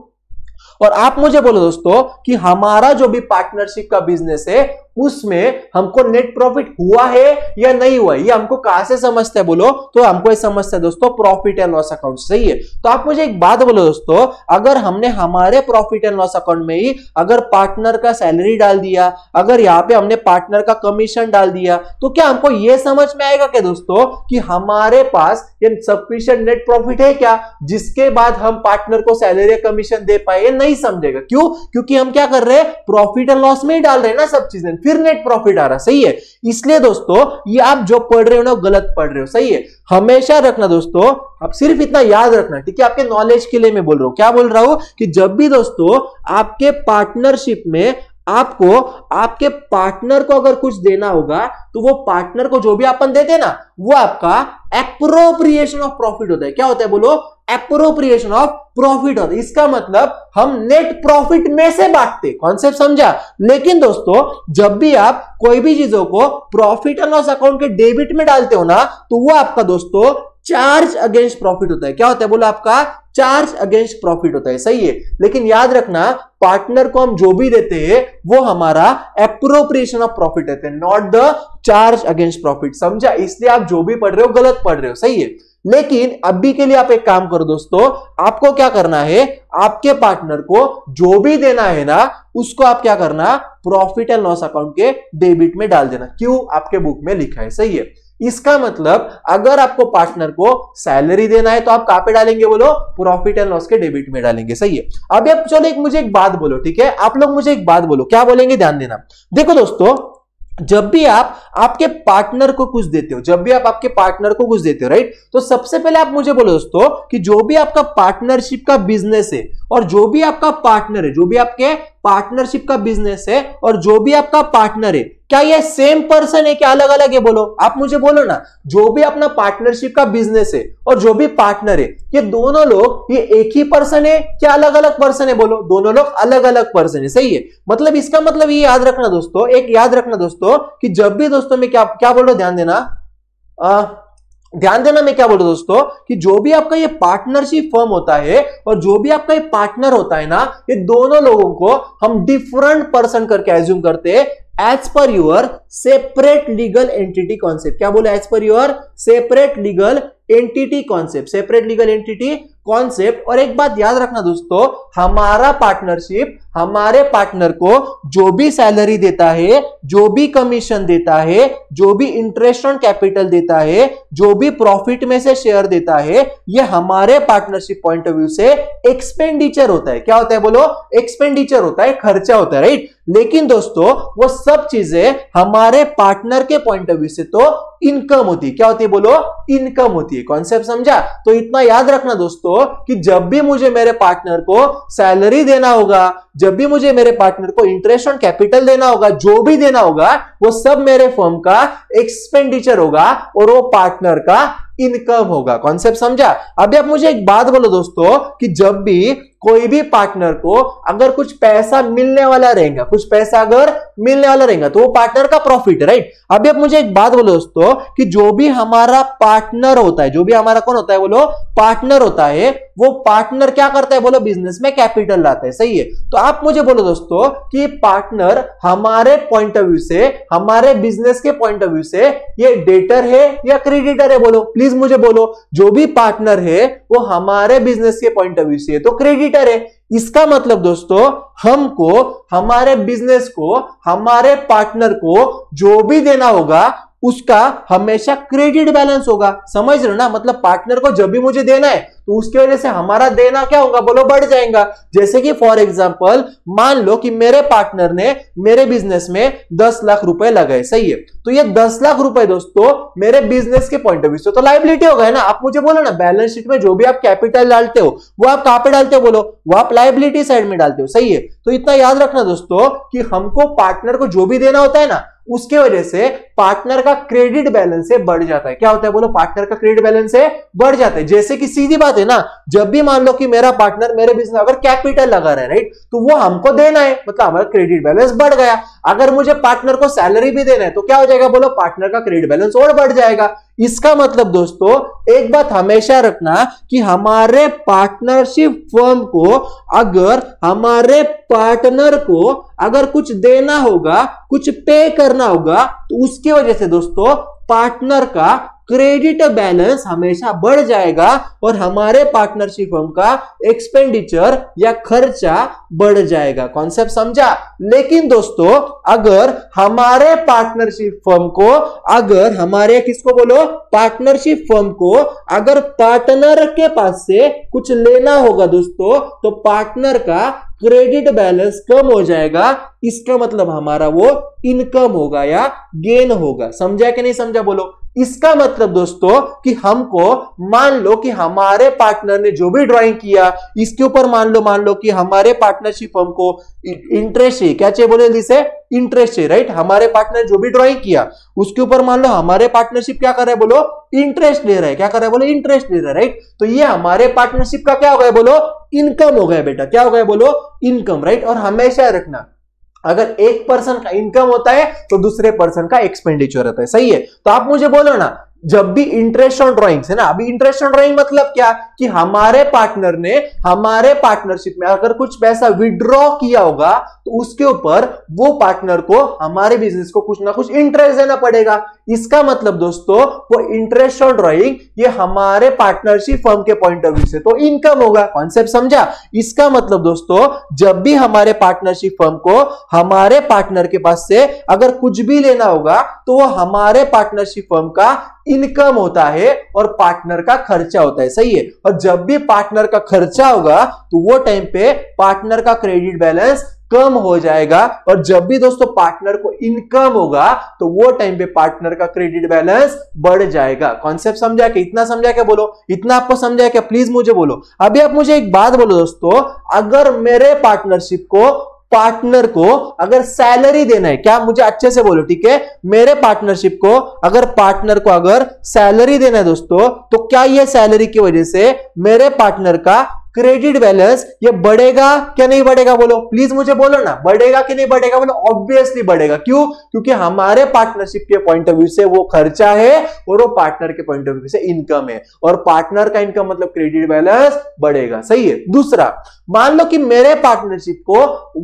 और आप मुझे बोलो दोस्तों कि हमारा जो भी पार्टनरशिप का बिजनेस है उसमें हमको नेट प्रॉफिट हुआ है या नहीं हुआ है, ये हमको कहां से समझते हैं बोलो? तो हमको ये समझते हैं दोस्तों प्रॉफिट एंड लॉस अकाउंट। सही है, तो आप मुझे एक बात बोलो दोस्तों, अगर हमने हमारे प्रॉफिट एंड लॉस अकाउंट में ही अगर पार्टनर का सैलरी डाल दिया, अगर यहाँ पे हमने पार्टनर का कमीशन डाल दिया, तो क्या हमको ये समझ में आएगा क्या दोस्तों कि हमारे पास ये सफिशिएंट नेट प्रॉफिट है क्या, जिसके बाद हम पार्टनर को सैलरी या कमीशन दे पाए? नहीं समझेगा। क्यों? क्योंकि हम क्या कर रहे हैं, प्रॉफिट एंड लॉस में ही डाल रहे हैं ना सब चीजें, फिर नेट प्रॉफिट आ रहा। सही है, इसलिए दोस्तों ये आप जो पढ़ रहे हो ना गलत पढ़ रहे हो। सही है, हमेशा रखना दोस्तों, आप सिर्फ इतना याद रखना, ठीक है, आपके नॉलेज के लिए मैं बोल रहा हूं। क्या बोल रहा हूं कि जब भी दोस्तों आपके पार्टनरशिप में आपको आपके पार्टनर को अगर कुछ देना होगा तो वो पार्टनर को जो भी अपन देते हैं ना वो आपका एप्रोप्रिएशन ऑफ प्रॉफिट होता है। क्या होता है बोलो? एप्रोप्रिएशन ऑफ प्रॉफिट होता है। इसका मतलब हम नेट प्रॉफिट में से बांटते। कॉन्सेप्ट समझा? लेकिन दोस्तों जब भी आप कोई भी चीजों को प्रॉफिट एंड लॉस अकाउंट के डेबिट में डालते हो ना तो वो आपका दोस्तों चार्ज अगेंस्ट प्रॉफिट होता है। क्या होता है बोलो? आपका चार्ज अगेंस्ट प्रॉफिट होता है। सही है। लेकिन याद रखना पार्टनर को हम जो भी देते हैं वो हमारा एप्रोप्रिएशन ऑफ प्रॉफिट देते हैं, not the charge against profit. समझा? इसलिए आप जो भी पढ़ रहे हो गलत पढ़ रहे हो। सही है। लेकिन अभी के लिए आप एक काम करो दोस्तों, आपको क्या करना है, आपके पार्टनर को जो भी देना है ना उसको आप क्या करना, प्रॉफिट एंड लॉस अकाउंट के डेबिट में डाल देना। क्यों? आपके बुक में लिखा है। सही है। इसका मतलब अगर आपको पार्टनर को सैलरी देना है तो आप कहां पे डालेंगे बोलो? प्रॉफिट एंड लॉस के डेबिट में डालेंगे। सही है। अभी आप चलो मुझे एक बात बोलो, ठीक है? आप लोग मुझे एक बात बोलो, क्या बोलेंगे ध्यान देना। देखो दोस्तों जब भी आप आपके पार्टनर को कुछ देते हो, जब भी आप आपके पार्टनर को कुछ देते हो राइट, तो सबसे पहले आप मुझे बोलो दोस्तों कि जो भी आपका पार्टनरशिप का बिजनेस है और जो भी आपका पार्टनर है, जो भी आपके पार्टनरशिप का बिजनेस है और जो भी आपका पार्टनर है, क्या ये सेम पर्सन है क्या अलग अलग है बोलो? आप मुझे बोलो ना, जो भी अपना पार्टनरशिप का बिजनेस है और जो भी पार्टनर है ये दोनों लोग ये एक ही पर्सन है क्या अलग अलग पर्सन है बोलो? दोनों लोग अलग अलग पर्सन है। सही है। मतलब इसका मतलब ये याद रखना दोस्तों, एक याद रखना दोस्तों कि जब भी दोस्तों मैं क्या बोल रहा हूं, ध्यान देना मैं क्या बोल रहा हूं दोस्तों कि जो भी आपका ये पार्टनरशिप फर्म होता है और जो भी आपका ये पार्टनर होता है ना, ये दोनों लोगों को हम डिफरेंट पर्सन करके एज्यूम करते हैं as per your separate legal entity concept. क्या बोले? As per your separate legal entity concept, separate legal entity concept. और एक बात याद रखना दोस्तों, हमारा पार्टनरशिप हमारे पार्टनर को जो भी सैलरी देता है, जो भी कमीशन देता है, जो भी इंटरेस्ट ऑन कैपिटल देता है, जो भी प्रॉफिट में से शेयर देता है, ये हमारे पार्टनरशिप पॉइंट ऑफ व्यू से एक्सपेंडिचर होता है। क्या होता है बोलो? एक्सपेंडिचर होता है, खर्चा होता है राइट। लेकिन दोस्तों वो सब चीजें हमारे पार्टनर के पॉइंट ऑफ व्यू से तो इनकम होती है। क्या होती है बोलो? इनकम होती है। कॉन्सेप्ट समझा? तो इतना याद रखना दोस्तों कि जब भी मुझे मेरे पार्टनर को सैलरी देना होगा, जब भी मुझे मेरे पार्टनर को इंटरेस्ट ऑन कैपिटल देना होगा, जो भी देना होगा वो सब मेरे फर्म का एक्सपेंडिचर होगा और वो पार्टनर का इनकम होगा। कॉन्सेप्ट समझा? अभी आप मुझे एक बात बोलो दोस्तों कि जब भी कोई भी पार्टनर को अगर कुछ पैसा मिलने वाला रहेगा, कुछ पैसा अगर मिलने वाला रहेगा तो वो पार्टनर का प्रॉफिट राइट। अभी आप मुझे एक बात बोलो दोस्तों कि जो भी हमारा पार्टनर होता है, जो भी हमारा कौन होता है बोलो? पार्टनर होता है। वो पार्टनर क्या करता है बोलो? बिजनेस में कैपिटल लाता है। सही है। तो आप मुझे बोलो दोस्तों कि पार्टनर हमारे पॉइंट ऑफ व्यू से, हमारे बिजनेस के पॉइंट ऑफ व्यू से ये डेटर है या क्रेडिटर है बोलो? प्लीज मुझे बोलो। जो भी पार्टनर है वो हमारे बिजनेस के पॉइंट ऑफ व्यू से तो क्रेडिटर है। इसका मतलब दोस्तों हमको हमारे बिजनेस को, हमारे पार्टनर को जो भी देना होगा उसका हमेशा क्रेडिट बैलेंस होगा। समझ रहे हो ना? मतलब पार्टनर को जब भी मुझे देना है तो उसकी वजह से हमारा देना क्या होगा बोलो? बढ़ जाएगा। जैसे कि फॉर एग्जांपल मान लो कि मेरे पार्टनर ने मेरे बिजनेस में 10 लाख रुपए लगाए। सही है। तो ये 10 लाख रुपए दोस्तों मेरे बिजनेस के पॉइंट ऑफ व्यू से तो लायबिलिटी हो गए ना। आप मुझे बोलो ना, बैलेंस शीट में जो भी आप कैपिटल डालते हो वो आप कहां पे डालते हो बोलो? वो आप लायबिलिटी साइड में डालते हो। सही है। तो इतना याद रखना दोस्तों कि हमको पार्टनर को जो भी देना होता है ना उसके वजह से पार्टनर का क्रेडिट बैलेंस है बढ़ जाता है। क्या होता है बोलो? पार्टनर का क्रेडिट बैलेंस है बढ़ जाता है। जैसे कि सीधी बात है ना, जब भी मान लो कि मेरा पार्टनर मेरे बिजनेस अगर कैपिटल लगा रहा है राइट, तो वो हमको देना है, मतलब हमारा क्रेडिट बैलेंस बढ़ गया। अगर मुझे पार्टनर को सैलरी भी देना है तो क्या हो जाएगा बोलो? पार्टनर का क्रेडिट बैलेंस और बढ़ जाएगा। इसका मतलब दोस्तों एक बात हमेशा रखना कि हमारे पार्टनरशिप फर्म को अगर हमारे पार्टनर को अगर कुछ देना होगा, कुछ पे करना होगा तो उसकी वजह से दोस्तों पार्टनर का क्रेडिट बैलेंस हमेशा बढ़ जाएगा और हमारे पार्टनरशिप फर्म का एक्सपेंडिचर या खर्चा बढ़ जाएगा। कॉन्सेप्ट समझा? लेकिन दोस्तों अगर हमारे पार्टनरशिप फर्म को, अगर हमारे किसको बोलो? पार्टनरशिप फर्म को अगर पार्टनर के पास से कुछ लेना होगा दोस्तों तो पार्टनर का क्रेडिट बैलेंस कम हो जाएगा, इसका मतलब हमारा वो इनकम होगा या गेन होगा। समझा कि नहीं समझा बोलो। इसका मतलब दोस्तों कि हमको मान लो कि हमारे पार्टनर ने जो भी ड्राइंग किया इसके ऊपर मान लो कि हमारे पार्टनरशिप हमको इंटरेस्ट है, क्या चाहिए बोले जिसे इंटरेस्ट है, राइट। हमारे पार्टनर जो भी ड्राइंग किया उसके ऊपर मान लो हमारे पार्टनरशिप क्या कर रहा है बोलो, इंटरेस्ट ले रहा है, क्या कर रहा है बोलो, इंटरेस्ट ले रहा है, राइट। तो ये हमारे पार्टनरशिप का क्या हो गया बोलो, इनकम हो गया बेटा, क्या हो गया बोलो, इनकम, राइट। और हमेशा रखना अगर एक पर्सन का इनकम होता है तो दूसरे पर्सन का एक्सपेंडिचर होता है, सही है। तो आप मुझे बोलो ना, जब भी इंटरेस्ट ऑन ड्राइंग्स है ना, अभी इंटरेस्ट ऑन ड्राइंग मतलब क्या कि हमारे पार्टनर ने हमारे पार्टनरशिप में अगर कुछ पैसा विड्रॉ किया होगा तो उसके ऊपर वो पार्टनर को हमारे बिजनेस को कुछ ना कुछ इंटरेस्ट देना पड़ेगा। इसका मतलब दोस्तों वो इंटरेस्ट ऑन ड्राइंग ये हमारे पार्टनरशिप फर्म के पॉइंट ऑफ व्यू से तो इनकम होगा, कॉन्सेप्ट समझा। इसका मतलब दोस्तों जब भी हमारे पार्टनरशिप फर्म को हमारे पार्टनर के पास से अगर कुछ भी लेना होगा तो वो हमारे पार्टनरशिप फर्म का इनकम होता है और पार्टनर का खर्चा होता है, सही है। और जब भी पार्टनर का खर्चा होगा तो वो टाइम पे पार्टनर का क्रेडिट बैलेंस कम हो जाएगा, और जब भी दोस्तों पार्टनर को इनकम होगा तो वो टाइम पे पार्टनर का क्रेडिट बैलेंस बढ़ जाएगा। कॉन्सेप्ट समझा के, इतना समझा के बोलो, इतना आपको समझा के प्लीज मुझे बोलो। अभी आप मुझे एक बात बोलो दोस्तों, अगर मेरे पार्टनरशिप को पार्टनर को अगर सैलरी देना है, क्या मुझे अच्छे से बोलो, ठीक है, मेरे पार्टनरशिप को अगर पार्टनर को अगर सैलरी देना है दोस्तों, तो क्या ये सैलरी की वजह से मेरे पार्टनर का क्रेडिट बैलेंस ये बढ़ेगा क्या नहीं बढ़ेगा बोलो, प्लीज मुझे बोलो ना, बढ़ेगा कि नहीं बढ़ेगा बोलो। ऑब्वियसली बढ़ेगा, क्यों, क्योंकि हमारे पार्टनरशिप के पॉइंट ऑफ व्यू से वो खर्चा है और वो पार्टनर के पॉइंट ऑफ व्यू से इनकम है, और पार्टनर का इनकम मतलब क्रेडिट बैलेंस बढ़ेगा, सही है। दूसरा, मान लो कि मेरे पार्टनरशिप को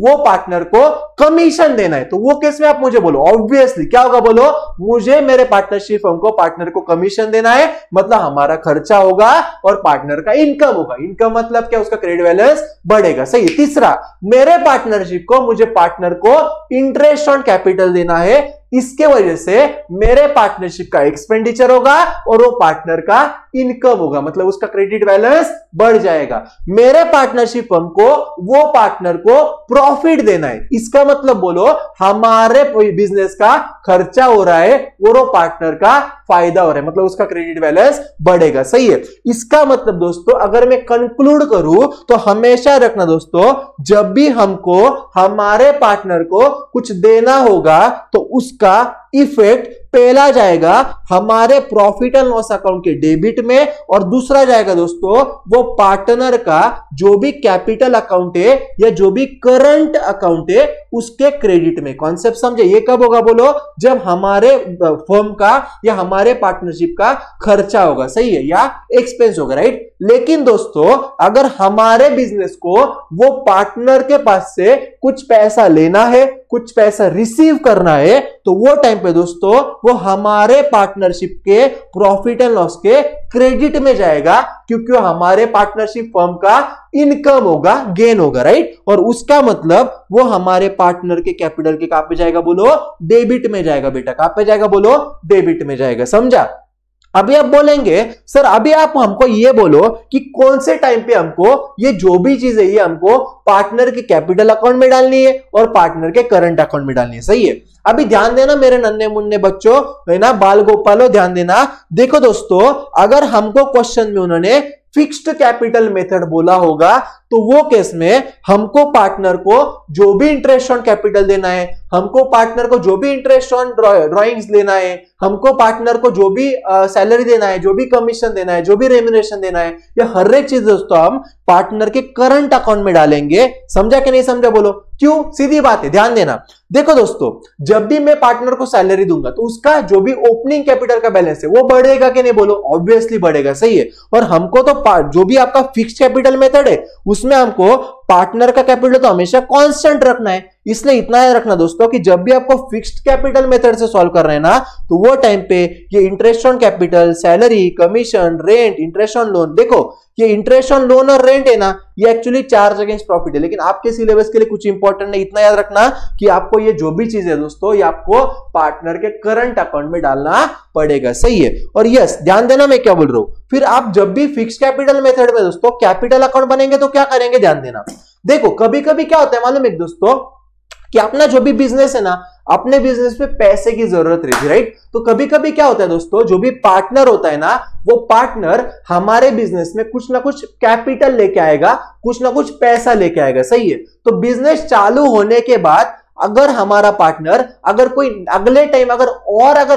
वो पार्टनर को कमीशन देना है, तो वो केस में आप मुझे बोलो ऑब्वियसली क्या होगा बोलो, मुझे मेरे पार्टनरशिप हमको पार्टनर को कमीशन देना है, मतलब हमारा खर्चा होगा और पार्टनर का इनकम होगा, इनकम मतलब क्या, उसका क्रेडिट बैलेंस बढ़ेगा, सही। तीसरा, मेरे पार्टनरशिप को मुझे पार्टनर को इंटरेस्ट ऑन कैपिटल देना है, इसके वजह से मेरे पार्टनरशिप का एक्सपेंडिचर होगा और वो पार्टनर का इनकम होगा, मतलब उसका क्रेडिट बैलेंस बढ़ जाएगा। मेरे पार्टनरशिप फर्म को वो पार्टनर को प्रॉफिट देना है, इसका मतलब बोलो हमारे बिजनेस का खर्चा हो रहा है और वो पार्टनर का फायदा हो रहा है, मतलब उसका क्रेडिट बैलेंस बढ़ेगा, सही है। इसका मतलब दोस्तों अगर मैं कंक्लूड करूं तो हमेशा रखना दोस्तों, जब भी हमको हमारे पार्टनर को कुछ देना होगा तो उसका इफेक्ट पहला जाएगा हमारे प्रॉफिट एंड लॉस अकाउंट के डेबिट में, और दूसरा जाएगा दोस्तों वो पार्टनर का जो भी कैपिटल अकाउंट है या जो भी करंट अकाउंट है उसके क्रेडिट में। कॉन्सेप्ट समझे। ये कब होगा बोलो, जब हमारे फर्म का या हमारे पार्टनरशिप का खर्चा होगा, सही है, या एक्सपेंस होगा, राइट। लेकिन दोस्तों अगर हमारे बिजनेस को वो पार्टनर के पास से कुछ पैसा लेना है, कुछ पैसा रिसीव करना है, तो वो टाइम पे दोस्तों वो हमारे पार्टनरशिप के प्रॉफिट एंड लॉस के क्रेडिट में जाएगा, क्योंकि हमारे पार्टनरशिप फर्म का इनकम होगा, गेन होगा, राइट। और उसका मतलब वो हमारे पार्टनर के कैपिटल के कहां पे जाएगा बोलो, डेबिट में जाएगा बेटा, कहां पे जाएगा बोलो, डेबिट में जाएगा, समझा। अभी आप बोलेंगे सर अभी आप हमको ये बोलो कि कौन से टाइम पे हमको ये जो भी चीज है ये हमको पार्टनर के कैपिटल अकाउंट में डालनी है और पार्टनर के करंट अकाउंट में डालनी है, सही है। अभी ध्यान देना मेरे नन्हे मुन्ने बच्चों, है ना, बाल गोपालो, ध्यान देना। देखो दोस्तों अगर हमको क्वेश्चन में उन्होंने फिक्स्ड कैपिटल मेथड बोला होगा तो वो केस में हमको पार्टनर को जो भी इंटरेस्ट ऑन कैपिटल देना है, हमको पार्टनर को जो भी इंटरेस्ट ऑन ड्राइंग्स लेना है, हमको पार्टनर को जो भी सैलरी देना है, जो भी कमीशन देना है, जो भी रेम्यूनरेशन देना है, ये हर एक चीज दोस्तों हम पार्टनर के करंट अकाउंट में डालेंगे। समझा कि नहीं समझा बोलो, क्यों, सीधी बात है, ध्यान देना। देखो दोस्तों जब भी मैं पार्टनर को सैलरी दूंगा तो उसका जो भी ओपनिंग कैपिटल का बैलेंस है वो बढ़ेगा कि नहीं बोलो, ऑब्वियसली बढ़ेगा, सही है। और हमको तो जो भी आपका फिक्स्ड कैपिटल मेथड है उसमें हमको पार्टनर का कैपिटल तो हमेशा कांस्टेंट रखना है, इसलिए इतना याद रखना दोस्तों कि जब भी आपको फिक्स्ड कैपिटल मेथड से सॉल्व कर रहे हैं ना, तो वो टाइम पे ये interest on capital, salary, commission, rent, interest on loan, देखो ये इंटरेस्ट ऑन लोन और रेंट है ना, ये एक्चुअली चार्ज अगेंस्ट प्रॉफिट है, लेकिन आपके सिलेबस के लिए कुछ इंपॉर्टेंट है, इतना याद रखना कि आपको ये जो भी चीज है दोस्तों ये आपको पार्टनर के करंट अकाउंट में डालना पड़ेगा, सही है। और यस ध्यान देना मैं क्या बोल रहा हूं, फिर आप जब भी फिक्स्ड कैपिटल मेथड में दोस्तों कैपिटल अकाउंट बनेंगे तो क्या करेंगे, ध्यान देना देखो कभी कभी क्या होता है मालूम है दोस्तों कि अपना जो भी बिजनेस है ना, अपने बिजनेस में पैसे की जरूरत रहती है, राइट। तो कभी कभी क्या होता है दोस्तों, जो भी पार्टनर होता है ना, वो पार्टनर हमारे बिजनेस में कुछ ना कुछ कैपिटल लेके आएगा, कुछ ना कुछ पैसा लेके आएगा, सही है। तो बिजनेस चालू होने के बाद अगर हमारा पार्टनर अगर कोई अगले टाइम अगर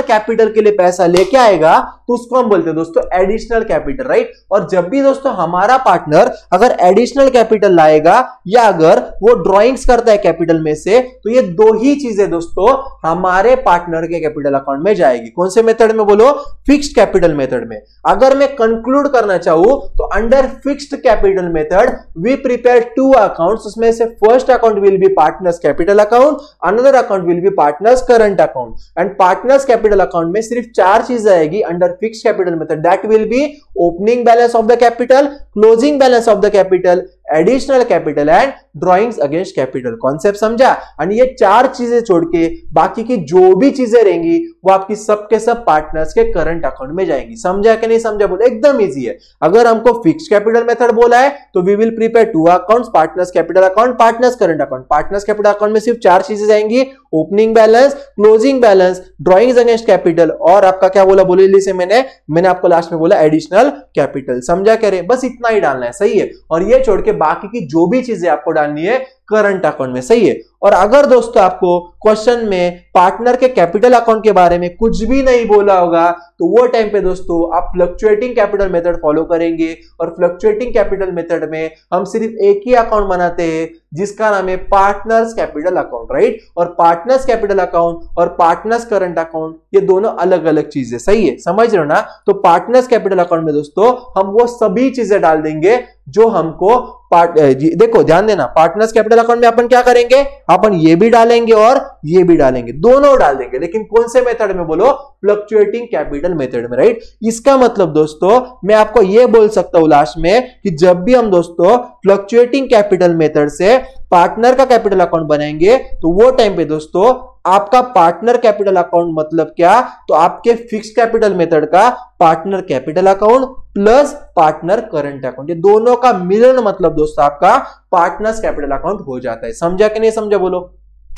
कैपिटल के लिए पैसा लेके आएगा तो उसको हम बोलते हैं दोस्तों एडिशनल कैपिटल, राइट। और जब भी दोस्तों हमारा पार्टनर अगर एडिशनल कैपिटल लाएगा या अगर वो ड्रॉइंग्स करता है कैपिटल में से, तो ये दो ही चीजें दोस्तों हमारे पार्टनर के कैपिटल अकाउंट में जाएगी। कौन से मेथड में बोलो? फिक्स्ड कैपिटल मेथड में। अगर मैं कंक्लूड करना चाहूं तो under fixed capital method we prepare two accounts, उसमें से first account will be partners capital account, another account will be partners current account. And partners capital account में सिर्फ चार चीजें आएगी under fixed capital method, that will be opening balance of the capital, closing balance of the capital, additional capital and drawings against capital. Concept समझा? और ये चार चीजें छोड़ के बाकी की जो भी चीजें रहेंगी वो आपकी सबके सब पार्टनर्स के करंट अकाउंट में जाएंगी। समझा कि नहीं समझा? बोलो, एकदम इजी है। अगर हमको फिक्स्ड कैपिटल मेथड बोला है तो we will prepare two accounts, partners capital account, partners current account. Partners capital account में सिर्फ चार चीजें जाएंगी, opening balance, closing balance, drawings against capital और आपका क्या बोला, बोले से मैंने आपको लास्ट में बोला एडिशनल कैपिटल। समझा करें? बस इतना ही डालना है, सही है। और ये छोड़ के बाकी की जो भी चीजें आपको डालनी है करंट अकाउंट में, सही है। और अगर दोस्तों आपको क्वेश्चन में पार्टनर के कैपिटल अकाउंट के बारे में कुछ भी नहीं बोला होगा तो वो टाइम पे दोस्तों आप फ्लक्चुएटिंग कैपिटल मेथड फॉलो करेंगे। और फ्लक्चुएटिंग कैपिटल मेथड में हम सिर्फ एक ही अकाउंट बनाते हैं जिसका नाम है पार्टनर्स कैपिटल अकाउंट, राइट। और पार्टनर्स कैपिटल अकाउंट और पार्टनर्स करंट अकाउंट ये दोनों अलग अलग चीजें, सही है, समझ रहे हो ना। तो पार्टनर्स कैपिटल अकाउंट में दोस्तों हम वो सभी चीजें डाल देंगे जो हमको देखो ध्यान देना, पार्टनर्स कैपिटल अकाउंट में अपन क्या करेंगे, अपन ये भी डालेंगे और ये भी डालेंगे, दोनों डाल देंगे। लेकिन कौन से मेथड में बोलो? फ्लक्चुएटिंग कैपिटल मेथड में, राइट। इसका मतलब दोस्तों मैं आपको ये बोल सकता हूं लास्ट में कि जब भी हम दोस्तों फ्लक्चुएटिंग कैपिटल मेथड से पार्टनर का कैपिटल अकाउंट बनाएंगे तो वो टाइम पे दोस्तों आपका पार्टनर कैपिटल अकाउंट मतलब क्या, तो आपके फिक्स्ड कैपिटल मेथड का partner capital account plus partner current account, ये दोनों का मिलन मतलब दोस्तों आपका पार्टनर्स कैपिटल अकाउंट हो जाता है। समझा कि नहीं समझा? बोलो,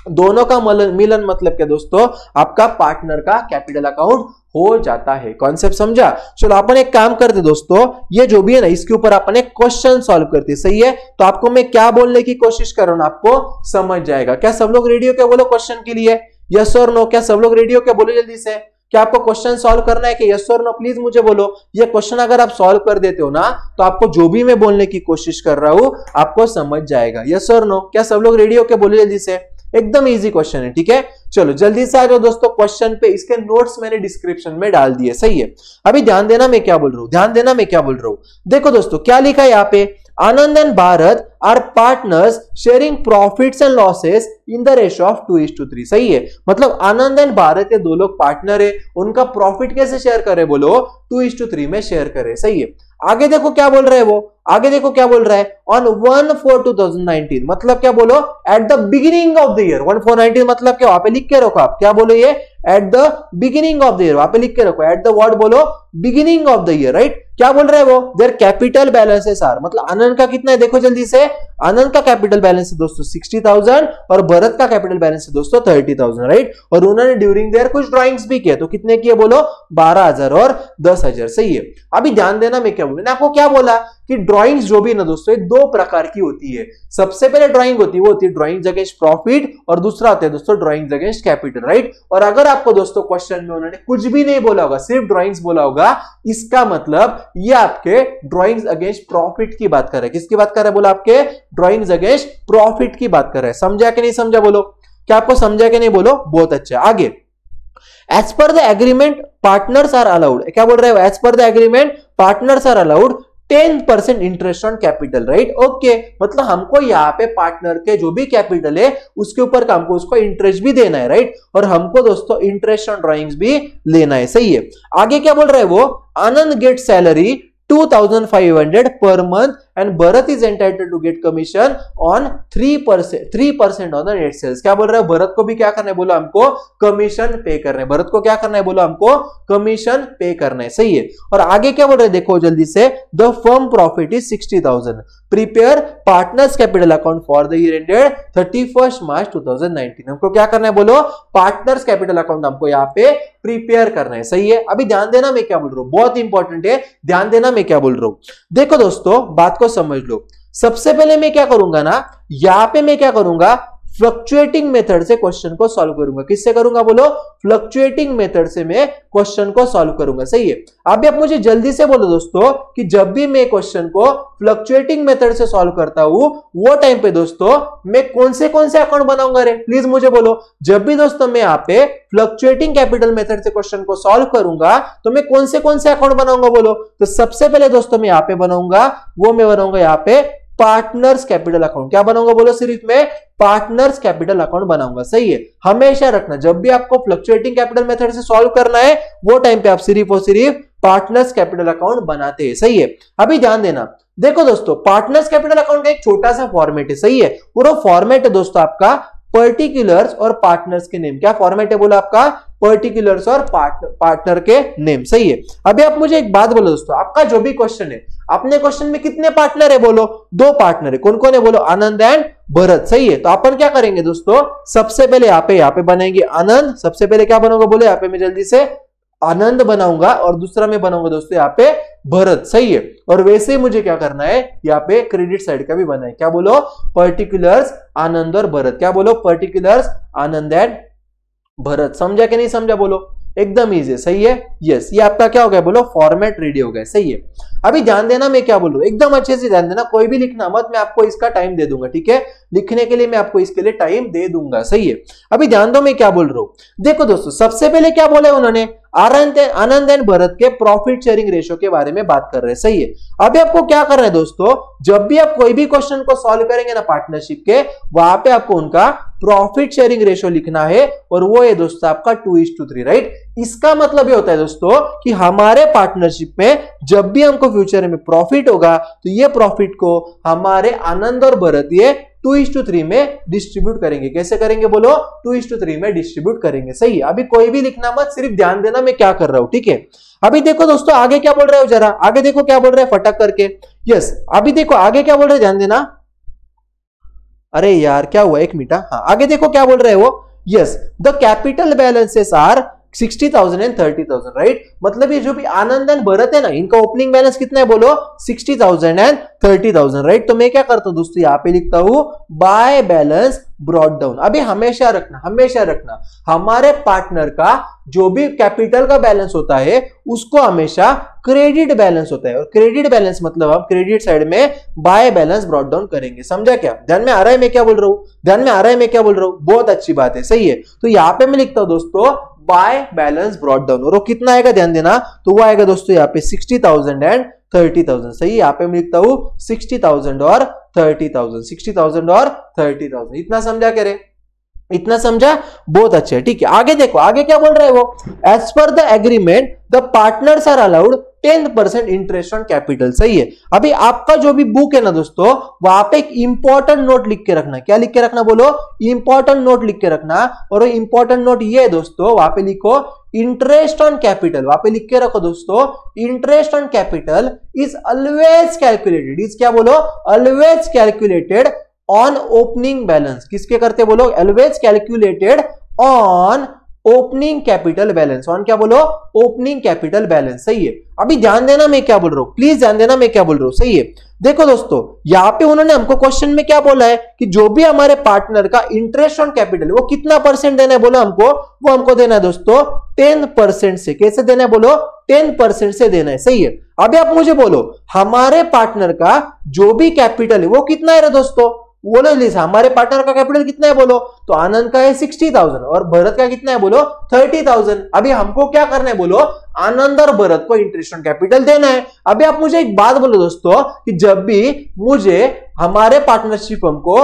दोनों का मिलन मतलब क्या दोस्तों, आपका पार्टनर का कैपिटल अकाउंट हो जाता है। कॉन्सेप्ट समझा? चलो अपन एक काम करते दोस्तों, ये जो भी है ना इसके ऊपर अपन एक क्वेश्चन सॉल्व करते, सही है। तो आपको मैं क्या बोलने की कोशिश कर रहा हूं आपको समझ जाएगा। क्या सब लोग रेडी हो क्या बोलो क्वेश्चन के लिए? यस और नो? क्या सब लोग रेडी हो क्या बोलो जल्दी से? क्या आपको क्वेश्चन सॉल्व करना है कि यस और नो? प्लीज मुझे बोलो। ये क्वेश्चन अगर आप सॉल्व कर देते हो ना तो आपको जो भी मैं बोलने की कोशिश कर रहा हूं आपको समझ जाएगा। यस और नो? क्या सब लोग रेडी हो क्या बोलो जल्दी से? एकदम इजी क्वेश्चन है, ठीक है। चलो जल्दी से आ जाओ दोस्तों क्वेश्चन पे। इसके नोट्स मैंने डिस्क्रिप्शन में डाल दिए, सही है। अभी ध्यान देना मैं क्या बोल रहा हूं, ध्यान देना मैं क्या बोल रहा हूं। देखो दोस्तों क्या लिखा है यहाँ पे, Anand and Bharat are partners sharing profits and losses in the ratio of 2:3, सही है। मतलब आनंद एंड भारत ये दो लोग पार्टनर है, उनका प्रॉफिट कैसे शेयर करे बोलो, 2:3 में शेयर करे, सही है। आगे देखो क्या बोल रहे हैं वो, आगे देखो क्या बोल रहा है, ऑन 1/4/2019 मतलब क्या बोलो, at the beginning of the year. 1/4/19 मतलब क्या, वहां पे लिख के रखो आप, क्या बोलो ये at the beginning of the year, वहां पे लिख के रखो एट द वर्ड बोलो beginning of the year, right. क्या बोल रहे हैं वो, देयर कैपिटल बैलेंसेस आर, मतलब आनंद का कितना है देखो जल्दी से, आनंद का कैपिटल बैलेंस है दोस्तों 60,000 और भरत का कैपिटल बैलेंस है दोस्तों 30,000, राइट। और उन्होंने ड्यूरिंग देयर कुछ ड्रॉइंग्स भी किए, तो कितने किए बोलो, 12,000 और 10,000, सही है। अभी ध्यान देना मैं क्या बोलूं, मैंने आपको क्या बोला कि ड्रॉइंग्स जो भी ना दोस्तों ये दो प्रकार की होती है। सबसे पहले ड्रॉइंग होती है वो होती है ड्रॉइंग्स अगेंस्ट प्रॉफिट और दूसरा होता है दोस्तों ड्रॉइंग्स अगेंस्ट कैपिटल, राइट। और अगर आपको दोस्तों क्वेश्चन में उन्होंने कुछ भी नहीं बोला होगा, सिर्फ ड्रॉइंग्स बोला होगा, इसका मतलब ये आपके ड्रॉइंग्स अगेंस्ट प्रॉफिट की बात कर रहा है। किसकी बात कर रहा है बोला, आपके ड्रॉइंग्स अगेंस्ट प्रॉफिट की बात कर रहा है। समझा कि नहीं समझा बोलो? क्या आपको समझा कि नहीं बोलो? बहुत अच्छा। आगे, as per the agreement partners are allowed, क्या बोल रहे हो, as per the agreement partners are allowed 10% interest on capital, right. Okay, मतलब हमको यहाँ पे पार्टनर के जो भी कैपिटल है उसके ऊपर हमको उसको इंटरेस्ट भी देना है, राइट। और हमको दोस्तों इंटरेस्ट ऑन ड्रॉइंग्स भी लेना है, सही है। आगे क्या बोल रहा है वो, Anand get salary 2,500 per month and Bharat is entitled to get commission on 3% on the net sales। क्या बोल रहा है, भरत को भी क्या करना है बोला, हमको कमीशन पे करना है। भरत को क्या करना है बोला, हमको कमीशन पे करना है। सही है। और आगे क्या बोल रहे हैं देखो जल्दी से, the firm profit is 60,000, prepare partners capital account for the year ended 31 March 2019। हमको क्या करना है बोलो, पार्टनर्स कैपिटल अकाउंट हमको यहाँ पे प्रिपेयर करना है। सही है। अभी ध्यान देना मैं क्या बोल रहा हूँ, बहुत इंपॉर्टेंट है, ध्यान देना मैं क्या बोल रहा हूँ। देखो दोस्तों बात को समझ लो। सबसे पहले मैं क्या करूंगा ना, यहाँ पे मैं क्या करूंगा, फ्लक्चुएटिंग मेथड से क्वेश्चन को सॉल्व करूंगा। किससे करूंगा बोलो, फ्लक्चुएटिंग मेथड से मैं क्वेश्चन को सॉल्व करूंगा। सही है। अभी आप मुझे जल्दी से बोलो दोस्तों कि जब भी मैं क्वेश्चन को फ्लक्चुएटिंग मेथड से सॉल्व करता हूं वो टाइम पे दोस्तों मैं कौन से अकाउंट बनाऊंगा रे, प्लीज मुझे बोलो। जब भी दोस्तों मैं यहाँ पे फ्लक्चुएटिंग कैपिटल मेथड से क्वेश्चन को सॉल्व करूंगा तो मैं कौन से अकाउंट बनाऊंगा बोलो। तो सबसे पहले दोस्तों मैं यहाँ पे बनाऊंगा, वो मैं बनाऊंगा यहाँ पे पार्टनर्स कैपिटल अकाउंट। क्या बनाऊंगा बोलो, सिर्फ मैं पार्टनर्स कैपिटल अकाउंट बनाऊंगा। सही है। हमेशा रखना जब भी आपको फ्लक्चुएटिंग कैपिटल मेथड से सॉल्व करना है वो टाइम पे आप सिर्फ और सिर्फ पार्टनर्स कैपिटल अकाउंट बनाते हैं। सही है। अभी ध्यान देना, देखो दोस्तों पार्टनर्स कैपिटल अकाउंट का एक छोटा सा फॉर्मेट है। सही है। पूरा फॉर्मेट है दोस्तों आपका पर्टिकुलर्स और पार्टनर्स के नेम। क्या फॉर्मेट है बोला आपका, पर्टिकुलर्स और पार्टनर के नेम। सही है। अभी आप मुझे एक बात बोलो दोस्तों, आपका जो भी क्वेश्चन है, अपने क्वेश्चन में कितने पार्टनर है बोलो, दो पार्टनर है। कौन कौन है बोलो, आनंद एंड भरत। सही है। तो अपन क्या करेंगे दोस्तों, सबसे पहले यहाँ पे बनाएंगे आनंद। सबसे पहले क्या बनाऊंगा बोले, यहाँ पे मैं जल्दी से आनंद बनाऊंगा और दूसरा मैं बनाऊंगा दोस्तों यहाँ पे भरत। सही है। और वैसे ही मुझे क्या करना है, यहाँ पे क्रेडिट साइड का भी बनाना है। क्या बोलो, पर्टिकुलर्स आनंद और भरत। क्या बोलो, पर्टिकुलर्स आनंद एंड भरत। समझा कि नहीं समझा बोलो, एकदम इजी है। सही है। यस, ये आपका क्या हो गया बोलो, फॉर्मेट रेडी हो गया। सही है। अभी ध्यान देना मैं क्या बोल रहा हूँ, एकदम अच्छे से ध्यान देना, कोई भी लिखना मत, मैं आपको इसका टाइम दे दूंगा। ठीक है, लिखने के लिए मैं आपको इसके लिए टाइम दे दूंगा। सही है। अभी ध्यान दो मैं क्या बोल रहा हूँ। देखो दोस्तों सबसे पहले क्या बोला उन्होंने, आनंद एंड भरत के प्रॉफिट शेयरिंग रेशियो के बारे में बात कर रहे हैं। सही है। अभी आपको क्या करना है दोस्तों, जब भी आप कोई भी क्वेश्चन को सॉल्व करेंगे ना पार्टनरशिप के, वहां पे आपको उनका प्रॉफिट शेयरिंग रेशियो लिखना है और वो है दोस्तों आपका 2:3। राइट। इसका मतलब ये होता है दोस्तों कि हमारे पार्टनरशिप में जब भी हमको फ्यूचर में प्रॉफिट होगा तो ये प्रॉफिट को हमारे आनंद और भरत ये 2:3 में डिस्ट्रीब्यूट करेंगे। कैसे करेंगे बोलो, 2:3 में डिस्ट्रीब्यूट करेंगे। सही है। अभी कोई भी लिखना मत, सिर्फ ध्यान देना मैं क्या कर रहा हूं। ठीक है। अभी देखो दोस्तों आगे क्या बोल रहे हो, जरा आगे देखो क्या बोल रहे हैं फटक करके। यस, अभी देखो आगे क्या बोल रहे हैं, ध्यान देना। अरे यार क्या हुआ, एक मिनट। हाँ, आगे देखो क्या बोल रहे हैं वो। Yes, the capital balances are 60,000 and 30,000। Right. मतलब ये जो भी आनंद एंड भरत है ना, इनका ओपनिंग बैलेंस कितना है बोलो, 60,000 एंड 30,000। राइट। तो मैं क्या करता हूं दोस्तों, यहाँ पे लिखता हूं बाय बैलेंस ब्रॉट डाउन। अभी हमेशा रखना, हमेशा रखना, हमारे पार्टनर का जो भी कैपिटल का बैलेंस होता है उसको हमेशा क्रेडिट बैलेंस होता है, और क्रेडिट बैलेंस मतलब हम क्रेडिट साइड में बाय बैलेंस ब्रॉट डाउन करेंगे। समझा क्या, ध्यान में आ रहा है मैं क्या बोल रहा हूँ, ध्यान में आ रहा है मैं क्या बोल रहा हूँ। बहुत अच्छी बात है। सही है। तो यहाँ पे मैं लिखता हूँ दोस्तों बाय बैलेंस ब्रॉट डाउन, और वो कितना आएगा ध्यान देना, तो वो आएगा दोस्तों यहाँ पे 60,000 एंड 30,000। सही है। यहाँ पे मैं लिखता हूँ 60,000 और 30,000, 60,000 और 30,000। इतना समझा क्या रे, इतना समझा, बहुत अच्छा है। ठीक है। आगे देखो आगे क्या बोल रहे हैं वो, as per the agreement the partners are allowed 10% interest on capital. सही है। अभी आपका जो भी बुक है ना दोस्तों, वहां पे एक इंपॉर्टेंट नोट लिख के रखना। क्या लिख के रखना बोलो, इंपॉर्टेंट नोट लिख के रखना, और वो इंपॉर्टेंट नोट ये है दोस्तों, वहां पे लिखो इंटरेस्ट ऑन कैपिटल। वहां पे लिख के रखो दोस्तों, interest on capital is always calculated, is क्या बोलो, always calculated on opening balance. किसके करते बोलो, always calculated on opening capital balance, on क्या बोलो, ओपनिंग कैपिटल बैलेंस। सही है। अभी ध्यान देना मैं क्या बोल रहा हूँ, प्लीज ध्यान देना मैं क्या बोल रहा हूँ। सही है। देखो दोस्तों यहाँ पे उन्होंने हमको क्वेश्चन में क्या बोला है कि जो भी हमारे पार्टनर का इंटरेस्ट ऑन कैपिटल वो कितना परसेंट देना है बोलो हमको, वो हमको देना है दोस्तों 10% से। कैसे देना है बोलो, 10% से देना है। सही है। अभी आप मुझे बोलो, हमारे पार्टनर का जो भी कैपिटल है वो कितना है दोस्तों, बोलो लिसा, हमारे पार्टनर का कैपिटल कितना है बोलो, तो आनंद का है 60,000 और भरत का कितना है बोलो, 30,000। अभी हमको क्या करना है बोलो, आनंद और भरत को इंटरेस्ट ऑन कैपिटल देना है। अभी आप मुझे एक बात बोलो दोस्तों कि जब भी मुझे हमारे पार्टनरशिप हमको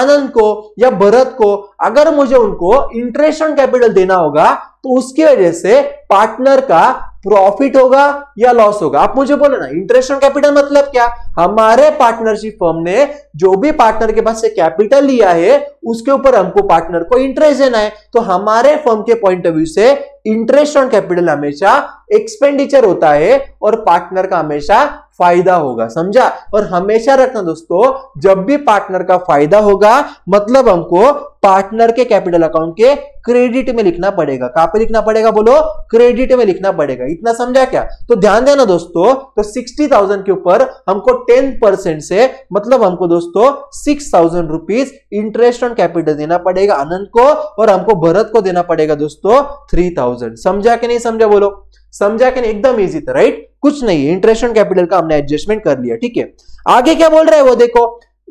आनंद को या भरत को अगर मुझे उनको इंटरेस्ट ऑन कैपिटल देना होगा तो उसकी वजह से पार्टनर का प्रॉफिट होगा या लॉस होगा? आप मुझे बोलो ना। इंटरेस्ट ऑन कैपिटल मतलब क्या? हमारे पार्टनरशिप फर्म ने जो भी पार्टनर के पास से कैपिटल लिया है उसके ऊपर हमको पार्टनर को इंटरेस्ट देना है। तो हमारे फर्म के पॉइंट ऑफ व्यू से इंटरेस्ट ऑन कैपिटल हमेशा एक्सपेंडिचर होता है और पार्टनर का हमेशा फायदा होगा। समझा? और हमेशा रखना दोस्तों, जब भी पार्टनर का फायदा होगा मतलब हमको पार्टनर के कैपिटल अकाउंट के क्रेडिट में लिखना पड़ेगा। कहां पे लिखना पड़ेगा? बोलो, क्रेडिट में लिखना पड़ेगा। इतना समझा क्या? तो ध्यान देना दोस्तों, तो 60,000 के ऊपर हमको 10% से मतलब हमको दोस्तों 6,000 रुपीज इंटरेस्ट ऑन कैपिटल देना पड़ेगा आनंद को, और हमको भरत को देना पड़ेगा दोस्तों 3,000। समझा कि नहीं समझा? बोलो समझा कि नहीं? एकदम इजी था, राइट? कुछ नहीं, इंटरेस्ट ऑन कैपिटल का हमने एडजस्टमेंट कर लिया। ठीक है, आगे क्या बोल रहा है वो देखो,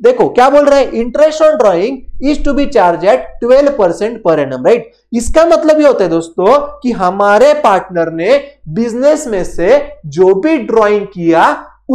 देखो क्या बोल रहा है, interest on drawing is to be charge at 12% per annum, right? इसका मतलब ये होता है दोस्तों कि हमारे पार्टनर ने बिजनेस में से जो भी ड्रॉइंग किया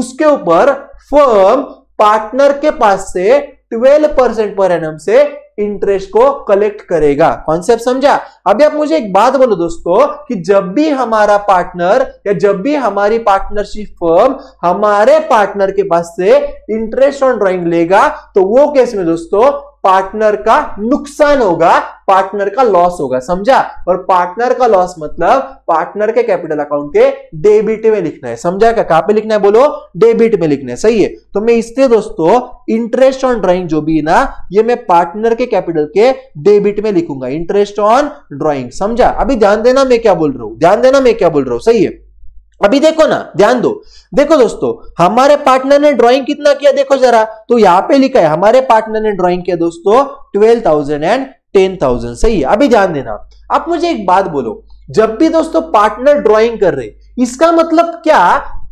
उसके ऊपर फर्म पार्टनर के पास से 12% पर एनम से इंटरेस्ट को कलेक्ट करेगा। कॉन्सेप्ट समझा? अभी आप मुझे एक बात बोलो दोस्तों कि जब भी हमारा पार्टनर या जब भी हमारी पार्टनरशिप फर्म हमारे पार्टनर के पास से इंटरेस्ट ऑन ड्राइंग लेगा तो वो केस में दोस्तों पार्टनर का नुकसान होगा, पार्टनर का लॉस होगा। समझा? और पार्टनर का लॉस मतलब पार्टनर के कैपिटल अकाउंट के डेबिट में लिखना है। समझा क्या? कहां पे लिखना है? बोलो, डेबिट में लिखना है। सही है। तो मैं इसलिए दोस्तों इंटरेस्ट ऑन ड्राइंग जो भी है ना, ये मैं पार्टनर के कैपिटल के डेबिट में लिखूंगा, इंटरेस्ट ऑन ड्राइंग। समझा? अभी ध्यान देना मैं क्या बोल रहा हूं, ध्यान देना मैं क्या बोल रहा हूं। सही है? अभी देखो ना, ध्यान दो, देखो दोस्तों हमारे पार्टनर ने ड्राइंग कितना किया, देखो जरा। तो यहाँ पे लिखा है हमारे पार्टनर ने ड्राइंग किया दोस्तों 12,000 एंड 10,000। सही है? अभी ध्यान देना, आप मुझे एक बात बोलो, जब भी दोस्तों पार्टनर ड्राइंग कर रहे, इसका मतलब क्या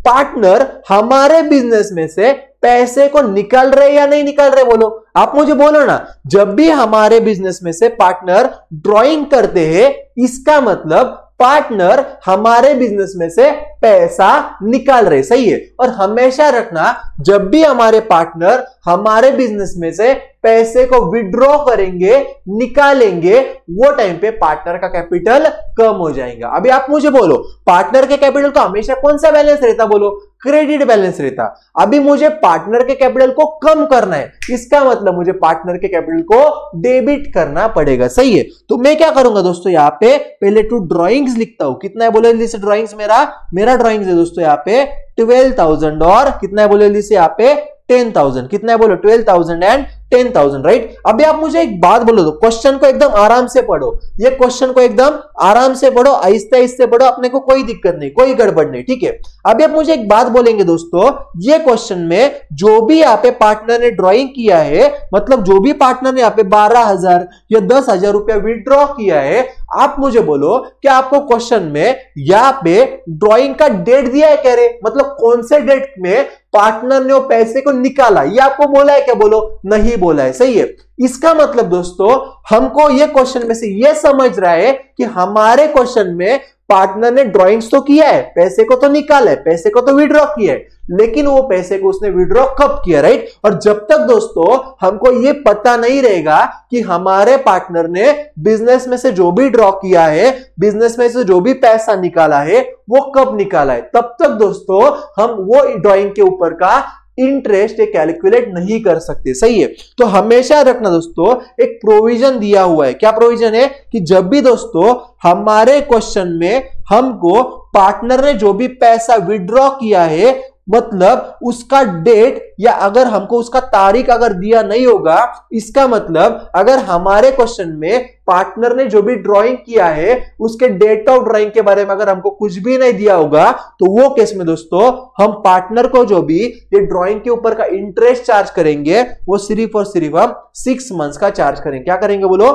पार्टनर हमारे बिजनेस में से पैसे को निकाल रहे या नहीं निकाल रहे? बोलो, आप मुझे बोलो ना। जब भी हमारे बिजनेस में से पार्टनर ड्राइंग करते हैं इसका मतलब पार्टनर हमारे बिजनेस में से पैसा निकाल रहे। सही है? और हमेशा रखना, जब भी हमारे पार्टनर हमारे बिजनेस में से पैसे को विड्रॉ करेंगे, निकालेंगे, वो टाइम पे पार्टनर का कैपिटल कम हो जाएगा। अभी आप मुझे बोलो, पार्टनर के कैपिटल का हमेशा कौन सा बैलेंस रहता? बोलो, क्रेडिट बैलेंस रहता। अभी मुझे पार्टनर के कैपिटल को कम करना है, इसका मतलब मुझे पार्टनर के कैपिटल को डेबिट करना पड़ेगा। सही है? तो मैं क्या करूंगा दोस्तों, यहाँ पे पहले टू ड्रॉइंग्स लिखता हूं। कितना है बोले जैसे ड्रॉइंग्स, मेरा ड्रॉइंग्स है दोस्तों यहाँ पे 12,000 और कितना है बोले जैसे यहाँ पे 10,000। कितना है बोलो? 12,000 एंड 10,000, राइट? अभी आप मुझे एक बात बोलो दो, क्वेश्चन को एकदम आराम से पढ़ो, ये क्वेश्चन को एकदम आराम से पढ़ो, आहिस्ते आहिस्ते पढ़ो, अपने को कोई दिक्कत नहीं, कोई गड़बड़ नहीं। ठीक है? अभी आप मुझे एक बात बोलेंगे दोस्तों, ये क्वेश्चन में जो भी यहाँ पे पार्टनर ने ड्रॉइंग किया है, मतलब जो भी पार्टनर ने यहाँ पे 12,000 या 10,000 रुपया विड्रॉ किया है, आप मुझे बोलो क्या आपको क्वेश्चन में यहाँ पे ड्रॉइंग का डेट दिया है क्या रे? मतलब कौन से डेट में पार्टनर ने वो पैसे को निकाला, ये आपको बोला है क्या? बोलो, नहीं बोला है। सही है? इसका मतलब दोस्तों हमको ये क्वेश्चन में से ये समझ रहा है कि हमारे क्वेश्चन में पार्टनर ने ड्रॉइंग्स तो किया है, पैसे को तो निकाला है, पैसे को तो विड्रॉ किया है, लेकिन वो पैसे को उसने विड्रॉ कब किया, राइट? और जब तक दोस्तों हमको ये पता नहीं रहेगा कि हमारे पार्टनर ने बिजनेस में से जो भी ड्रॉ किया है, बिजनेस में से जो भी पैसा निकाला है, वो कब निकाला है, तब तक दोस्तों हम वो ड्रॉइंग के ऊपर का इंटरेस्ट कैलकुलेट नहीं कर सकते। सही है? तो हमेशा रखना दोस्तों एक प्रोविजन दिया हुआ है। क्या प्रोविजन है? कि जब भी दोस्तों हमारे क्वेश्चन में हमको पार्टनर ने जो भी पैसा विड्रॉ किया है, मतलब उसका डेट या अगर हमको उसका तारीख अगर दिया नहीं होगा, इसका मतलब अगर हमारे क्वेश्चन में पार्टनर ने जो भी ड्राइंग किया है उसके डेट ऑफ ड्राइंग के बारे में अगर हमको कुछ भी नहीं दिया होगा, तो वो केस में दोस्तों हम पार्टनर को जो भी ये ड्राइंग के ऊपर का इंटरेस्ट चार्ज करेंगे, वो सिर्फ और सिर्फ हम 6 मंथ्स का चार्ज करेंगे। क्या करेंगे? बोलो,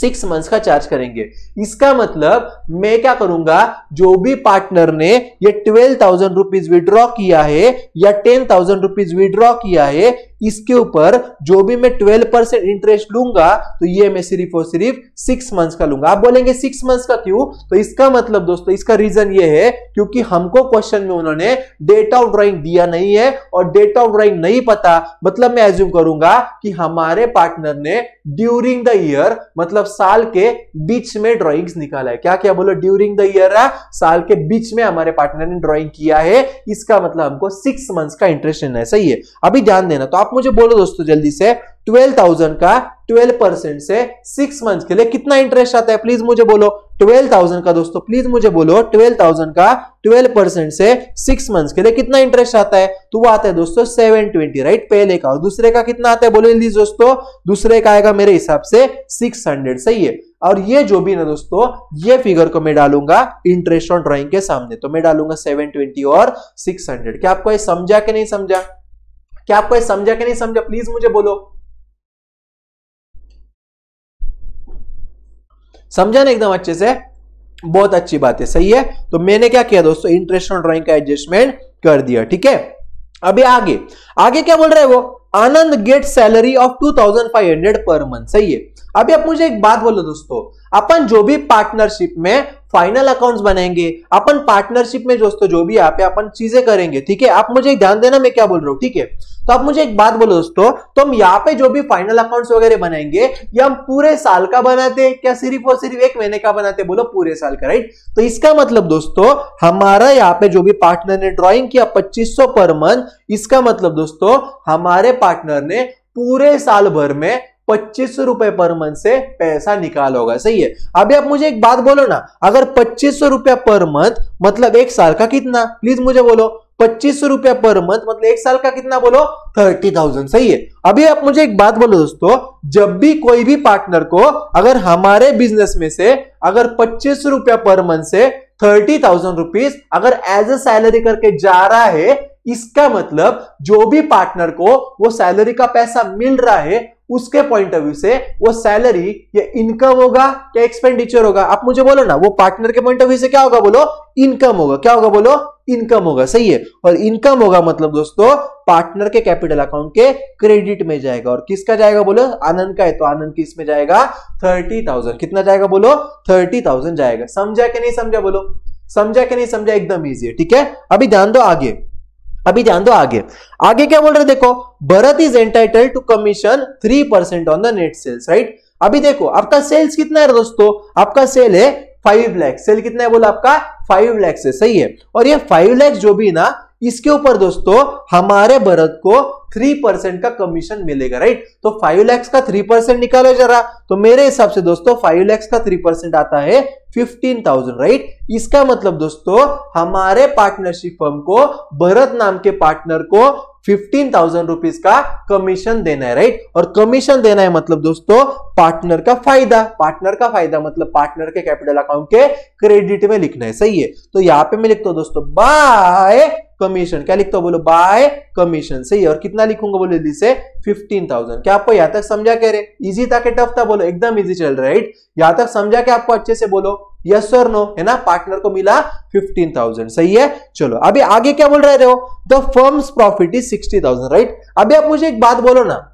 6 मंथ्स का चार्ज करेंगे। इसका मतलब मैं क्या करूंगा, जो भी पार्टनर ने ये 12,000 रुपीज विड्रॉ किया है या 10,000 रुपीज विड्रॉ किया है, इसके ऊपर जो भी मैं 12% इंटरेस्ट लूंगा तो ये मैं सिर्फ और सिर्फ 6 मंथ्स का लूंगा। आप बोलेंगे 6 मंथ्स का क्यों? तो इसका मतलब दोस्तों, इसका रीजन ये है क्योंकि हमको क्वेश्चन में उन्होंने डेट ऑफ ड्राइंग दिया नहीं है और डेट ऑफ ड्राइंग नहीं पता, मतलब मैं एज्यूम करूंगा कि हमारे पार्टनर ने ड्यूरिंग द ईयर, मतलब साल के बीच में ड्रॉइंग्स निकाला है। क्या क्या बोलो? ड्यूरिंग द ईयर, साल के बीच में हमारे पार्टनर ने ड्रॉइंग किया है, इसका मतलब हमको 6 मंथ्स का इंटरेस्ट लेना है। सही है, अभी ध्यान देना। तो आप मुझे बोलो दोस्तों जल्दी से, 12,000 का 12% से 6 मंथ के लिए कितना इंटरेस्ट आता है? प्लीज मुझे बोलो 12,000 का। दोस्तों प्लीज मुझे बोलो 12,000 का 12% से 6 मंथ के लिए कितना इंटरेस्ट आता है? तो वो आता है दोस्तों 720, राइट, पहले का। और दूसरे का कितना आता है बोलो जल्दी दोस्तों। दूसरे का आएगा मेरे हिसाब से 600। सही है। और ये जो भी ना दोस्तों, ये फिगर को मैं डालूंगा इंटरेस्ट ऑन ड्रॉइंग के सामने, तो मैं डालूंगा 720 और 600। क्या आपको ये समझा कि नहीं समझा? क्या आपको ये समझा कि नहीं समझा? प्लीज मुझे बोलो। समझा ना एकदम अच्छे से? बहुत अच्छी बात है, सही है। तो मैंने क्या किया दोस्तों, इंटरेस्ट ऑन ड्रॉइंग का एडजस्टमेंट कर दिया। ठीक है, अभी आगे आगे क्या बोल रहे हैं वो, आनंद गेट सैलरी ऑफ 2500 पर मंथ। सही है। अभी आप मुझे एक बात बोलो दोस्तों, अपन जो भी पार्टनरशिप में फाइनल अकाउंट्स बनाएंगे, अपन पार्टनरशिप में दोस्तों जो भी यहाँ पे अपन चीजें करेंगे, ठीक है, आप मुझे ध्यान देना मैं क्या बोल रहा हूँ, ठीक है। तो आप मुझे एक बात बोलो दोस्तों, तो हम यहाँ पे जो भी फाइनल अकाउंट्स वगैरह बनाएंगे, ये हम पूरे साल का बनाते हैं क्या सिर्फ और सिर्फ 1 महीने का बनाते हैं? बोलो पूरे साल का, राइट। तो इसका मतलब दोस्तों, हमारा यहाँ पे जो भी पार्टनर ने ड्रॉइंग किया 2500 पर मंथ, इसका मतलब दोस्तों हमारे पार्टनर ने पूरे साल भर में 2500 रुपए पर मंथ से पैसा निकाल होगा। सही है। अभी आप मुझे एक बात बोलो ना, अगर 2500 रुपया पर मंथ मतलब एक साल का कितना? प्लीज मुझे बोलो। 2500 रुपया पर मंथ मतलब एक साल का कितना बोलो? 30,000। सही है। अभी आप मुझे एक बात बोलो दोस्तों, जब भी कोई भी पार्टनर को अगर हमारे बिजनेस में से अगर 2500 रुपया पर मंथ से 30,000 रुपीज अगर एज ए सैलरी करके जा रहा है, इसका मतलब जो भी पार्टनर को वो सैलरी का पैसा मिल रहा है, उसके पॉइंट ऑफ व्यू से वो सैलरी या इनकम होगा या एक्सपेंडिचर होगा? आप मुझे बोलो ना, वो पार्टनर के पॉइंट ऑफ व्यू से क्या होगा बोलो? इनकम होगा। क्या होगा बोलो? इनकम होगा। सही है। और इनकम होगा मतलब दोस्तों पार्टनर के कैपिटल अकाउंट के क्रेडिट में जाएगा। और किसका जाएगा बोलो? आनंद का है, तो आनंद किस में जाएगा? 30,000। कितना जाएगा बोलो? 30,000 जाएगा। समझा कि नहीं समझा बोलो? समझा कि नहीं समझा? एकदम ईजी है, ठीक है। अभी ध्यान दो आगे, अभी ध्यान दो आगे। आगे क्या बोल रहे देखो, Bharat is entitled to commission 3% on the net sales, right. अभी देखो आपका सेल्स कितना है दोस्तों, आपका सेल है 5 लाख। सेल कितना है बोला? आपका 5 लाख है। सही है। और ये 5 लाख जो भी ना, इसके ऊपर दोस्तों हमारे भरत को 3% का कमीशन मिलेगा, राइट। तो 5 लाख का 3% निकालो जरा, तो मेरे हिसाब से दोस्तों 5 लाख का 3% आता है 15,000, राइट। इसका मतलब दोस्तों हमारे पार्टनरशिप फर्म को भरत नाम के पार्टनर को 15,000 रुपीज का कमीशन देना है, राइट। और कमीशन देना है मतलब दोस्तों पार्टनर का फायदा, पार्टनर का फायदा मतलब पार्टनर के कैपिटल अकाउंट के क्रेडिट में लिखना है। सही है। तो यहाँ पे मैं लिखता हूं दोस्तों बाय कमीशन। क्या लिखता हूं बोलो? By commission. सही है। और कितना लिखूंगा बोलो जल्दी से? 15,000। क्या आपको यहां तक समझा? कह रहे इजी था कि टफ था बोलो? एकदम इजी चल रहा है, राइट। यहां तक समझा क्या आपको अच्छे से? बोलो यस और नो, है ना। पार्टनर को मिला 15,000। सही है। चलो अभी आगे क्या बोल रहे हो, the firm's profit is 60,000, right. अभी आप मुझे एक बात बोलो ना,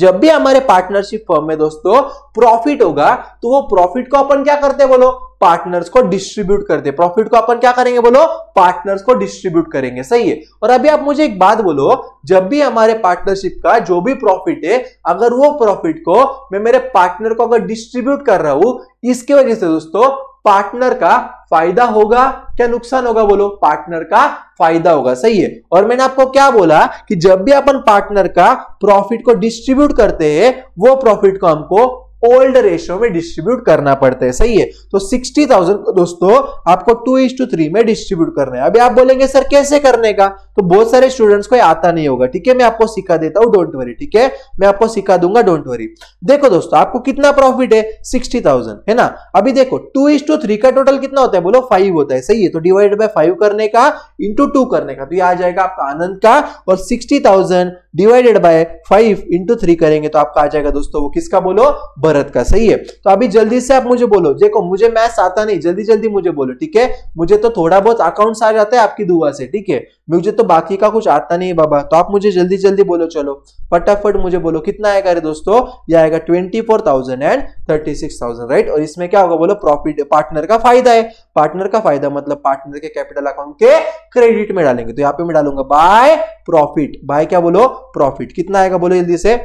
जब भी हमारे पार्टनरशिप फर्म में दोस्तों प्रॉफिट होगा, तो वो प्रॉफिट को अपन क्या करते बोलो? पार्टनर्स को डिस्ट्रीब्यूट करते। प्रॉफिट को अपन क्या करेंगे बोलो? पार्टनर्स को डिस्ट्रीब्यूट करेंगे। सही है। और अभी आप मुझे एक बात बोलो, जब भी हमारे पार्टनरशिप का जो भी प्रॉफिट है, अगर वो प्रॉफिट को मैं मेरे पार्टनर को अगर डिस्ट्रीब्यूट कर रहा हूं, इसके वजह से दोस्तों पार्टनर का फायदा होगा क्या नुकसान होगा बोलो? पार्टनर का फायदा होगा। सही है। और मैंने आपको क्या बोला कि जब भी अपन पार्टनर का प्रॉफिट को डिस्ट्रीब्यूट करते हैं, वो प्रॉफिट को हमको ओल्ड रेशियो में डिस्ट्रीब्यूट करना पड़ता है। सही है। तो 60,000 को दोस्तों आपको 2:3 में डिस्ट्रीब्यूट करना है। अभी आप बोलेंगे सर कैसे करने का, तो बहुत सारे स्टूडेंट्स को आता नहीं होगा, ठीक है। मैं आपको सिखा देता हूं, डोंट वरी, ठीक है। मैं आपको सिखा दूंगा, डोंट वरी। देखो दोस्तों आपको कितना प्रॉफिट है? 60,000, है ना। अभी देखो 2:3 का टोटल कितना होता है बोलो? 5 होता है। सही है। तो डिवाइड बाय 5 करने का, इंटू 2 करने का, तो ये आ जाएगा आपका आनंद का। और 60,000 डिवाइडेड बाय 5 इंटू 3 करेंगे तो आपका आ जाएगा दोस्तों वो किसका बोलो? भरत का। सही है। तो अभी जल्दी से आप मुझे बोलो, देखो मुझे मैथ्स आता नहीं, जल्दी जल्दी मुझे बोलो, ठीक है। मुझे तो थोड़ा बहुत अकाउंट्स आ जाता है आपकी दुआ से, ठीक है। मुझे तो बाकी का कुछ आता नहीं बाबा, तो आप मुझे जल्दी जल्दी बोलो, चलो फटाफट मुझे बोलो कितना आएगा रे दोस्तों, ये आएगा 24,000 and 36,000 राइट। और इसमें क्या होगा बोलो, प्रॉफिट, पार्टनर का फायदा है, पार्टनर का फायदा मतलब पार्टनर के कैपिटल अकाउंट के क्रेडिट में डालेंगे, तो यहाँ पे मैं डालूंगा बाय प्रॉफिट, बाय क्या बोलो प्रॉफिट। कितना आएगा बोलो जल्दी से,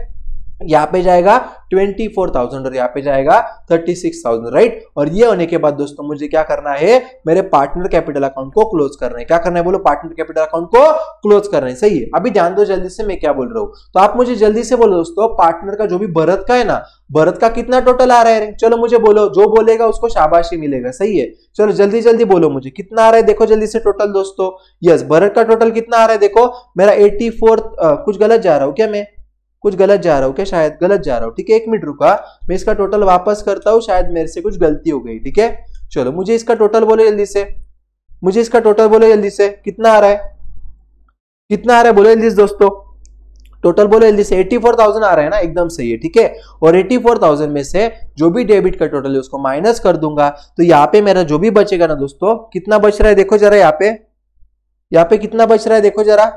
यहाँ पे जाएगा 24,000 और यहाँ पे जाएगा 36,000 राइट। और ये होने के बाद दोस्तों मुझे क्या करना है, मेरे पार्टनर कैपिटल अकाउंट को क्लोज करना है। क्या करना है बोलो, पार्टनर कैपिटल अकाउंट को क्लोज करना है, सही है। अभी ध्यान दो जल्दी से मैं क्या बोल रहा हूँ, तो आप मुझे जल्दी से बोलो दोस्तों, पार्टनर का जो भी भरत का है ना, भरत का कितना टोटल आ रहा है, चलो मुझे बोलो, जो बोलेगा उसको शाबाशी मिलेगा, सही है। चलो जल्दी जल्दी बोलो मुझे कितना आ रहा है, देखो जल्दी से टोटल दोस्तों, यस भरत का टोटल कितना आ रहा है, देखो मेरा 84, कुछ गलत जा रहा हूँ क्या, मैं कुछ गलत जा रहा हूँ क्या, शायद गलत जा रहा हूँ, ठीक है। 1 मिनट रुका, मैं इसका टोटल वापस करता हूँ, शायद मेरे से कुछ गलती हो गई, ठीक है। चलो मुझे इसका टोटल बोलो जल्दी से, मुझे इसका टोटल बोलो जल्दी से, कितना आ रहा है, कितना आ रहा है बोलो जल्दी से दोस्तों, टोटल बोलो जल्दी से। 84,000 आ रहा है ना, एकदम सही है, ठीक है। और 84,000 में से जो भी डेबिट का टोटल है उसको माइनस कर दूंगा, तो यहाँ पे मेरा जो भी बचेगा ना दोस्तों, कितना बच रहा है देखो जरा, यहाँ पे कितना बच रहा है देखो जरा,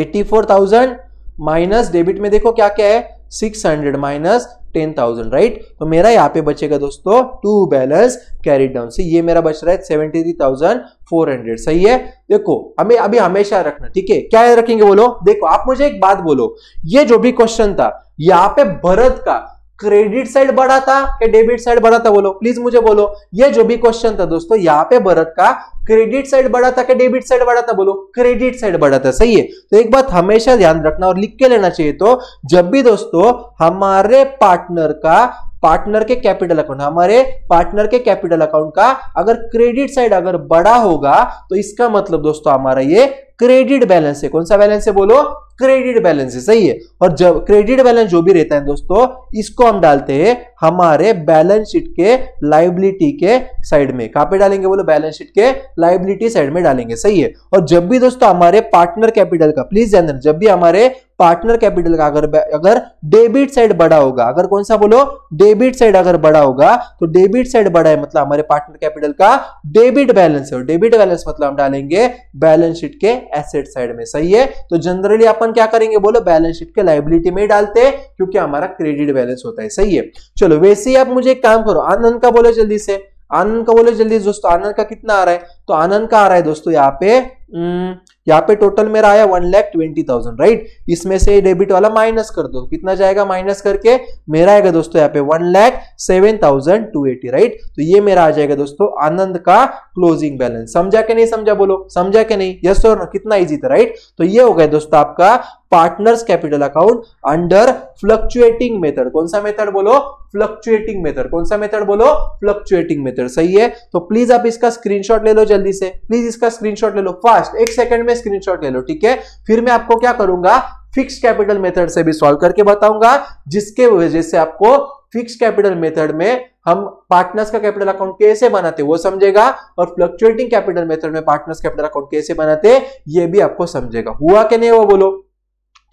84,000 माइनस डेबिट में देखो क्या क्या है, 600 माइनस 10,000 राइट। तो मेरा यहाँ पे बचेगा दोस्तों टू बैलेंस कैरी डाउन, से ये मेरा बच रहा है 73,400, सही है। देखो हमें अभी हमेशा रखना, ठीक है, क्या याद रखेंगे बोलो, देखो आप मुझे एक बात बोलो, ये जो भी क्वेश्चन था यहाँ पे भरत का क्रेडिट साइड बड़ा था कि डेबिट साइड बड़ा था, बोलो प्लीज मुझे बोलो, ये जो भी क्वेश्चन था दोस्तों यहाँ पे भरत का क्रेडिट साइड बड़ा था कि डेबिट साइड बड़ा था, बोलो क्रेडिट साइड बड़ा था, सही है। तो एक बात हमेशा ध्यान रखना और लिख के लेना चाहिए, तो जब भी दोस्तों हमारे पार्टनर के कैपिटल अकाउंट का अगर क्रेडिट साइड अगर बड़ा होगा तो इसका मतलब दोस्तों हमारा ये क्रेडिट बैलेंस है, कौन सा बैलेंस है बोलो, क्रेडिट बैलेंस है, सही है। और जब क्रेडिट बैलेंस जो भी रहता है दोस्तों, इसको हम डालते हैं हमारे बैलेंस शीट के लायबिलिटी के साइड में, कहां पे डालेंगे बोलो, बैलेंस शीट के लायबिलिटी साइड में डालेंगे, सही है। और जब भी दोस्तों हमारे पार्टनर कैपिटल का, प्लीज ध्यान देना, जब भी हमारे पार्टनर कैपिटल का अगर डेबिट साइड बड़ा होगा, अगर कौन सा बोलो, डेबिट साइड अगर बड़ा होगा, तो डेबिट साइड बड़ा है मतलब हमारे पार्टनर कैपिटल का डेबिट बैलेंस है, और डेबिट बैलेंस मतलब हम डालेंगे बैलेंस शीट के एसेट साइड में, सही है। तो जनरली अपन क्या करेंगे बोलो, बैलेंस शीट के लायबिलिटी में डालते हैं क्योंकि हमारा क्रेडिट बैलेंस होता है, सही है। चलो वैसे ही आप मुझे एक काम करो, आनंद का बोलो जल्दी से, आनंद का बोलो जल्दी दोस्तों, आनंद का कितना आ रहा है, तो आनंद का आ रहा है दोस्तों यहाँ पे टोटल मेरा आया 1,20,000 राइट। इसमें से डेबिट वाला माइनस कर दो, कितना जाएगा, माइनस करके मेरा आएगा दोस्तों यहाँ पे 1,07,280 राइट। तो ये मेरा आ जाएगा दोस्तों आनंद का क्लोजिंग बैलेंस। समझा के नहीं समझा बोलो, समझा के नहीं, यस और नो, कितना इजी था राइट। तो ये हो गया दोस्तों आपका partners capital account under fluctuating method, कौन सा मेथड बोलो, फ्लक्चुएटिंग मेथड, कौन सा मेथड बोलो, फ्लक्चुएटिंग मेथड, सही है। तो प्लीज आप इसका स्क्रीनशॉट ले लो जल्दी से, प्लीज इसका स्क्रीनशॉट ले लो फास्ट, 1 सेकंड में स्क्रीनशॉट ले लो, ठीक है। फिर मैं आपको क्या करूंगा, फिक्स्ड कैपिटल मेथड से भी सॉल्व करके बताऊंगा, जिसके वजह से आपको फिक्स्ड कैपिटल मेथड में हम पार्टनर्स का कैपिटल अकाउंट कैसे बनाते वो समझेगा, और फ्लक्चुएटिंग कैपिटल मेथड में पार्टनर्स कैपिटल अकाउंट कैसे बनाते ये भी आपको समझेगा। हुआ कि नहीं हुआ बोलो,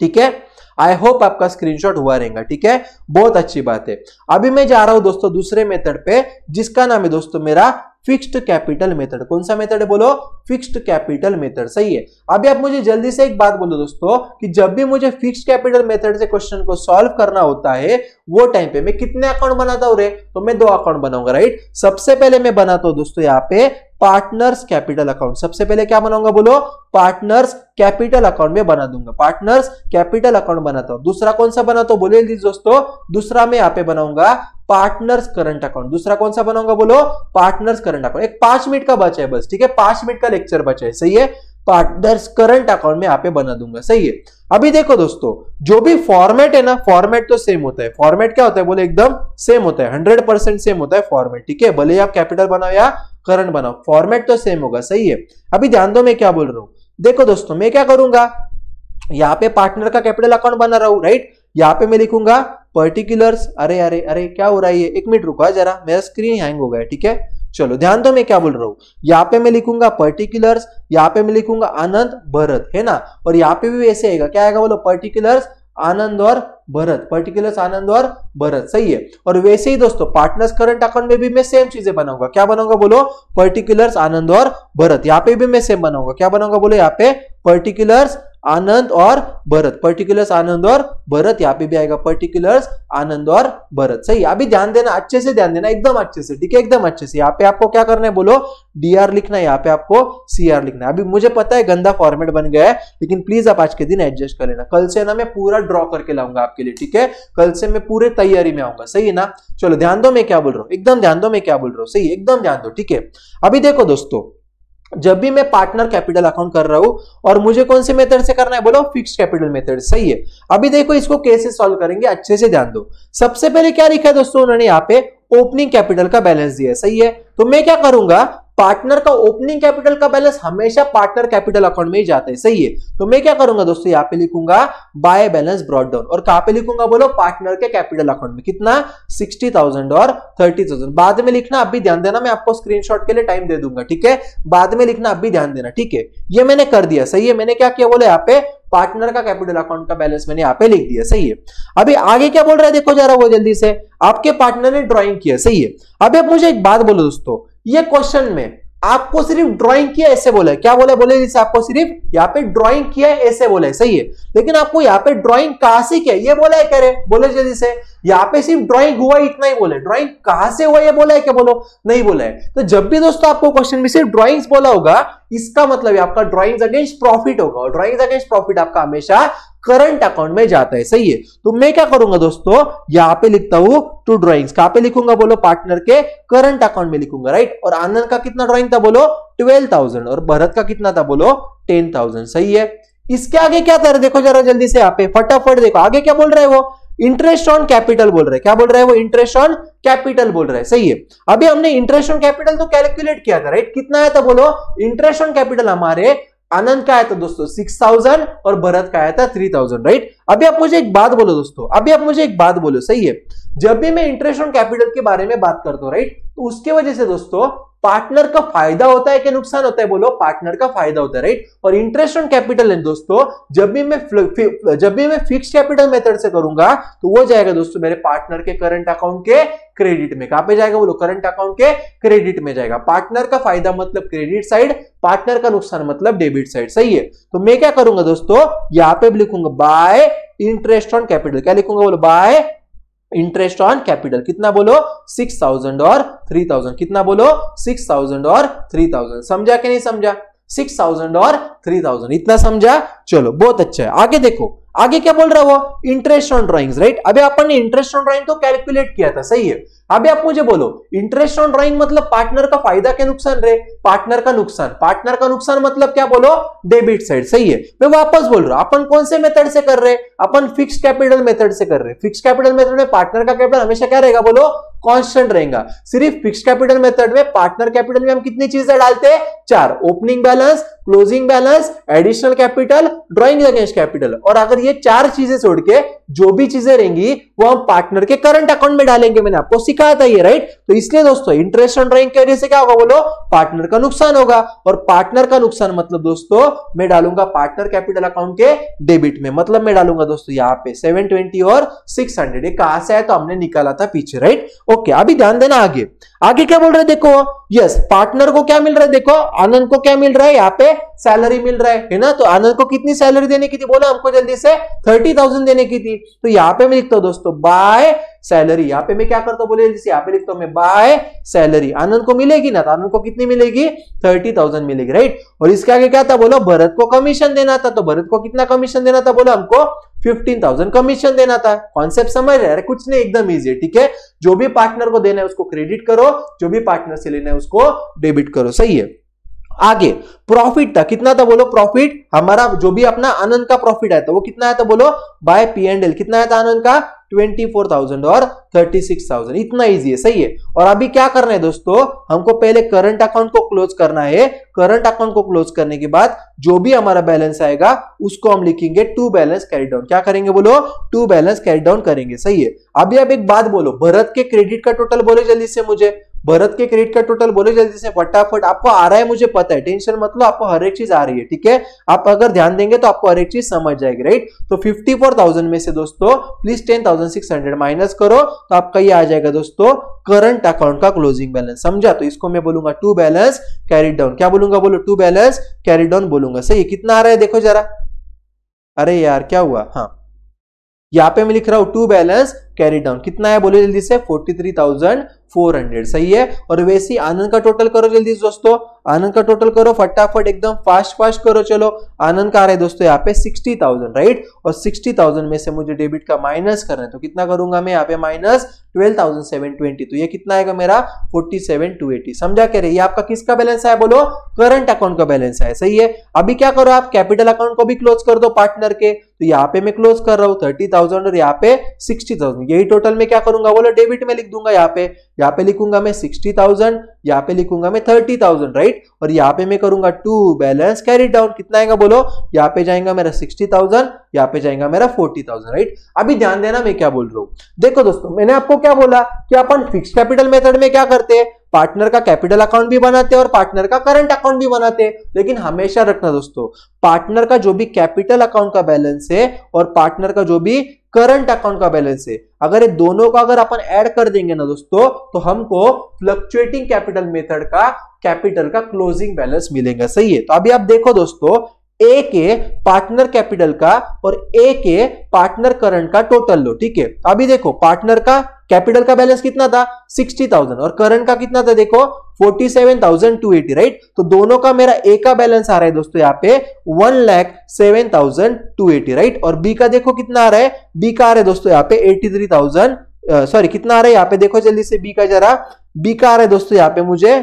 ठीक है। आई होप आपका स्क्रीनशॉट हुआ रहेगा, ठीक है, बहुत अच्छी बात है। अभी मैं जा रहा हूं दोस्तों दूसरे मेथड पे, जिसका नाम है दोस्तों मेरा फिक्स्ड कैपिटल मेथड, कौन सा मेथड है बोलो, फिक्स्ड कैपिटल मेथड, सही है। अभी आप मुझे जल्दी से एक बात बोलो दोस्तों, कि जब भी मुझे फिक्स्ड कैपिटल मेथड से क्वेश्चन को सॉल्व करना होता है वो टाइम पे मैं कितने अकाउंट बनाता हूं रे, तो मैं 2 अकाउंट बनाऊंगा राइट। सबसे पहले मैं बनाता हूं दोस्तों यहाँ पे पार्टनर्स कैपिटल अकाउंट, सबसे पहले क्या बनाऊंगा बोलो, पार्टनर्स कैपिटल अकाउंट में बना दूंगा, पार्टनर्स कैपिटल अकाउंट बनाता हूं। दूसरा कौन सा बनाता हूं बोलो दोस्तों, दूसरा मैं यहाँ पे बनाऊंगा पार्टनर्स करंट अकाउंट, दूसरा कौन सा बनाऊंगा बोलो, पार्टनर्स करंट अकाउंट। एक 5 मिनट का बचा है बस, ठीक है, 5 मिनट का लेक्चर बचा है, सही है। पार्टनर्स करंट अकाउंट में यहाँ पे बना दूंगा, सही है। अभी देखो दोस्तों जो भी फॉर्मेट है ना, फॉर्मेट तो सेम होता है, फॉर्मेट क्या होता है बोले, एकदम सेम होता है, 100% सेम होता है फॉर्मेट, ठीक है, भले आप कैपिटल बनाओ या करंट बनाओ, फॉर्मेट तो सेम होगा, सही है। अभी ध्यान दो मैं क्या बोल रहा हूँ, देखो दोस्तों मैं क्या करूंगा, यहाँ पे पार्टनर का कैपिटल अकाउंट बना रहा हूँ राइट, यहाँ पे मैं लिखूंगा पर्टिकुलर्स, अरे अरे अरे क्या हो रहा है ये, 1 मिनट रुका जरा, मेरा स्क्रीन हैंग हो गया, ठीक है। चलो ध्यान दो मैं क्या बोल रहा हूँ, यहाँ पे मैं लिखूंगा पर्टिकुलर्स, यहाँ पे मैं लिखूंगा आनंद भरत, है ना, और यहाँ पे भी वैसे आएगा, क्या आएगा बोलो, पर्टिकुलर्स आनंद और भरत, पर्टिकुलर्स आनंद और भरत, सही है। और वैसे ही दोस्तों पार्टनर्स करंट अकाउंट में भी मैं सेम चीजें बनाऊंगा, क्या बनाऊंगा बोलो, पर्टिकुलर्स आनंद और भरत। यहाँ पे भी मैं सेम बनाऊंगा, क्या बनाऊंगा बोलो, यहाँ पे पर्टिकुलर्स आनंद और भरत, पर्टिकुलर्स आनंद और भरत, यहाँ पे भी आएगा पर्टिकुलर्स आनंद और भरत, सही। अभी ध्यान देना, अच्छे से ध्यान देना, एकदम अच्छे से, ठीक है, एकदम अच्छे से। यहाँ पे आपको क्या करना है बोलो, डीआर लिखना है, यहाँ पे आपको सीआर लिखना है। अभी मुझे पता है गंदा फॉर्मेट बन गया है, लेकिन प्लीज आप आज के दिन एडजस्ट कर लेना। कल से ना मैं पूरा ड्रॉ करके लाऊंगा आपके लिए, ठीक है, कल से मैं पूरे तैयारी में आऊंगा, सही है ना। चलो ध्यान दो मैं क्या बोल रहा हूँ, एकदम ध्यान दो मैं क्या बोल रहा हूँ, सही, एकदम ध्यान दो, ठीक है। अभी देखो दोस्तों, जब भी मैं पार्टनर कैपिटल अकाउंट कर रहा हूं और मुझे कौन से मेथड से करना है बोलो, फिक्स्ड कैपिटल मेथड, सही है। अभी देखो इसको कैसे सॉल्व करेंगे, अच्छे से ध्यान दो। सबसे पहले क्या लिखा है दोस्तों उन्होंने, यहाँ पे ओपनिंग कैपिटल का बैलेंस दिया है, सही है। तो मैं क्या करूंगा, पार्टनर का ओपनिंग कैपिटल का बैलेंस हमेशा पार्टनर कैपिटल अकाउंट में ही जाता है, सही है। तो मैं क्या करूंगा दोस्तों, यहाँ पे लिखूंगा बाय बैलेंस ब्रॉट डाउन, और कहाँ पे लिखूंगा बोलो, पार्टनर के कैपिटल अकाउंट में, कितना 60,000 और 30,000। बाद में लिखना, अभी ध्यान देना, मैं आपको स्क्रीनशॉट के लिए टाइम दे दूंगा, ठीक है, बाद में लिखना, अभी ध्यान देना, ठीक है। ये मैंने कर दिया, सही है। मैंने क्या किया बोले, यहाँ पे पार्टनर का कैपिटल अकाउंट का बैलेंस मैंने यहाँ पे लिख दिया, सही है। अभी आगे क्या बोल रहा है देखो जरा, वो जल्दी से आपके पार्टनर ने ड्रॉइंग किया, सही है। अभी आप मुझे एक बात बोलो दोस्तों, ये क्वेश्चन में आपको सिर्फ ड्राइंग किया ऐसे बोला है, क्या बोला है बोले, जैसे आपको सिर्फ यहाँ पे ड्राइंग किया है ऐसे बोला है, सही है। लेकिन आपको यहाँ पे ड्राइंग कहाँ से किया ये बोला है, कह रहे बोले जल्दी से, यहाँ पे सिर्फ ड्राइंग हुआ इतना ही बोले, ड्राइंग कहाँ से हुआ ये बोला है क्या बोलो, नहीं बोला है। तो जब भी दोस्तों आपको क्वेश्चन में सिर्फ ड्राइंग्स बोला होगा, इसका मतलब आपका ड्राइंग्स अगेंस्ट प्रॉफिट होगा, और ड्राइंग्स अगेंस्ट प्रॉफिट आपका हमेशा करंट अकाउंट में जाता है, सही है। तो मैं क्या करूंगा दोस्तों, यहाँ पे लिखता हूं टू ड्राइंग्स, कहाँ पे लिखूंगा बोलो, पार्टनर के करंट अकाउंट में लिखूंगा, राइट। और आनंद का कितना ड्राइंग था बोलो 12,000, और भरत का कितना था बोलो 10,000, सही है। इसके आगे क्या था देखो जरा जल्दी से, यहाँ पे फटाफट देखो आगे क्या बोल रहे हैं वो, इंटरेस्ट ऑन कैपिटल बोल रहे हैं, क्या बोल रहे हैं वो, इंटरेस्ट ऑन कैपिटल बोल रहे हैं, सही है। अभी हमने इंटरेस्ट ऑन कैपिटल तो कैलकुलेट किया था, राइट, कितना आया था बोलो इंटरेस्ट ऑन कैपिटल, हमारे आनंद का आया था दोस्तों 6,000 और भरत का आया था 3,000, राइट। अभी आप मुझे एक बात बोलो दोस्तों, अभी आप मुझे एक बात बोलो, सही है। जब भी मैं इंटरेस्ट ऑन कैपिटल के बारे में बात करता हूं, राइट, तो उसके वजह से दोस्तों पार्टनर का फायदा होता है कि नुकसान होता है बोलो, पार्टनर का फायदा होता है, राइट। और इंटरेस्ट ऑन कैपिटल है दोस्तों, जब भी मैं फिक्स्ड कैपिटल मेथड से करूंगा तो वो जाएगा दोस्तों मेरे पार्टनर के करंट अकाउंट के क्रेडिट में, कहां पे जाएगा बोलो, करंट अकाउंट के क्रेडिट में जाएगा। पार्टनर का फायदा मतलब क्रेडिट साइड, पार्टनर का नुकसान मतलब डेबिट साइड, सही है। तो मैं क्या करूंगा दोस्तों, यहां पे लिखूंगा बाय इंटरेस्ट ऑन कैपिटल, क्या लिखूंगा बोलो, बाय इंटरेस्ट ऑन कैपिटल, कितना बोलो 6,000 और 3,000, कितना बोलो 6,000 और 3,000, समझा कि नहीं समझा, 6,000 और 3,000, इतना समझा, चलो बहुत अच्छा है। आगे देखो आगे क्या बोल रहा है वो, इंटरेस्ट ऑन ड्राइंग्स, राइट। अभी अपन ने इंटरेस्ट ऑन ड्राइंग तो कैलकुलेट किया था, सही है। अभी आप मुझे बोलो इंटरेस्ट ऑन ड्राइंग मतलब पार्टनर का फायदा क्या नुकसान रे, पार्टनर का नुकसान, पार्टनर का नुकसान मतलब क्या बोलो, डेबिट साइड, सही है। मैं वापस बोल रहा हूं, अपन कौन से मेथड से कर रहे, अपन फिक्स्ड कैपिटल मेथड से कर रहे। फिक्स्ड कैपिटल मेथड में पार्टनर का कैपिटल हमेशा क्या रहेगा बोलो, कांस्टेंट रहेगा। सिर्फ फिक्स्ड कैपिटल मेथड में पार्टनर कैपिटल में हम कितनी चीजें डालते हैं, चार, opening balance, closing balance, additional capital, drawing against capital. और अगर ये चार चीजें छोड़ के जो भी चीजें रहेंगी वो हम पार्टनर के करंट अकाउंट में डालेंगे, मैंने आपको सिखाया था ये, राइट। तो इसलिए दोस्तों इंटरेस्ट ऑन ड्रॉइंग की वजह से क्या होगा बोलो, पार्टनर का नुकसान होगा। और पार्टनर का नुकसान मतलब दोस्तों मैं डालूंगा पार्टनर कैपिटल अकाउंट के डेबिट में, मतलब मैं डालूंगा दोस्तों यहाँ पे 720 और 600, ये कहां से आया तो हमने निकाला था पीछे, राइट, ओके। अभी ध्यान देना आगे, आगे क्या बोल रहे देखो, यस, पार्टनर को क्या मिल रहा है देखो, आनंद को क्या मिल रहा है, यहाँ पे सैलरी मिल रहा है ना। तो आनंद को कितनी सैलरी देने की थी बोला हमको जल्दी से, 30,000 देने की थी। तो यहाँ पे मैं लिखता हूँ दोस्तों बाय सैलरी, यहाँ पे मैं क्या करता हूँ बोले, जैसे यहाँ पे लिखता हूँ मैं बाय सैलरी, आनंद को मिलेगी ना, तो आनंद को कितनी मिलेगी 30,000 मिलेगी, राइट। और इसके आगे क्या था बोलो, भरत को कमीशन देना था, तो भरत को कितना कमीशन देना था बोला हमको 15,000 कमीशन देना था। कॉन्सेप्ट समझ रहे हैं, कुछ नहीं, एकदम इजी है, ठीक है। जो भी पार्टनर को देना है उसको क्रेडिट करो, जो भी पार्टनर से लेना है उसको डेबिट करो, सही है। आगे प्रॉफिट था, कितना था बोलो प्रॉफिट, हमारा जो भी अपना आनंद का प्रॉफिट आया था वो कितना आया था बोलो, बाय P&L, कितना आया था आनंद का 24,000 और 36,000, इतना इजी है, सही है। और अभी क्या करना है दोस्तों, हमको पहले करंट अकाउंट को क्लोज करना है। करंट अकाउंट को क्लोज करने के बाद जो भी हमारा बैलेंस आएगा उसको हम लिखेंगे टू बैलेंस कैरी डाउन, क्या करेंगे बोलो, टू बैलेंस कैरी डाउन करेंगे, सही है। अभी आप एक बात बोलो, भरत के क्रेडिट का टोटल बोलो जल्दी से मुझे, भारत के क्रेडिट का टोटल बोले जल्दी से फटाफट, आपको आ रहा है मुझे पता है, टेंशन मत लो, आपको हर एक चीज आ रही है, ठीक है। आप अगर ध्यान देंगे तो आपको हर एक चीज समझ जाएगी, राइट। तो 54,000 में से दोस्तों प्लीज 10,600 माइनस करो तो आपका ये आ जाएगा दोस्तों करंट अकाउंट का क्लोजिंग बैलेंस, समझा। तो इसको मैं बोलूंगा टू बैलेंस कैरी डाउन, क्या बोलूंगा बोलो, टू बैलेंस कैरी डाउन बोलूंगा, सही। कितना आ रहा है देखो जरा, अरे यार क्या हुआ, हाँ यहाँ पे मैं लिख रहा हूं टू बैलेंस कैरी डाउन, कितना है बोलो जल्दी से 43,400, सही है। और वैसे ही आनंद का टोटल करो जल्दी से दोस्तों, आनंद का टोटल करो फटाफट एकदम फास्ट करो, चलो। आनंद का आ रहा है दोस्तों यहाँ पे 60,000, राइट। और 60,000 में से मुझे डेबिट का माइनस करना है, तो कितना करूंगा मैं यहाँ पे माइनस 12,720, तो ये कितना आएगा मेरा 47,280, समझा। कह रहे ये आपका किसका बैलेंस है बोलो, करंट अकाउंट का बैलेंस है, सही है। अभी क्या करो आप, कैपिटल अकाउंट को भी क्लोज कर दो पार्टनर के, तो यहाँ पे मैं क्लोज कर रहा हूँ 30,000 और यहाँ पे 60,000, यही टोटल में क्या करूंगा बोलो डेबिट में लिख दूंगा, यहाँ पे लिखूंगा मैं 60,000, यहाँ पे लिखूंगा मैं 30,000, राइट। और यहाँ पे मैं करूंगा टू बैलेंस कैरी डाउन, कितना आएगा बोलो, यहाँ पे जाएगा मेरा 60,000, यहाँ पे जाएगा मेरा 40,000, राइट। अभी ध्यान देना मैं क्या बोल रहा हूँ, देखो दोस्तों मैंने आपको क्या बोला कि अपन फिक्स्ड कैपिटल मेथड में क्या करते हैं, पार्टनर का कैपिटल अकाउंट भी बनाते हैं और पार्टनर का करंट अकाउंट भी बनाते हैं, लेकिन हमेशा रखना दोस्तों पार्टनर का जो भी कैपिटल अकाउंट का बैलेंस है और पार्टनर का जो भी करंट अकाउंट का बैलेंस है, अगर ये दोनों का अगर अपन ऐड कर देंगे ना दोस्तों, तो हमको फ्लक्चुएटिंग कैपिटल मेथड का कैपिटल का क्लोजिंग बैलेंस मिलेगा, सही है। तो अभी आप देखो दोस्तों ए के पार्टनर कैपिटल का और ए के पार्टनर करंट का टोटल लो, ठीक है। अभी देखो पार्टनर का कैपिटल का बैलेंस कितना था 60,000 और करंट का कितना था देखो 47,280, राइट। तो दोनों का मेरा ए का बैलेंस आ रहा है दोस्तों यहाँ पे 1,07,280, राइट। और बी का देखो कितना आ रहा है, बी का आ रहा है दोस्तों यहाँ पे 83,000, सॉरी कितना आ रहा है यहाँ पे देखो जल्दी से बी का जरा, बी का आ रहा है दोस्तों यहाँ पे मुझे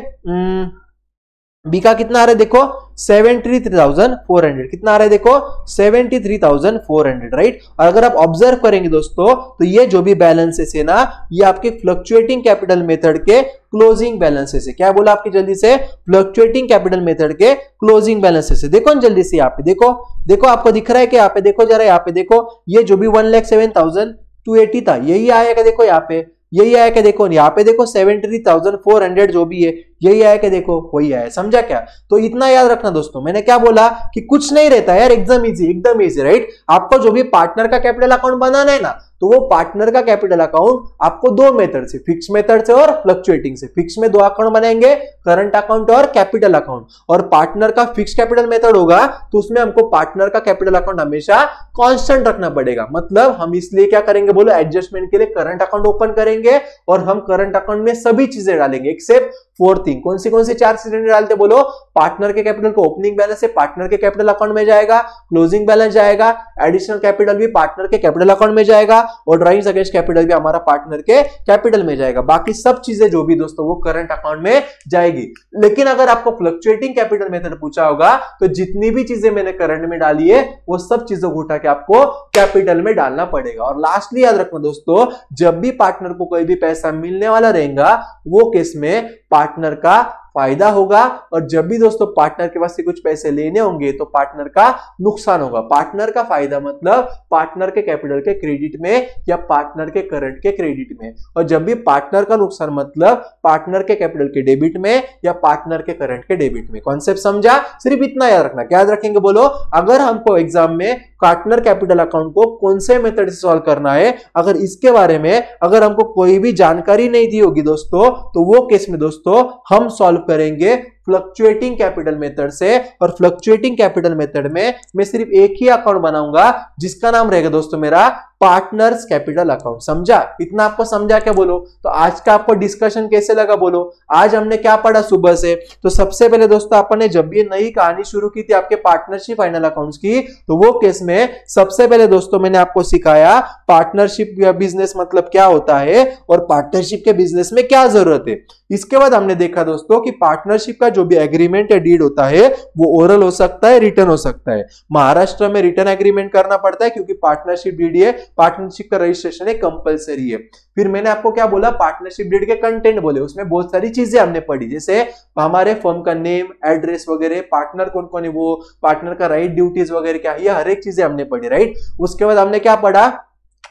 बी का कितना आ रहा है देखो 73,400, कितना आ रहा है देखो 73,400, राइट। और अगर आप ऑब्जर्व करेंगे दोस्तों तो ये जो भी बैलेंसेस है ना, ये आपके फ्लक्चुएटिंग कैपिटल मेथड के क्लोजिंग बैलेंसेस है। क्या बोला आपकी जल्दी से, फ्लक्चुएटिंग कैपिटल मेथड के क्लोजिंग बैलेंसेस है। देखो जल्दी से यहाँ पे देखो, देखो आपको दिख रहा है कि यहाँ पे देखो जरा, यहाँ पे देखो ये जो भी 1,07,280 था यही आएगा देखो यहाँ पे, यही आया क्या देखो, यहाँ पे देखो 73,400 जो भी है यही आया क्या देखो, वही आया, समझा क्या। तो इतना याद रखना दोस्तों, मैंने क्या बोला कि कुछ नहीं रहता यार, एकदम इजी, एकदम इजी, राइट। आपको जो भी पार्टनर का कैपिटल अकाउंट बनाना है ना, तो वो पार्टनर का कैपिटल अकाउंट आपको दो मेथड से, फिक्स मेथड से और फ्लक्चुएटिंग से। फिक्स में दो अकाउंट बनाएंगे, करंट अकाउंट और कैपिटल अकाउंट। और पार्टनर का फिक्स कैपिटल मेथड होगा तो उसमें हमको पार्टनर का कैपिटल अकाउंट हमेशा कांस्टेंट रखना पड़ेगा। मतलब हम इसलिए क्या करेंगे बोलो, एडजस्टमेंट के लिए करंट अकाउंट ओपन करेंगे और हम करंट अकाउंट में सभी चीजें डालेंगे एक्सेप्ट फोर थिंग। कौन सी चार चीजें डालते बोलो, पार्टनर के कैपिटल को ओपनिंग बैलेंस से पार्टनर के कैपिटल अकाउंट में जाएगा, क्लोजिंग बैलेंस जाएगा, एडिशनल कैपिटल भी पार्टनर के कैपिटल अकाउंट में जाएगा और ड्राइंग्स अगेंस्ट कैपिटल भी हमारा पार्टनर के कैपिटल में जाएगा। बाकी सब चीजें जो भी दोस्तों वो करंट अकाउंट में जाएगी। लेकिन अगर आपको फ्लक्चुएटिंग कैपिटल मेथड पूछा होगा तो जितनी भी चीजें मैंने करंट में डाली है वो सब चीजों को उठा के आपको कैपिटल में डालना पड़ेगा। और लास्टली याद रखना दोस्तों, जब भी पार्टनर को कोई भी पैसा मिलने वाला रहेगा वो केस में पार्टनर का फायदा होगा और जब भी दोस्तों पार्टनर के पास से कुछ पैसे लेने होंगे तो पार्टनर का नुकसान होगा। पार्टनर का फायदा मतलब पार्टनर के कैपिटल के क्रेडिट में या पार्टनर के करंट के क्रेडिट में, और जब भी पार्टनर का नुकसान मतलब पार्टनर के कैपिटल के डेबिट में या पार्टनर के करंट के डेबिट में। कॉन्सेप्ट समझा, सिर्फ इतना याद रखना। क्या याद रखेंगे बोलो, अगर हमको एग्जाम में पार्टनर कैपिटल अकाउंट को कौन से मेथड से सॉल्व करना है, अगर इसके बारे में अगर हमको कोई भी जानकारी नहीं दी होगी दोस्तों, तो वो केस में दोस्तों हम सॉल्व करेंगे फ्लक्चुएटिंग कैपिटल मेथड से। और फ्लक्चुएटिंग कैपिटल मेथड में मैं सिर्फ एक ही अकाउंट बनाऊंगा जिसका नाम रहेगा दोस्तों मेरा पार्टनर्स कैपिटल अकाउंट, समझा। इतना आपको समझा क्या बोलो। तो आज का आपको डिस्कशन कैसे लगा बोलो, आज हमने क्या पढ़ा सुबह से। तो सबसे पहले दोस्तों अपन ने जब ये नई कहानी शुरू की थी आपके पार्टनरशिप फाइनल अकाउंट्स की, तो वो केस में सबसे पहले दोस्तों मैंने आपको सिखाया पार्टनरशिप या बिजनेस मतलब क्या होता है और पार्टनरशिप के बिजनेस में क्या जरूरत है। इसके बाद हमने देखा दोस्तों कि पार्टनरशिप का जो भी एग्रीमेंट या डीड होता है वो ओरल हो सकता है, रिटर्न हो सकता है। महाराष्ट्र में रिटर्न एग्रीमेंट करना पड़ता है क्योंकि पार्टनरशिप डीड है, पार्टनरशिप का रजिस्ट्रेशन है कंपलसरी है। फिर मैंने आपको क्या बोला, पार्टनरशिप डीड के कंटेंट बोले, उसमें बहुत सारी चीजें हमने पढ़ी जैसे हमारे फर्म का नेम, एड्रेस वगैरह, पार्टनर कौन कौन है वो, पार्टनर का राइट, ड्यूटीज वगैरह क्या, ये हर एक चीजें हमने पढ़ी, राइट। उसके बाद हमने क्या पढ़ा,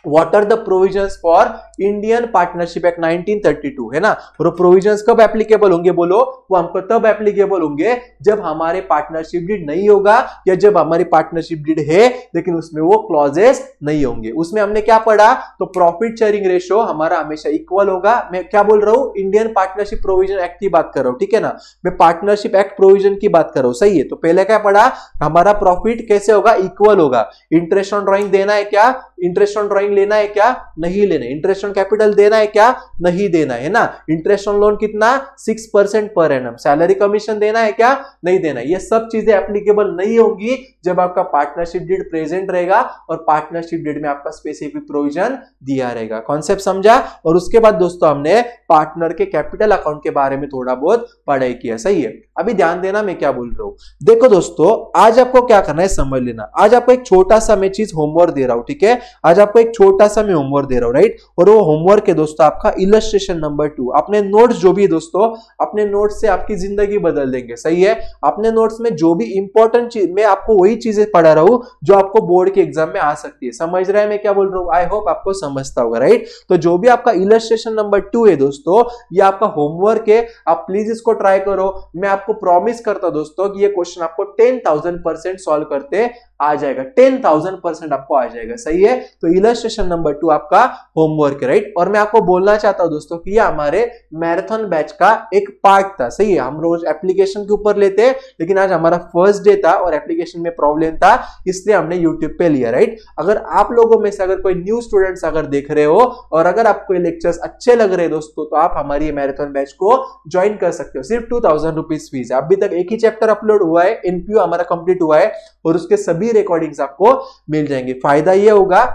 what are the provisions for Indian partnership act 1932 है ना। और प्रोविजंस कब एप्लीकेबल होंगे बोलो, वो हमको तब एप्लीकेबल होंगे जब हमारे पार्टनरशिप डीड नहीं होगा या जब हमारी पार्टनरशिप डीड है लेकिन उसमें वो क्लॉजेस नहीं होंगे। उसमें हमने क्या पढ़ा, तो प्रॉफिट शेयरिंग रेशियो हमारा हमेशा इक्वल होगा। मैं क्या बोल रहा हूं, इंडियन पार्टनरशिप प्रोविजन एक्ट की बात कर रहा हूं, ठीक है ना, मैं पार्टनरशिप एक्ट प्रोविजन की बात कर रहा हूं, सही है। तो पहले क्या पढ़ा, हमारा प्रॉफिट कैसे होगा, इक्वल होगा। इंटरेस्ट ऑन ड्रॉइंग देना है क्या, इंटरेस्ट ऑन ड्रॉइंग लेना है क्या, नहीं लेना है। इंटरेस्ट ऑन कैपिटल देना है क्या, नहीं देना है ना। इंटरेस्ट ऑन लोन कितना, 6% पर एनम। सैलरी कमीशन देना है क्या, नहीं देना है। ये सब चीजें एप्लीकेबल नहीं होंगी जब आपका पार्टनरशिप डीड प्रेजेंट रहेगा और पार्टनरशिप डीड में आपका स्पेसिफिक प्रोविजन दिया रहेगा। कॉन्सेप्ट समझा। और उसके बाद दोस्तों हमने पार्टनर के कैपिटल अकाउंट के बारे में थोड़ा बहुत पढ़ाई किया, सही है। अभी ध्यान देना मैं क्या बोल रहा हूँ। देखो दोस्तों, आज आपको क्या करना है समझ लेना। आज आपको एक छोटा सा मैं चीज होमवर्क दे रहा हूँ, ठीक है, आज आपको एक छोटा सा मैं होमवर्क दे रहा हूँ, राइट। और वो होमवर्क है दोस्तों आपका इलस्ट्रेशन नंबर 2। अपने नोट्स जो भी दोस्तों, अपने नोट्स से आपकी जिंदगी बदल देंगे, सही है। अपने नोट्स में जो भी इंपॉर्टेंट चीज, मैं आपको वही चीजें पढ़ा रहा हूँ जो आपको बोर्ड के एग्जाम में आ सकती है। समझ रहे हैं मैं क्या बोल रहा हूँ, आई होप आपको समझता होगा, राइट। तो जो भी आपका इलस्ट्रेशन नंबर 2 है दोस्तों, ये आपका होमवर्क है, आप प्लीज इसको ट्राई करो। मैं आपको प्रॉमिस करता हूं दोस्तों कि ये क्वेश्चन आपको 10,000% सॉल्व करते आ जाएगा, 10,000% आपको आ जाएगा, सही है। तो इलस्ट्रेशन नंबर 2 आपका होमवर्क है, राइट। और मैं आपको बोलना चाहता हूं दोस्तों कि ये हमारे मैराथन बैच का एक पार्ट था, सही है। हम रोज एप्लीकेशन के ऊपर लेते हैं लेकिन आज हमारा फर्स्ट डे था और एप्लीकेशन में प्रॉब्लम था, इसलिए हमने यूट्यूब पे लिया, राइट। अगर आप लोगों में से अगर कोई न्यू स्टूडेंट्स अगर देख रहे हो और अगर आपको ये लेक्चर्स अच्छे लग रहे दोस्तों, तो आप हमारी मैराथन बैच को ज्वाइन कर सकते हो। सिर्फ 2,000 रुपीज फीस है। अभी तक एक ही चैप्टर अपलोड हुआ है, एनपीयू हमारा कंप्लीट हुआ है और उसके सभी रिकॉर्डिंग्स आपको मिल जाएंगे। फायदा यह होगा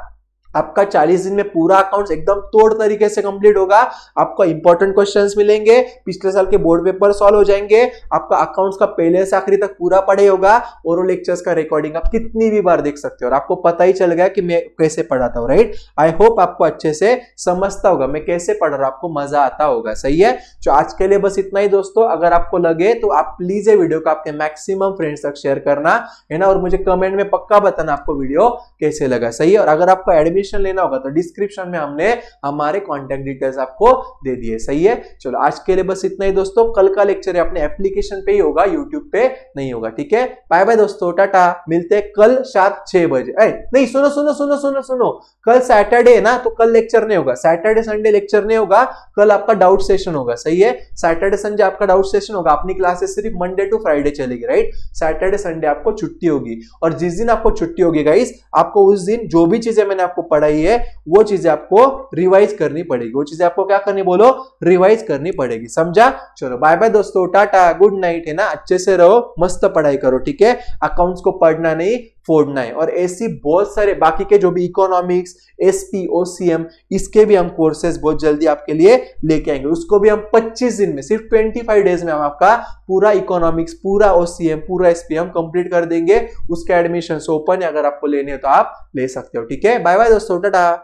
आपका 40 दिन में पूरा अकाउंट्स एकदम तोड़ तरीके से कंप्लीट होगा। आपको इंपॉर्टेंट क्वेश्चंस मिलेंगे, पिछले साल के बोर्ड पेपर सॉल्व हो जाएंगे, आपका अकाउंट्स का पहले से आखिरी तक पूरा पढ़े होगा और वो लेक्चर्स का रिकॉर्डिंग आप कितनी भी बार देख सकते हो। और आपको पता ही चल गया कि मैं कैसे पढ़ाता हूँ, राइट। आई होप आपको अच्छे से समझता होगा मैं कैसे पढ़ रहा हूँ, आपको मजा आता होगा, सही है। तो आज के लिए बस इतना ही दोस्तों। अगर आपको लगे तो आप प्लीज ये वीडियो को आपके मैक्सिमम फ्रेंड्स तक शेयर करना, है ना। और मुझे कमेंट में पक्का बताना आपको वीडियो कैसे लगा, सही है। और अगर आपको एडमिशन लेना होगा तो डिस्क्रिप्शन में हमने हमारे कांटेक्ट डिटेल्स आपको दे दिए, सही है। चलो आज के लिए बस इतना ही दोस्तों। कल का लेक्चर अपने एप्लीकेशन पे ही होगा, यूट्यूब पे नहीं होगा, ठीक है। बाय बाय दोस्तों, टाटा, मिलते हैं कल शाम 6 बजे। नहीं, सुनो सुनो सुनो सुनो सुनो, कल सैटरडे है ना, तो कल लेक्चर नहीं होगा, सैटरडे संडे लेक्चर नहीं होगा, कल आपका डाउट सेशन होगा, सही है। सैटरडे संडे आपका डाउट सेशन होगा, अपनी क्लासेस सिर्फ मंडे टू फ्राइडे चलेगी, राइट। सैटरडे संडे आपको छुट्टी होगी और जिस दिन आपको छुट्टी होगी गाइस, आपको उस दिन जो भी चीजें मैंने आपको पढ़ाई है वो चीजें आपको रिवाइज करनी पड़ेगी, वो चीजें आपको क्या करनी बोलो, रिवाइज करनी पड़ेगी, समझा। चलो बाय बाय दोस्तों, टाटा, गुड नाइट, है ना। अच्छे से रहो, मस्त पढ़ाई करो, ठीक है। अकाउंट्स को पढ़ना नहीं फोड़ना है। और ऐसी बहुत सारे बाकी के जो भी इकोनॉमिक्स, एसपी, ओसीएम, इसके भी हम कोर्सेज बहुत जल्दी आपके लिए लेके आएंगे। उसको भी हम 25 दिन में, सिर्फ 25 डेज में हम आपका पूरा इकोनॉमिक्स, पूरा ओसीएम, पूरा एसपी हम कंप्लीट कर देंगे। उसके एडमिशन ओपन है, अगर आपको लेने हो तो आप ले सकते हो, ठीक है। बाय बाय दोस्तों, टाटा।